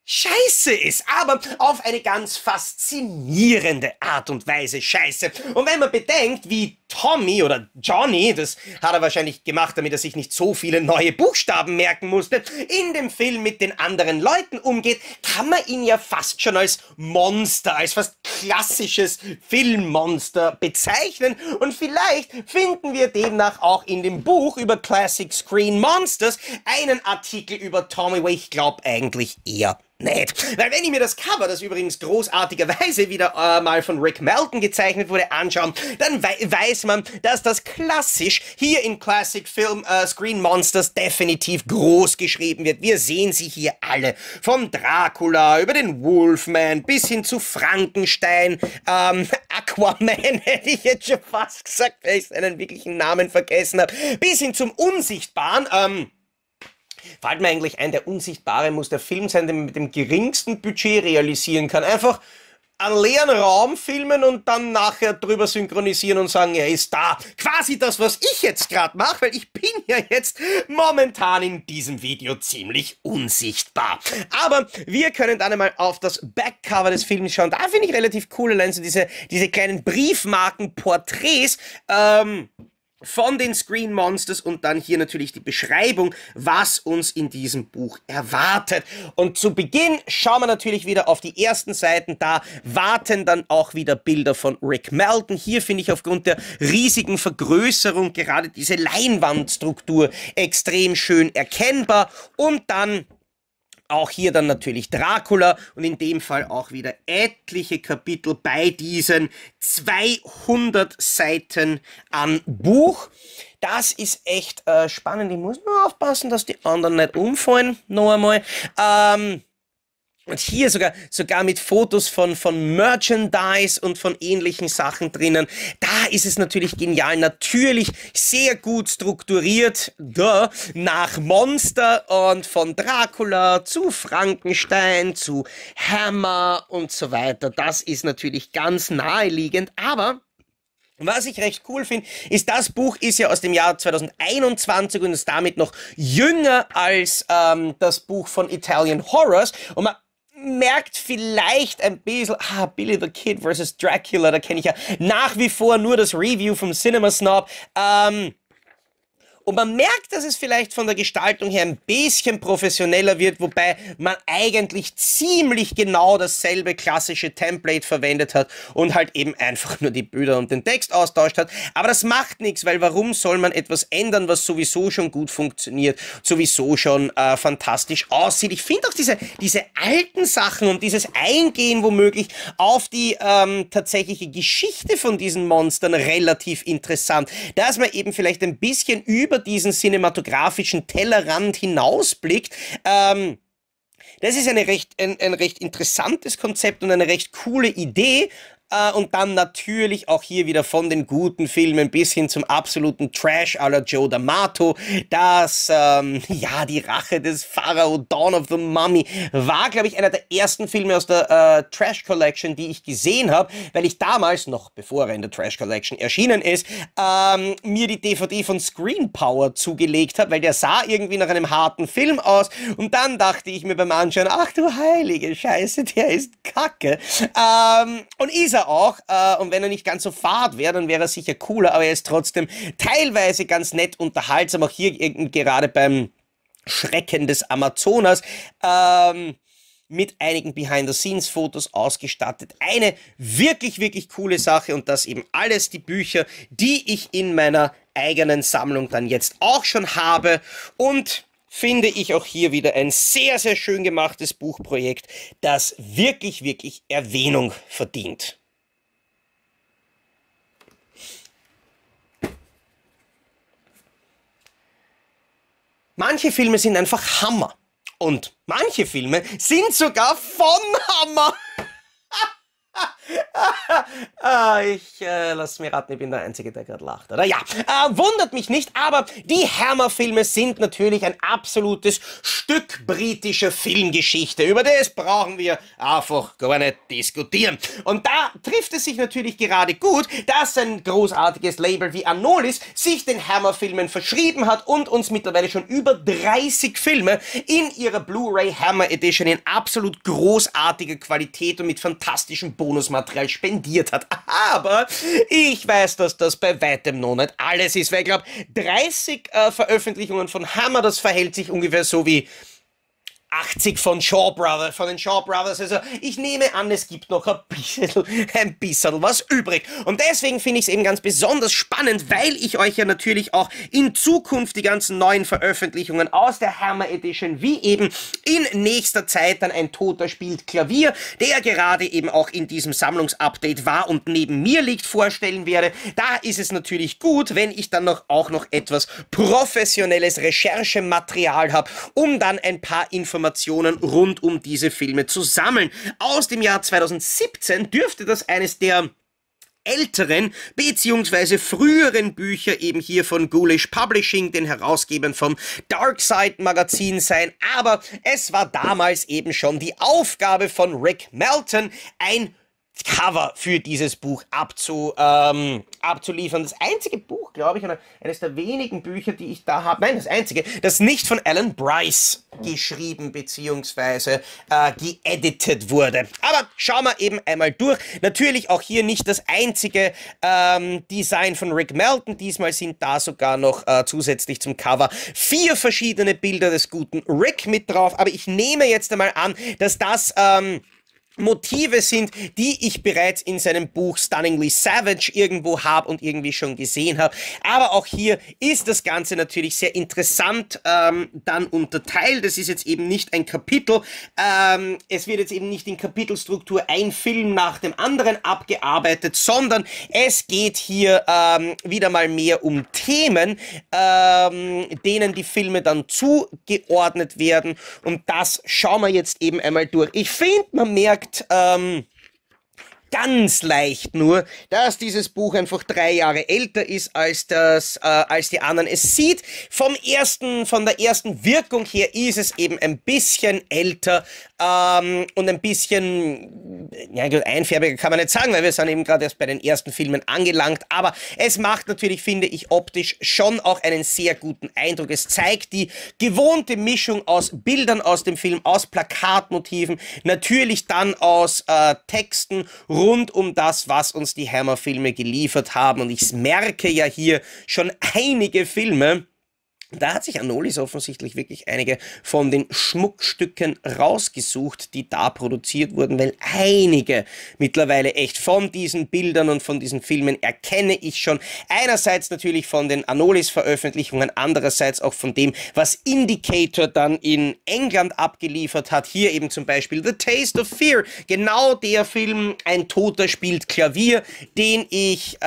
scheiße ist, aber auf eine ganz faszinierende Art und Weise scheiße. Und wenn man bedenkt, wie Tommy oder Johnny, das hat er wahrscheinlich gemacht, damit er sich nicht so viele neue Buchstaben merken musste, in dem Film mit den anderen Leuten umgeht, kann man ihn ja fast schon als Monster, als fast klassisches Filmmonster bezeichnen. Und vielleicht finden wir demnach auch in dem Buch über Classic Screen Monsters einen Artikel über Tommy, aber ich glaube eigentlich eher nicht. Weil wenn ich mir das Cover, das übrigens großartigerweise wieder mal von Rick Melton gezeichnet wurde, anschaue, dann weiß man, dass das klassisch hier in Classic Film Screen Monsters definitiv groß geschrieben wird. Wir sehen sie hier alle. Vom Dracula über den Wolfman bis hin zu Frankenstein, Aquaman hätte ich jetzt schon fast gesagt, weil ich seinen wirklichen Namen vergessen habe, bis hin zum Unsichtbaren, fällt mir eigentlich ein, der Unsichtbare muss der Film sein, den man mit dem geringsten Budget realisieren kann. Einfach einen leeren Raum filmen und dann nachher drüber synchronisieren und sagen, er ist da. Quasi das, was ich jetzt gerade mache, weil ich bin ja jetzt momentan in diesem Video ziemlich unsichtbar. Aber wir können dann einmal auf das Backcover des Films schauen. Da finde ich relativ cool, allein so diese kleinen Briefmarkenporträts, von den Screen Monsters und dann hier natürlich die Beschreibung, was uns in diesem Buch erwartet. Und zu Beginn schauen wir natürlich wieder auf die ersten Seiten, da warten dann auch wieder Bilder von Rick Melton. Hier finde ich aufgrund der riesigen Vergrößerung gerade diese Leinwandstruktur extrem schön erkennbar und dann auch hier dann natürlich Dracula und in dem Fall auch wieder etliche Kapitel bei diesen 200 Seiten an Buch. Das ist echt spannend. Ich muss nur aufpassen, dass die anderen nicht umfallen. Noch einmal. Und hier sogar mit Fotos von Merchandise und von ähnlichen Sachen drinnen. Da ist es natürlich genial. Natürlich sehr gut strukturiert. Da nach Monster und von Dracula zu Frankenstein zu Hammer und so weiter. Das ist natürlich ganz naheliegend, aber was ich recht cool finde, ist, das Buch ist ja aus dem Jahr 2021 und ist damit noch jünger als das Buch von Italian Horrors. Und man merkt vielleicht ein bisschen, Billy the Kid vs. Dracula, da kenne ich ja nach wie vor nur das Review vom Cinema Snob. Und man merkt, dass es vielleicht von der Gestaltung her ein bisschen professioneller wird, wobei man eigentlich ziemlich genau dasselbe klassische Template verwendet hat und halt eben einfach nur die Bilder und den Text austauscht hat. Aber das macht nichts, weil warum soll man etwas ändern, was sowieso schon gut funktioniert, sowieso schon fantastisch aussieht. Ich finde auch diese alten Sachen und dieses Eingehen womöglich auf die tatsächliche Geschichte von diesen Monstern relativ interessant, dass man eben vielleicht ein bisschen über diesen cinematografischen Tellerrand hinausblickt. Das ist ein recht interessantes Konzept und eine recht coole Idee. Und dann natürlich auch hier wieder von den guten Filmen bis hin zum absoluten Trash à la Joe D'Amato. Das, die Rache des Pharao, Dawn of the Mummy, war, glaube ich, einer der ersten Filme aus der Trash Collection, die ich gesehen habe, weil ich damals, noch bevor er in der Trash Collection erschienen ist, mir die DVD von Screen Power zugelegt habe, weil der sah irgendwie nach einem harten Film aus. Und dann dachte ich mir beim Anschauen, ach du heilige Scheiße, der ist kacke. Und ist er auch, und wenn er nicht ganz so fad wäre, dann wäre er sicher cooler, aber er ist trotzdem teilweise ganz nett unterhaltsam, auch hier gerade beim Schrecken des Amazonas, mit einigen Behind-the-Scenes-Fotos ausgestattet. Eine wirklich, wirklich coole Sache und das eben alles die Bücher, die ich in meiner eigenen Sammlung dann jetzt auch schon habe und finde ich auch hier wieder ein sehr, sehr schön gemachtes Buchprojekt, das wirklich, wirklich Erwähnung verdient. Manche Filme sind einfach Hammer. Und manche Filme sind sogar von Hammer. Ich lass mir raten, ich bin der Einzige, der gerade lacht, oder? Ja, wundert mich nicht, aber die Hammer-Filme sind natürlich ein absolutes Stück britischer Filmgeschichte. Über das brauchen wir einfach gar nicht diskutieren. Und da trifft es sich natürlich gerade gut, dass ein großartiges Label wie Anolis sich den Hammer-Filmen verschrieben hat und uns mittlerweile schon über 30 Filme in ihrer Blu-ray Hammer Edition in absolut großartiger Qualität und mit fantastischem Bonusmaterial spendiert hat. Aber ich weiß, dass das bei weitem noch nicht alles ist, weil ich glaube, 30 Veröffentlichungen von Hammer, das verhält sich ungefähr so wie 80 von den Shaw Brothers, also ich nehme an, es gibt noch ein bisschen was übrig. Und deswegen finde ich es eben ganz besonders spannend, weil ich euch ja natürlich auch in Zukunft die ganzen neuen Veröffentlichungen aus der Hammer Edition, wie eben in nächster Zeit dann Ein Toter spielt Klavier, der gerade eben auch in diesem Sammlungsupdate war und neben mir liegt, vorstellen werde. Da ist es natürlich gut, wenn ich dann auch noch etwas professionelles Recherchematerial habe, um dann ein paar Informationen rund um diese Filme zu sammeln. Aus dem Jahr 2017 dürfte das eines der älteren bzw. früheren Bücher eben hier von Ghoulish Publishing, den Herausgebern vom Darkside Magazin sein, aber es war damals eben schon die Aufgabe von Rick Melton, ein Cover für dieses Buch abzuliefern. Das einzige Buch, glaube ich, eines der wenigen Bücher, die ich da habe, nein, das einzige, das nicht von Alan Bryce geschrieben bzw. geeditet wurde. Aber schauen wir eben einmal durch. Natürlich auch hier nicht das einzige Design von Rick Melton. Diesmal sind da sogar noch zusätzlich zum Cover 4 verschiedene Bilder des guten Rick mit drauf. Aber ich nehme jetzt einmal an, dass das Motive sind, die ich bereits in seinem Buch Stunningly Savage irgendwo habe und irgendwie schon gesehen habe. Aber auch hier ist das Ganze natürlich sehr interessant dann unterteilt. Das ist jetzt eben nicht ein Kapitel. Es wird jetzt eben nicht in Kapitelstruktur ein Film nach dem anderen abgearbeitet, sondern es geht hier wieder mal mehr um Themen, denen die Filme dann zugeordnet werden. Und das schauen wir jetzt eben einmal durch. Ich finde, man merkt ganz leicht nur, dass dieses Buch einfach 3 Jahre älter ist als als die anderen. Es sieht von der ersten Wirkung her ist es eben ein bisschen älter und ein bisschen, ja gut, einfärbiger kann man nicht sagen, weil wir sind eben gerade erst bei den ersten Filmen angelangt, aber es macht natürlich, finde ich, optisch schon auch einen sehr guten Eindruck. Es zeigt die gewohnte Mischung aus Bildern aus dem Film, aus Plakatmotiven, natürlich dann aus Texten, rund um das, was uns die Hammer-Filme geliefert haben. Und ich merke ja hier schon einige Filme. Da hat sich Anolis offensichtlich wirklich einige von den Schmuckstücken rausgesucht, die da produziert wurden, weil einige mittlerweile echt von diesen Bildern und von diesen Filmen erkenne ich schon. Einerseits natürlich von den Anolis-Veröffentlichungen, andererseits auch von dem, was Indicator dann in England abgeliefert hat. Hier eben zum Beispiel The Taste of Fear, genau der Film, ein Toter spielt Klavier, den ich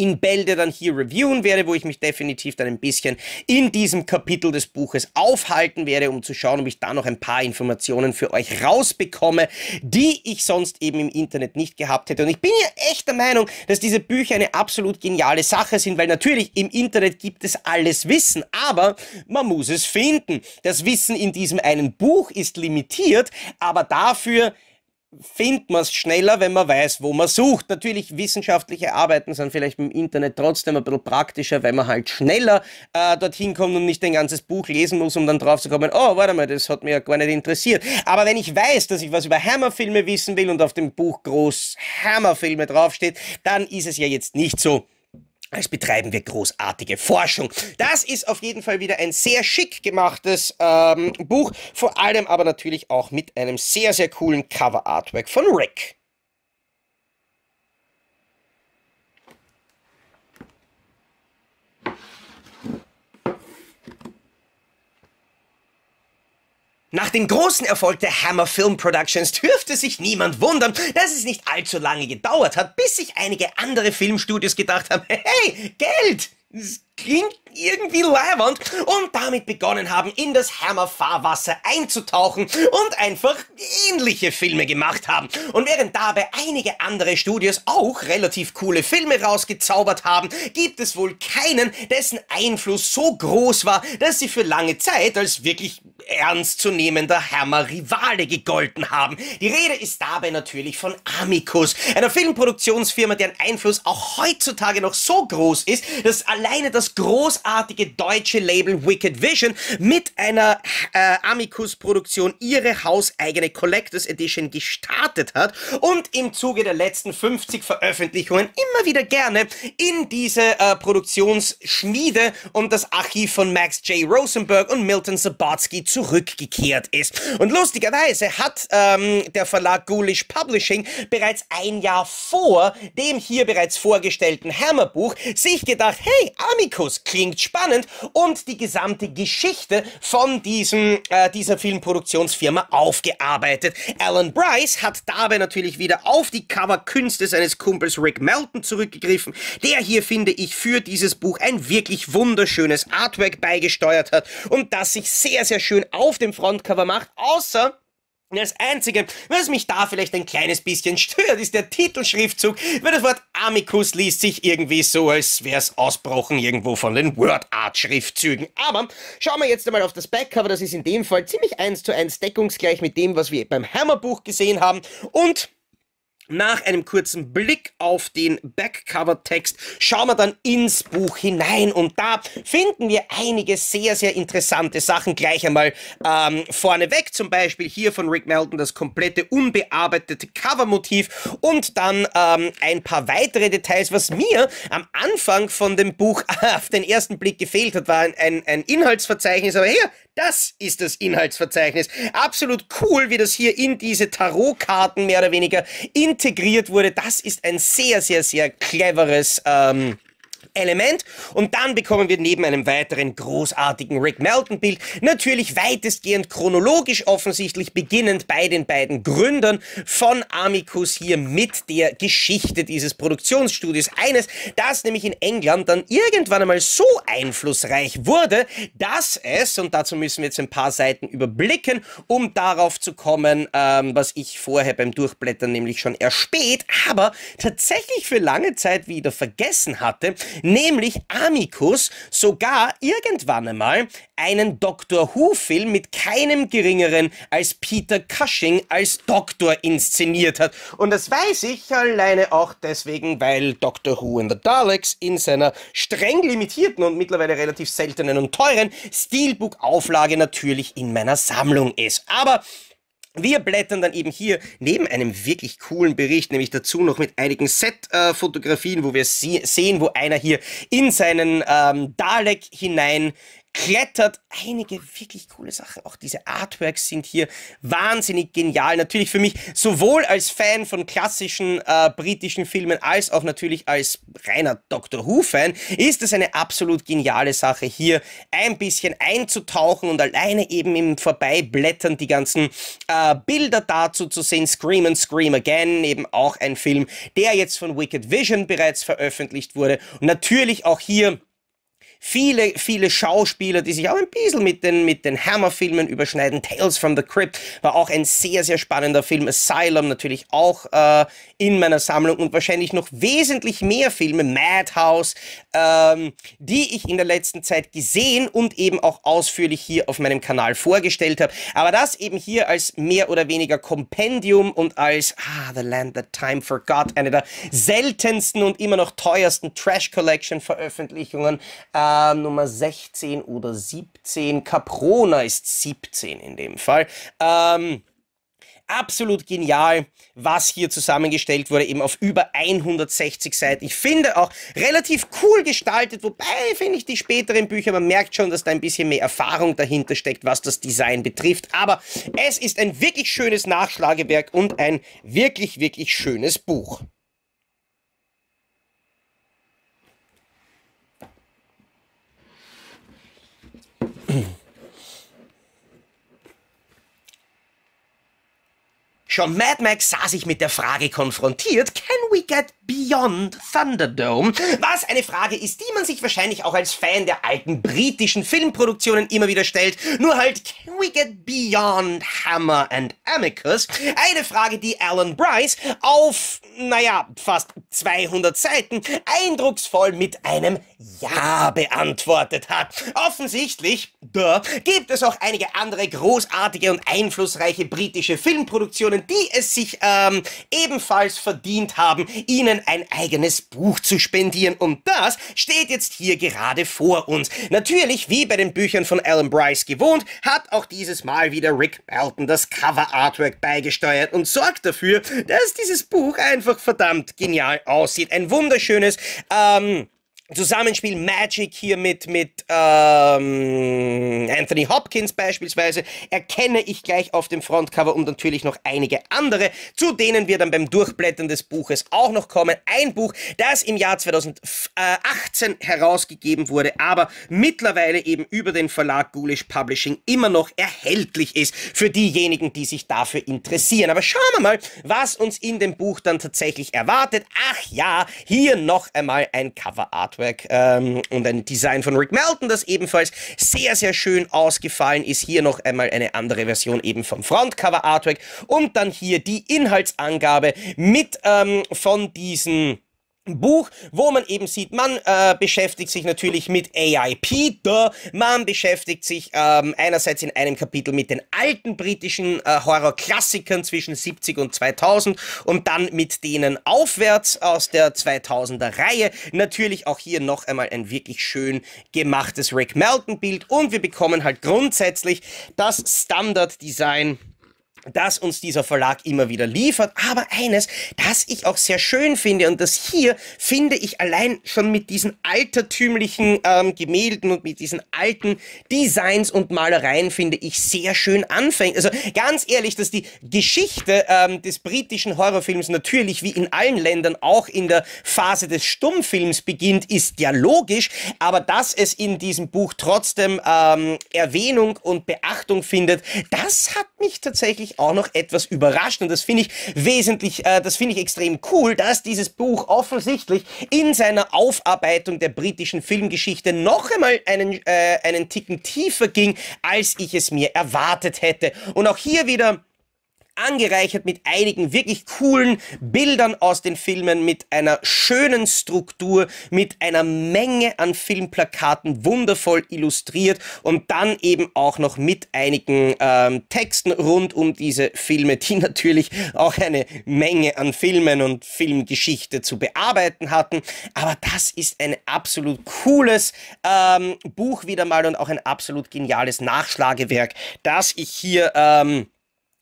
in Bälde dann hier reviewen werde, wo ich mich definitiv dann ein bisschen in diesem Kapitel des Buches aufhalten werde, um zu schauen, ob ich da noch ein paar Informationen für euch rausbekomme, die ich sonst eben im Internet nicht gehabt hätte. Und ich bin ja echt der Meinung, dass diese Bücher eine absolut geniale Sache sind, weil natürlich im Internet gibt es alles Wissen, aber man muss es finden. Das Wissen in diesem einen Buch ist limitiert, aber dafür findet man es schneller, wenn man weiß, wo man sucht. Natürlich, wissenschaftliche Arbeiten sind vielleicht im Internet trotzdem ein bisschen praktischer, weil man halt schneller dorthin kommt und nicht ein ganzes Buch lesen muss, um dann drauf zu kommen, oh, warte mal, das hat mich ja gar nicht interessiert. Aber wenn ich weiß, dass ich was über Hammerfilme wissen will und auf dem Buch groß Hammerfilme draufsteht, dann ist es ja jetzt nicht so, als betreiben wir großartige Forschung. Das ist auf jeden Fall wieder ein sehr schick gemachtes Buch, vor allem aber natürlich auch mit einem sehr, sehr coolen Cover-Artwork von Rick. Nach dem großen Erfolg der Hammer Film Productions dürfte sich niemand wundern, dass es nicht allzu lange gedauert hat, bis sich einige andere Filmstudios gedacht haben, hey, Geld, das klingt irgendwie leiwand, und damit begonnen haben, in das Hammer-Fahrwasser einzutauchen und einfach ähnliche Filme gemacht haben. Und während dabei einige andere Studios auch relativ coole Filme rausgezaubert haben, gibt es wohl keinen, dessen Einfluss so groß war, dass sie für lange Zeit als wirklich ernstzunehmender Hammer-Rivale gegolten haben. Die Rede ist dabei natürlich von Amicus, einer Filmproduktionsfirma, deren Einfluss auch heutzutage noch so groß ist, dass alleine das großartige deutsche Label Wicked Vision mit einer Amicus-Produktion ihre hauseigene Collectors Edition gestartet hat und im Zuge der letzten 50 Veröffentlichungen immer wieder gerne in diese Produktionsschmiede und das Archiv von Max J. Rosenberg und Milton Sabotsky zurückgekehrt ist. Und lustigerweise hat der Verlag Ghoulish Publishing bereits ein Jahr vor dem hier bereits vorgestellten Hammerbuch sich gedacht, hey, Amicus klingt spannend, und die gesamte Geschichte von dieser Filmproduktionsfirma aufgearbeitet. Alan Bryce hat dabei natürlich wieder auf die Coverkünste seines Kumpels Rick Melton zurückgegriffen, der hier, finde ich, für dieses Buch ein wirklich wunderschönes Artwork beigesteuert hat und das sich sehr, sehr schön auf dem Frontcover macht, außer das Einzige, was mich da vielleicht ein kleines bisschen stört, ist der Titelschriftzug, weil das Wort Amicus liest sich irgendwie so, als wäre es ausbrochen irgendwo von den Word-Art-Schriftzügen. Aber schauen wir jetzt einmal auf das Backcover, das ist in dem Fall ziemlich 1:1 deckungsgleich mit dem, was wir beim Hammerbuch gesehen haben, und Nach einem kurzen Blick auf den Backcover-Text schauen wir dann ins Buch hinein und da finden wir einige sehr, sehr interessante Sachen gleich einmal vorneweg. Zum Beispiel hier von Rick Melton das komplette unbearbeitete Covermotiv und dann ein paar weitere Details. Was mir am Anfang von dem Buch auf den ersten Blick gefehlt hat, war ein Inhaltsverzeichnis, aber hier, das ist das Inhaltsverzeichnis. Absolut cool, wie das hier in diese Tarotkarten mehr oder weniger integriert wurde. Das ist ein sehr, sehr, sehr cleveres Element. Und dann bekommen wir neben einem weiteren großartigen Rick Melton Bild natürlich weitestgehend chronologisch offensichtlich beginnend bei den beiden Gründern von Amicus hier mit der Geschichte dieses Produktionsstudios. Eines, das nämlich in England dann irgendwann einmal so einflussreich wurde, dass es, und dazu müssen wir jetzt ein paar Seiten überblicken, um darauf zu kommen, was ich vorher beim Durchblättern nämlich schon erspäht, aber tatsächlich für lange Zeit wieder vergessen hatte, nämlich Amicus sogar irgendwann einmal einen Doctor Who-Film mit keinem geringeren als Peter Cushing als Doktor inszeniert hat. Und das weiß ich alleine auch deswegen, weil Doctor Who and the Daleks in seiner streng limitierten und mittlerweile relativ seltenen und teuren Steelbook-Auflage natürlich in meiner Sammlung ist. Aber wir blättern dann eben hier neben einem wirklich coolen Bericht, nämlich dazu noch mit einigen Set-Fotografien, wo wir sehen, wo einer hier in seinen Dalek hinein klettert. Einige wirklich coole Sachen. Auch diese Artworks sind hier wahnsinnig genial. Natürlich für mich sowohl als Fan von klassischen britischen Filmen als auch natürlich als reiner Doctor Who-Fan ist es eine absolut geniale Sache, hier ein bisschen einzutauchen und alleine eben im Vorbeiblättern die ganzen Bilder dazu zu sehen. Scream and Scream Again, eben auch ein Film, der jetzt von Wicked Vision bereits veröffentlicht wurde. Und natürlich auch hier viele, viele Schauspieler, die sich auch ein bisschen mit den Hammer-Filmen überschneiden. Tales from the Crypt war auch ein sehr, sehr spannender Film. Asylum natürlich auch in meiner Sammlung und wahrscheinlich noch wesentlich mehr Filme. Madhouse, die ich in der letzten Zeit gesehen und eben auch ausführlich hier auf meinem Kanal vorgestellt habe. Aber das eben hier als mehr oder weniger Kompendium und als The Land That Time Forgot, eine der seltensten und immer noch teuersten Trash-Collection-Veröffentlichungen. Nummer 16 oder 17, Caprona ist 17 in dem Fall. Absolut genial, was hier zusammengestellt wurde, eben auf über 160 Seiten. Ich finde auch relativ cool gestaltet, wobei finde ich die späteren Bücher, man merkt schon, dass da ein bisschen mehr Erfahrung dahinter steckt, was das Design betrifft. Aber es ist ein wirklich schönes Nachschlagewerk und ein wirklich, wirklich schönes Buch. Schon Mad Max sah sich mit der Frage konfrontiert, can we get beyond Thunderdome? Was eine Frage ist, die man sich wahrscheinlich auch als Fan der alten britischen Filmproduktionen immer wieder stellt, nur halt, can we get beyond Hammer and Amicus? Eine Frage, die Alan Bryce auf, naja, fast 200 Seiten eindrucksvoll mit einem Ja beantwortet hat. Offensichtlich, gibt es auch einige andere großartige und einflussreiche britische Filmproduktionen, die es sich ebenfalls verdient haben, ihnen ein eigenes Buch zu spendieren. Und das steht jetzt hier gerade vor uns. Natürlich, wie bei den Büchern von Alan Bryce gewohnt, hat auch dieses Mal wieder Rick Melton das Cover-Artwork beigesteuert und sorgt dafür, dass dieses Buch einfach verdammt genial aussieht. Ein wunderschönes Zusammenspiel Magic hier mit Anthony Hopkins beispielsweise erkenne ich gleich auf dem Frontcover und natürlich noch einige andere, zu denen wir dann beim Durchblättern des Buches auch noch kommen. Ein Buch, das im Jahr 2018 herausgegeben wurde, aber mittlerweile eben über den Verlag Ghoulish Publishing immer noch erhältlich ist für diejenigen, die sich dafür interessieren. Aber schauen wir mal, was uns in dem Buch dann tatsächlich erwartet. Ach ja, hier noch einmal ein Coverart und ein Design von Rick Melton, das ebenfalls sehr, sehr schön ausgefallen ist. Hier noch einmal eine andere Version eben vom Frontcover-Artwork und dann hier die Inhaltsangabe mit von diesen Buch, wo man eben sieht, man beschäftigt sich natürlich mit AIP, man beschäftigt sich einerseits in einem Kapitel mit den alten britischen Horrorklassikern zwischen 70 und 2000 und dann mit denen aufwärts aus der 2000er Reihe. Natürlich auch hier noch einmal ein wirklich schön gemachtes Rick Melton Bild und wir bekommen halt grundsätzlich das Standarddesign, das uns dieser Verlag immer wieder liefert, aber eines, das ich auch sehr schön finde und das hier finde ich allein schon mit diesen altertümlichen Gemälden und mit diesen alten Designs und Malereien finde ich sehr schön anfängt. Also ganz ehrlich, dass die Geschichte des britischen Horrorfilms natürlich wie in allen Ländern auch in der Phase des Stummfilms beginnt, ist ja logisch, aber dass es in diesem Buch trotzdem Erwähnung und Beachtung findet, das hat mich tatsächlich auch noch etwas überrascht und das finde ich wesentlich, das finde ich extrem cool, dass dieses Buch offensichtlich in seiner Aufarbeitung der britischen Filmgeschichte noch einmal einen Ticken tiefer ging, als ich es mir erwartet hätte. Und auch hier wieder angereichert mit einigen wirklich coolen Bildern aus den Filmen, mit einer schönen Struktur, mit einer Menge an Filmplakaten, wundervoll illustriert und dann eben auch noch mit einigen Texten rund um diese Filme, die natürlich auch eine Menge an Filmen und Filmgeschichte zu bearbeiten hatten. Aber das ist ein absolut cooles Buch wieder mal und auch ein absolut geniales Nachschlagewerk, das ich hier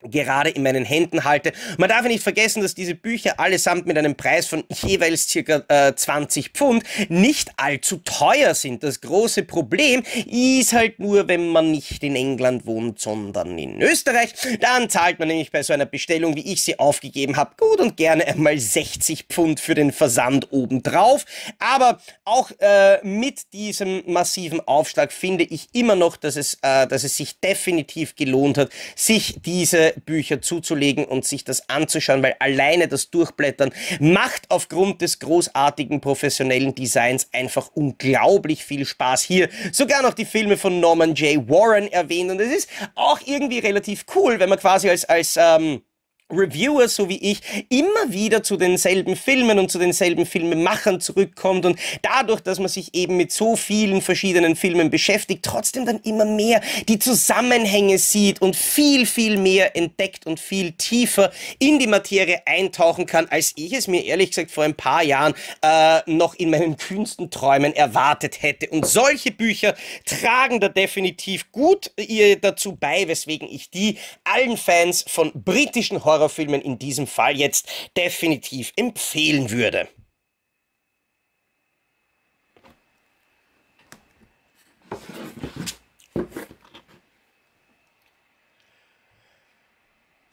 gerade in meinen Händen halte. Man darf ja nicht vergessen, dass diese Bücher allesamt mit einem Preis von jeweils circa 20 Pfund nicht allzu teuer sind. Das große Problem ist halt nur, wenn man nicht in England wohnt, sondern in Österreich. Dann zahlt man nämlich bei so einer Bestellung, wie ich sie aufgegeben habe, gut und gerne einmal 60 Pfund für den Versand obendrauf. Aber auch mit diesem massiven Aufschlag finde ich immer noch, dass es sich definitiv gelohnt hat, sich diese Bücher zuzulegen und sich das anzuschauen, weil alleine das Durchblättern macht aufgrund des großartigen professionellen Designs einfach unglaublich viel Spaß. Hier sogar noch die Filme von Norman J. Warren erwähnt und es ist auch irgendwie relativ cool, wenn man quasi als Reviewer, so wie ich, immer wieder zu denselben Filmen und zu denselben Filmemachern zurückkommt und dadurch, dass man sich eben mit so vielen verschiedenen Filmen beschäftigt, trotzdem dann immer mehr die Zusammenhänge sieht und viel, viel mehr entdeckt und viel tiefer in die Materie eintauchen kann, als ich es mir ehrlich gesagt vor ein paar Jahren noch in meinen kühnsten Träumen erwartet hätte. Und solche Bücher tragen da definitiv gut dazu bei, weswegen ich die allen Fans von britischen Horrorfilmen in diesem Fall jetzt definitiv empfehlen würde.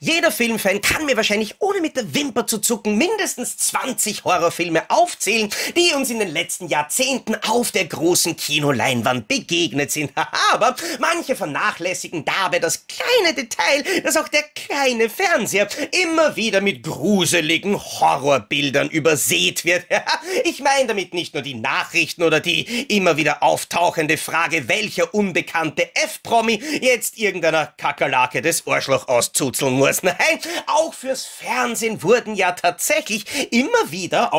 Jeder Filmfan kann mir wahrscheinlich, ohne mit der Wimper zu zucken, mindestens 20 Horrorfilme aufzählen, die uns in den letzten Jahrzehnten auf der großen Kinoleinwand begegnet sind. Aber manche vernachlässigen dabei das kleine Detail, dass auch der kleine Fernseher immer wieder mit gruseligen Horrorbildern übersät wird. Ich meine damit nicht nur die Nachrichten oder die immer wieder auftauchende Frage, welcher unbekannte F-Promi jetzt irgendeiner Kakerlake des Ohrschloch auszuzeln muss. Nein, auch fürs Fernsehen wurden ja tatsächlich immer wieder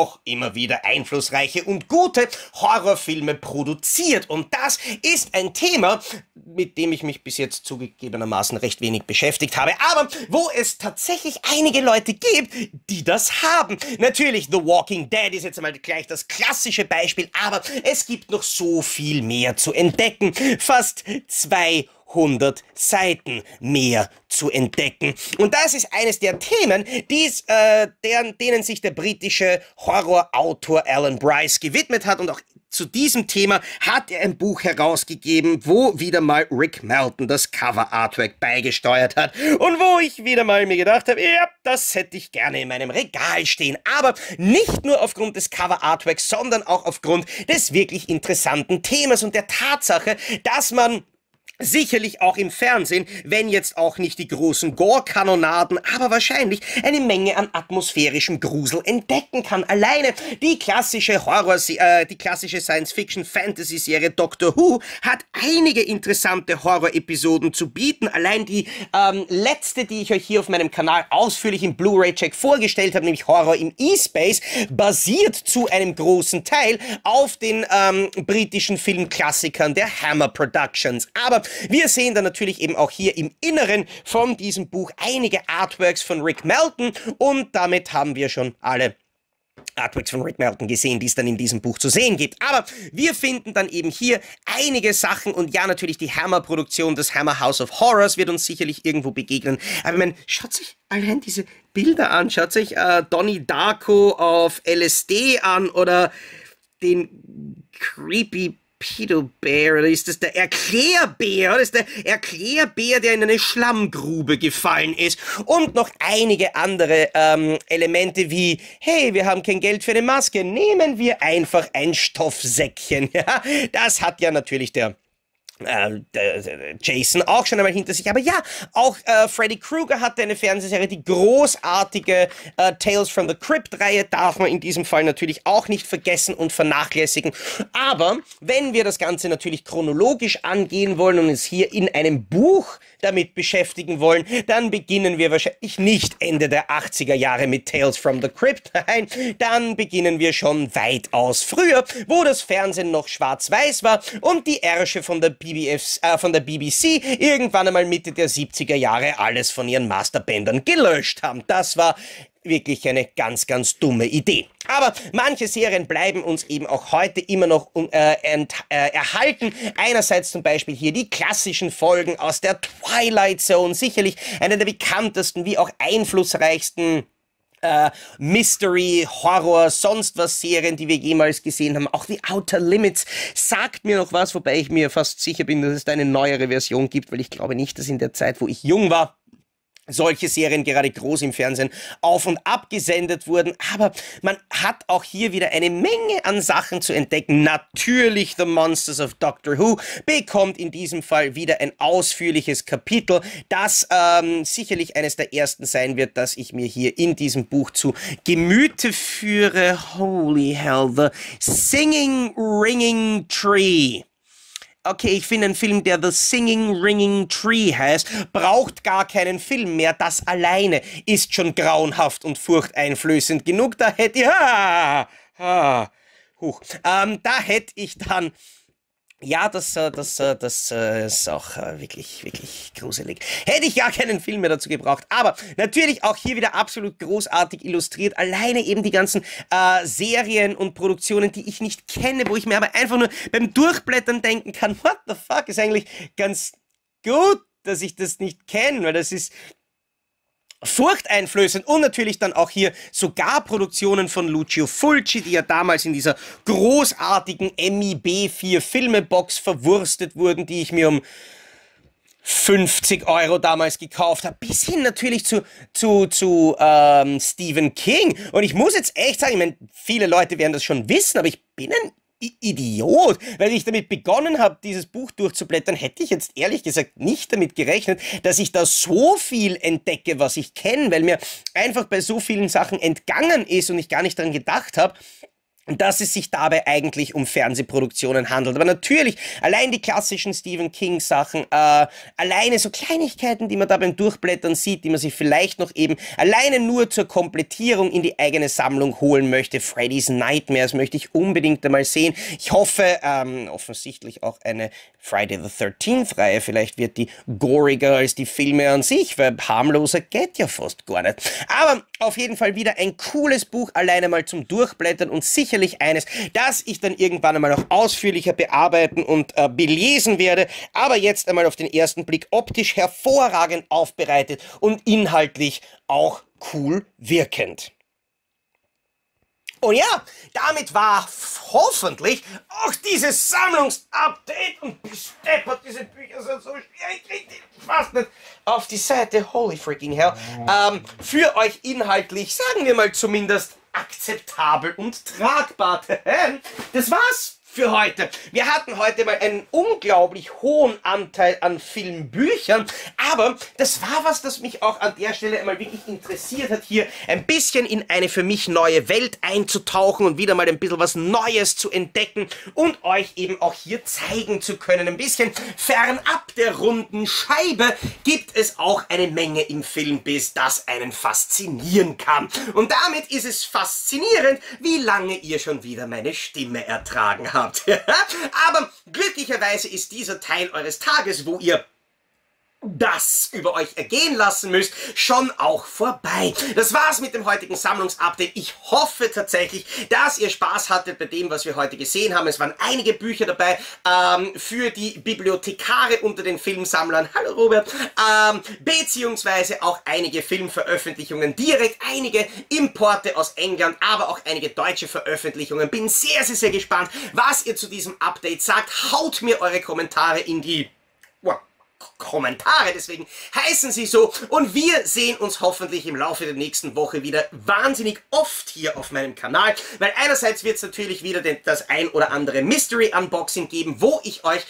einflussreiche und gute Horrorfilme produziert. Und das ist ein Thema, mit dem ich mich bis jetzt zugegebenermaßen recht wenig beschäftigt habe, aber wo es tatsächlich einige Leute gibt, die das haben. Natürlich, The Walking Dead ist jetzt einmal gleich das klassische Beispiel, aber es gibt noch so viel mehr zu entdecken. Fast 200 Seiten mehr zu entdecken. Und das ist eines der Themen, denen sich der britische Horrorautor Alan Bryce gewidmet hat. Und auch zu diesem Thema hat er ein Buch herausgegeben, wo wieder mal Rick Melton das Cover-Artwork beigesteuert hat. Und wo ich wieder mal mir gedacht habe, ja, das hätte ich gerne in meinem Regal stehen. Aber nicht nur aufgrund des Cover-Artworks, sondern auch aufgrund des wirklich interessanten Themas und der Tatsache, dass man Sicherlich auch im Fernsehen, wenn jetzt auch nicht die großen Gore-Kanonaden, aber wahrscheinlich eine Menge an atmosphärischem Grusel entdecken kann. Alleine die klassische Science-Fiction-Fantasy-Serie Doctor Who hat einige interessante Horror-Episoden zu bieten. Allein die letzte, die ich euch hier auf meinem Kanal ausführlich im Blu-ray-Check vorgestellt habe, nämlich Horror im E-Space, basiert zu einem großen Teil auf den britischen Filmklassikern der Hammer Productions. Aber wir sehen dann natürlich eben auch hier im Inneren von diesem Buch einige Artworks von Rick Melton, und damit haben wir schon alle Artworks von Rick Melton gesehen, die es dann in diesem Buch zu sehen gibt. Aber wir finden dann eben hier einige Sachen, und ja, natürlich die Hammer-Produktion, das Hammer House of Horrors wird uns sicherlich irgendwo begegnen. Aber ich meine, schaut sich allein diese Bilder an, schaut sich Donnie Darko auf LSD an oder den Creepy Pedo Bear, oder ist das der Erklärbär? Oder ist der Erklärbär, der in eine Schlammgrube gefallen ist? Und noch einige andere Elemente wie, hey, wir haben kein Geld für eine Maske, nehmen wir einfach ein Stoffsäckchen. Ja, das hat ja natürlich der Jason auch schon einmal hinter sich. Aber ja, auch Freddy Krueger hatte eine Fernsehserie, die großartige Tales from the Crypt-Reihe darf man in diesem Fall natürlich auch nicht vergessen und vernachlässigen. Aber wenn wir das Ganze natürlich chronologisch angehen wollen und es hier in einem Buch damit beschäftigen wollen, dann beginnen wir wahrscheinlich nicht Ende der 80er Jahre mit Tales from the Crypt. Nein, dann beginnen wir schon weitaus früher, wo das Fernsehen noch schwarz-weiß war und die Ärsche von der BBC irgendwann einmal Mitte der 70er Jahre alles von ihren Masterbändern gelöscht haben. Das war wirklich eine ganz, ganz dumme Idee. Aber manche Serien bleiben uns eben auch heute immer noch erhalten. Einerseits zum Beispiel hier die klassischen Folgen aus der Twilight Zone, sicherlich eine der bekanntesten wie auch einflussreichsten Mystery, Horror, sonst was Serien, die wir jemals gesehen haben. Auch die Outer Limits sagt mir noch was, wobei ich mir fast sicher bin, dass es da eine neuere Version gibt, weil ich glaube nicht, dass in der Zeit, wo ich jung war, solche Serien gerade groß im Fernsehen auf und ab gesendet wurden. Aber man hat auch hier wieder eine Menge an Sachen zu entdecken. Natürlich The Monsters of Doctor Who bekommt in diesem Fall wieder ein ausführliches Kapitel, das sicherlich eines der ersten sein wird, das ich mir hier in diesem Buch zu Gemüte führe. Holy hell, The Singing Ringing Tree. Okay, ich finde, ein Film, der The Singing Ringing Tree heißt, braucht gar keinen Film mehr. Das alleine ist schon grauenhaft und furchteinflößend genug. Da hätte ich... da hätte ich dann... Ja, das ist auch wirklich, wirklich gruselig. Hätte ich ja keinen Film mehr dazu gebraucht. Aber natürlich auch hier wieder absolut großartig illustriert. Alleine eben die ganzen Serien und Produktionen, die ich nicht kenne, wo ich mir aber einfach nur beim Durchblättern denken kann, what the fuck, ist eigentlich ganz gut, dass ich das nicht kenne, weil das ist... furchteinflößend. Und natürlich dann auch hier sogar Produktionen von Lucio Fulci, die ja damals in dieser großartigen MIB-4-Filme-Box verwurstet wurden, die ich mir um 50 Euro damals gekauft habe, bis hin natürlich zu Stephen King. Und ich muss jetzt echt sagen, ich meine, viele Leute werden das schon wissen, aber ich bin ein Idiot, weil ich damit begonnen habe, dieses Buch durchzublättern, hätte ich jetzt ehrlich gesagt nicht damit gerechnet, dass ich da so viel entdecke, was ich kenne, weil mir einfach bei so vielen Sachen entgangen ist und ich gar nicht daran gedacht habe, dass es sich dabei eigentlich um Fernsehproduktionen handelt. Aber natürlich, allein die klassischen Stephen King Sachen, alleine so Kleinigkeiten, die man da beim Durchblättern sieht, die man sich vielleicht noch eben alleine nur zur Komplettierung in die eigene Sammlung holen möchte. Freddy's Nightmares möchte ich unbedingt einmal sehen. Ich hoffe, offensichtlich auch eine Friday the 13th Reihe. Vielleicht wird die goriger als die Filme an sich, weil harmloser geht ja fast gar nicht. Aber auf jeden Fall wieder ein cooles Buch, alleine mal zum Durchblättern, und sicher eines, das ich dann irgendwann einmal noch ausführlicher bearbeiten und belesen werde, aber jetzt einmal auf den ersten Blick optisch hervorragend aufbereitet und inhaltlich auch cool wirkend. Und ja, damit war hoffentlich auch dieses Sammlungsupdate, und besteppert, diese Bücher sind so schwer, ich krieg die fast nicht auf die Seite, holy freaking hell, für euch inhaltlich, sagen wir mal zumindest, akzeptabel und tragbar. Das war's für heute. Wir hatten heute mal einen unglaublich hohen Anteil an Filmbüchern, aber das war was, das mich auch an der Stelle einmal wirklich interessiert hat, hier ein bisschen in eine für mich neue Welt einzutauchen und wieder mal ein bisschen was Neues zu entdecken und euch eben auch hier zeigen zu können. Ein bisschen fernab der runden Scheibe gibt es auch eine Menge im Filmbiss, das einen faszinieren kann. Und damit ist es faszinierend, wie lange ihr schon wieder meine Stimme ertragen habt. Aber glücklicherweise ist dieser Teil eures Tages, wo ihr das über euch ergehen lassen müsst, schon auch vorbei. Das war's mit dem heutigen Sammlungsupdate. Ich hoffe tatsächlich, dass ihr Spaß hattet bei dem, was wir heute gesehen haben. Es waren einige Bücher dabei für die Bibliothekare unter den Filmsammlern. Hallo Robert. Beziehungsweise auch einige Filmveröffentlichungen direkt, einige Importe aus England, aber auch einige deutsche Veröffentlichungen. Bin sehr, sehr, sehr gespannt, was ihr zu diesem Update sagt. Haut mir eure Kommentare in die Kommentare, deswegen heißen sie so, und wir sehen uns hoffentlich im Laufe der nächsten Woche wieder wahnsinnig oft hier auf meinem Kanal, weil einerseits wird es natürlich wieder das ein oder andere Mystery-Unboxing geben, wo ich euch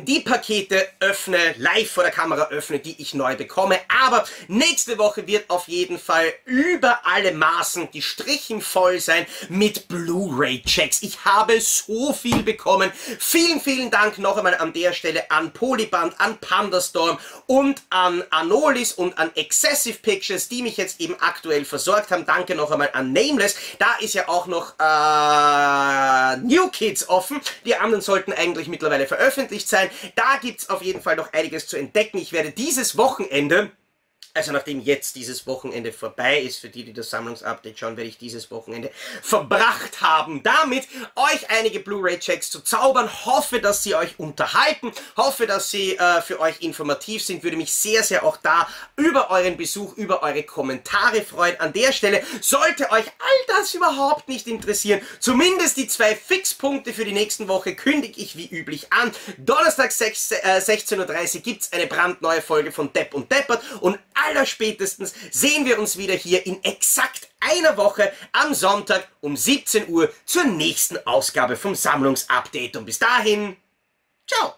die Pakete öffne, live vor der Kamera öffne, die ich neu bekomme. Aber nächste Woche wird auf jeden Fall über alle Maßen die Strichen voll sein mit Blu-ray-Checks. Ich habe so viel bekommen. Vielen, vielen Dank noch einmal an der Stelle an Polyband, an Pandastorm und an Anolis und an Excessive Pictures, die mich jetzt eben aktuell versorgt haben. Danke noch einmal an Nameless. Da ist ja auch noch New Kids offen. Die anderen sollten eigentlich mittlerweile veröffentlicht sein. Da gibt es auf jeden Fall noch einiges zu entdecken. Ich werde dieses Wochenende, also nachdem jetzt dieses Wochenende vorbei ist, für die, die das Sammlungsupdate schauen, werde ich dieses Wochenende verbracht haben, damit euch einige Blu-ray-Checks zu zaubern. Hoffe, dass sie euch unterhalten, hoffe, dass sie für euch informativ sind. Würde mich sehr, sehr auch da über euren Besuch, über eure Kommentare freuen. An der Stelle sollte euch all das überhaupt nicht interessieren. Zumindest die 2 Fixpunkte für die nächsten Woche kündige ich wie üblich an. Donnerstag 16:30 Uhr gibt es eine brandneue Folge von Depp und Deppert, und allerspätestens sehen wir uns wieder hier in exakt einer Woche am Sonntag um 17 Uhr zur nächsten Ausgabe vom Sammlungsupdate. Und bis dahin, ciao!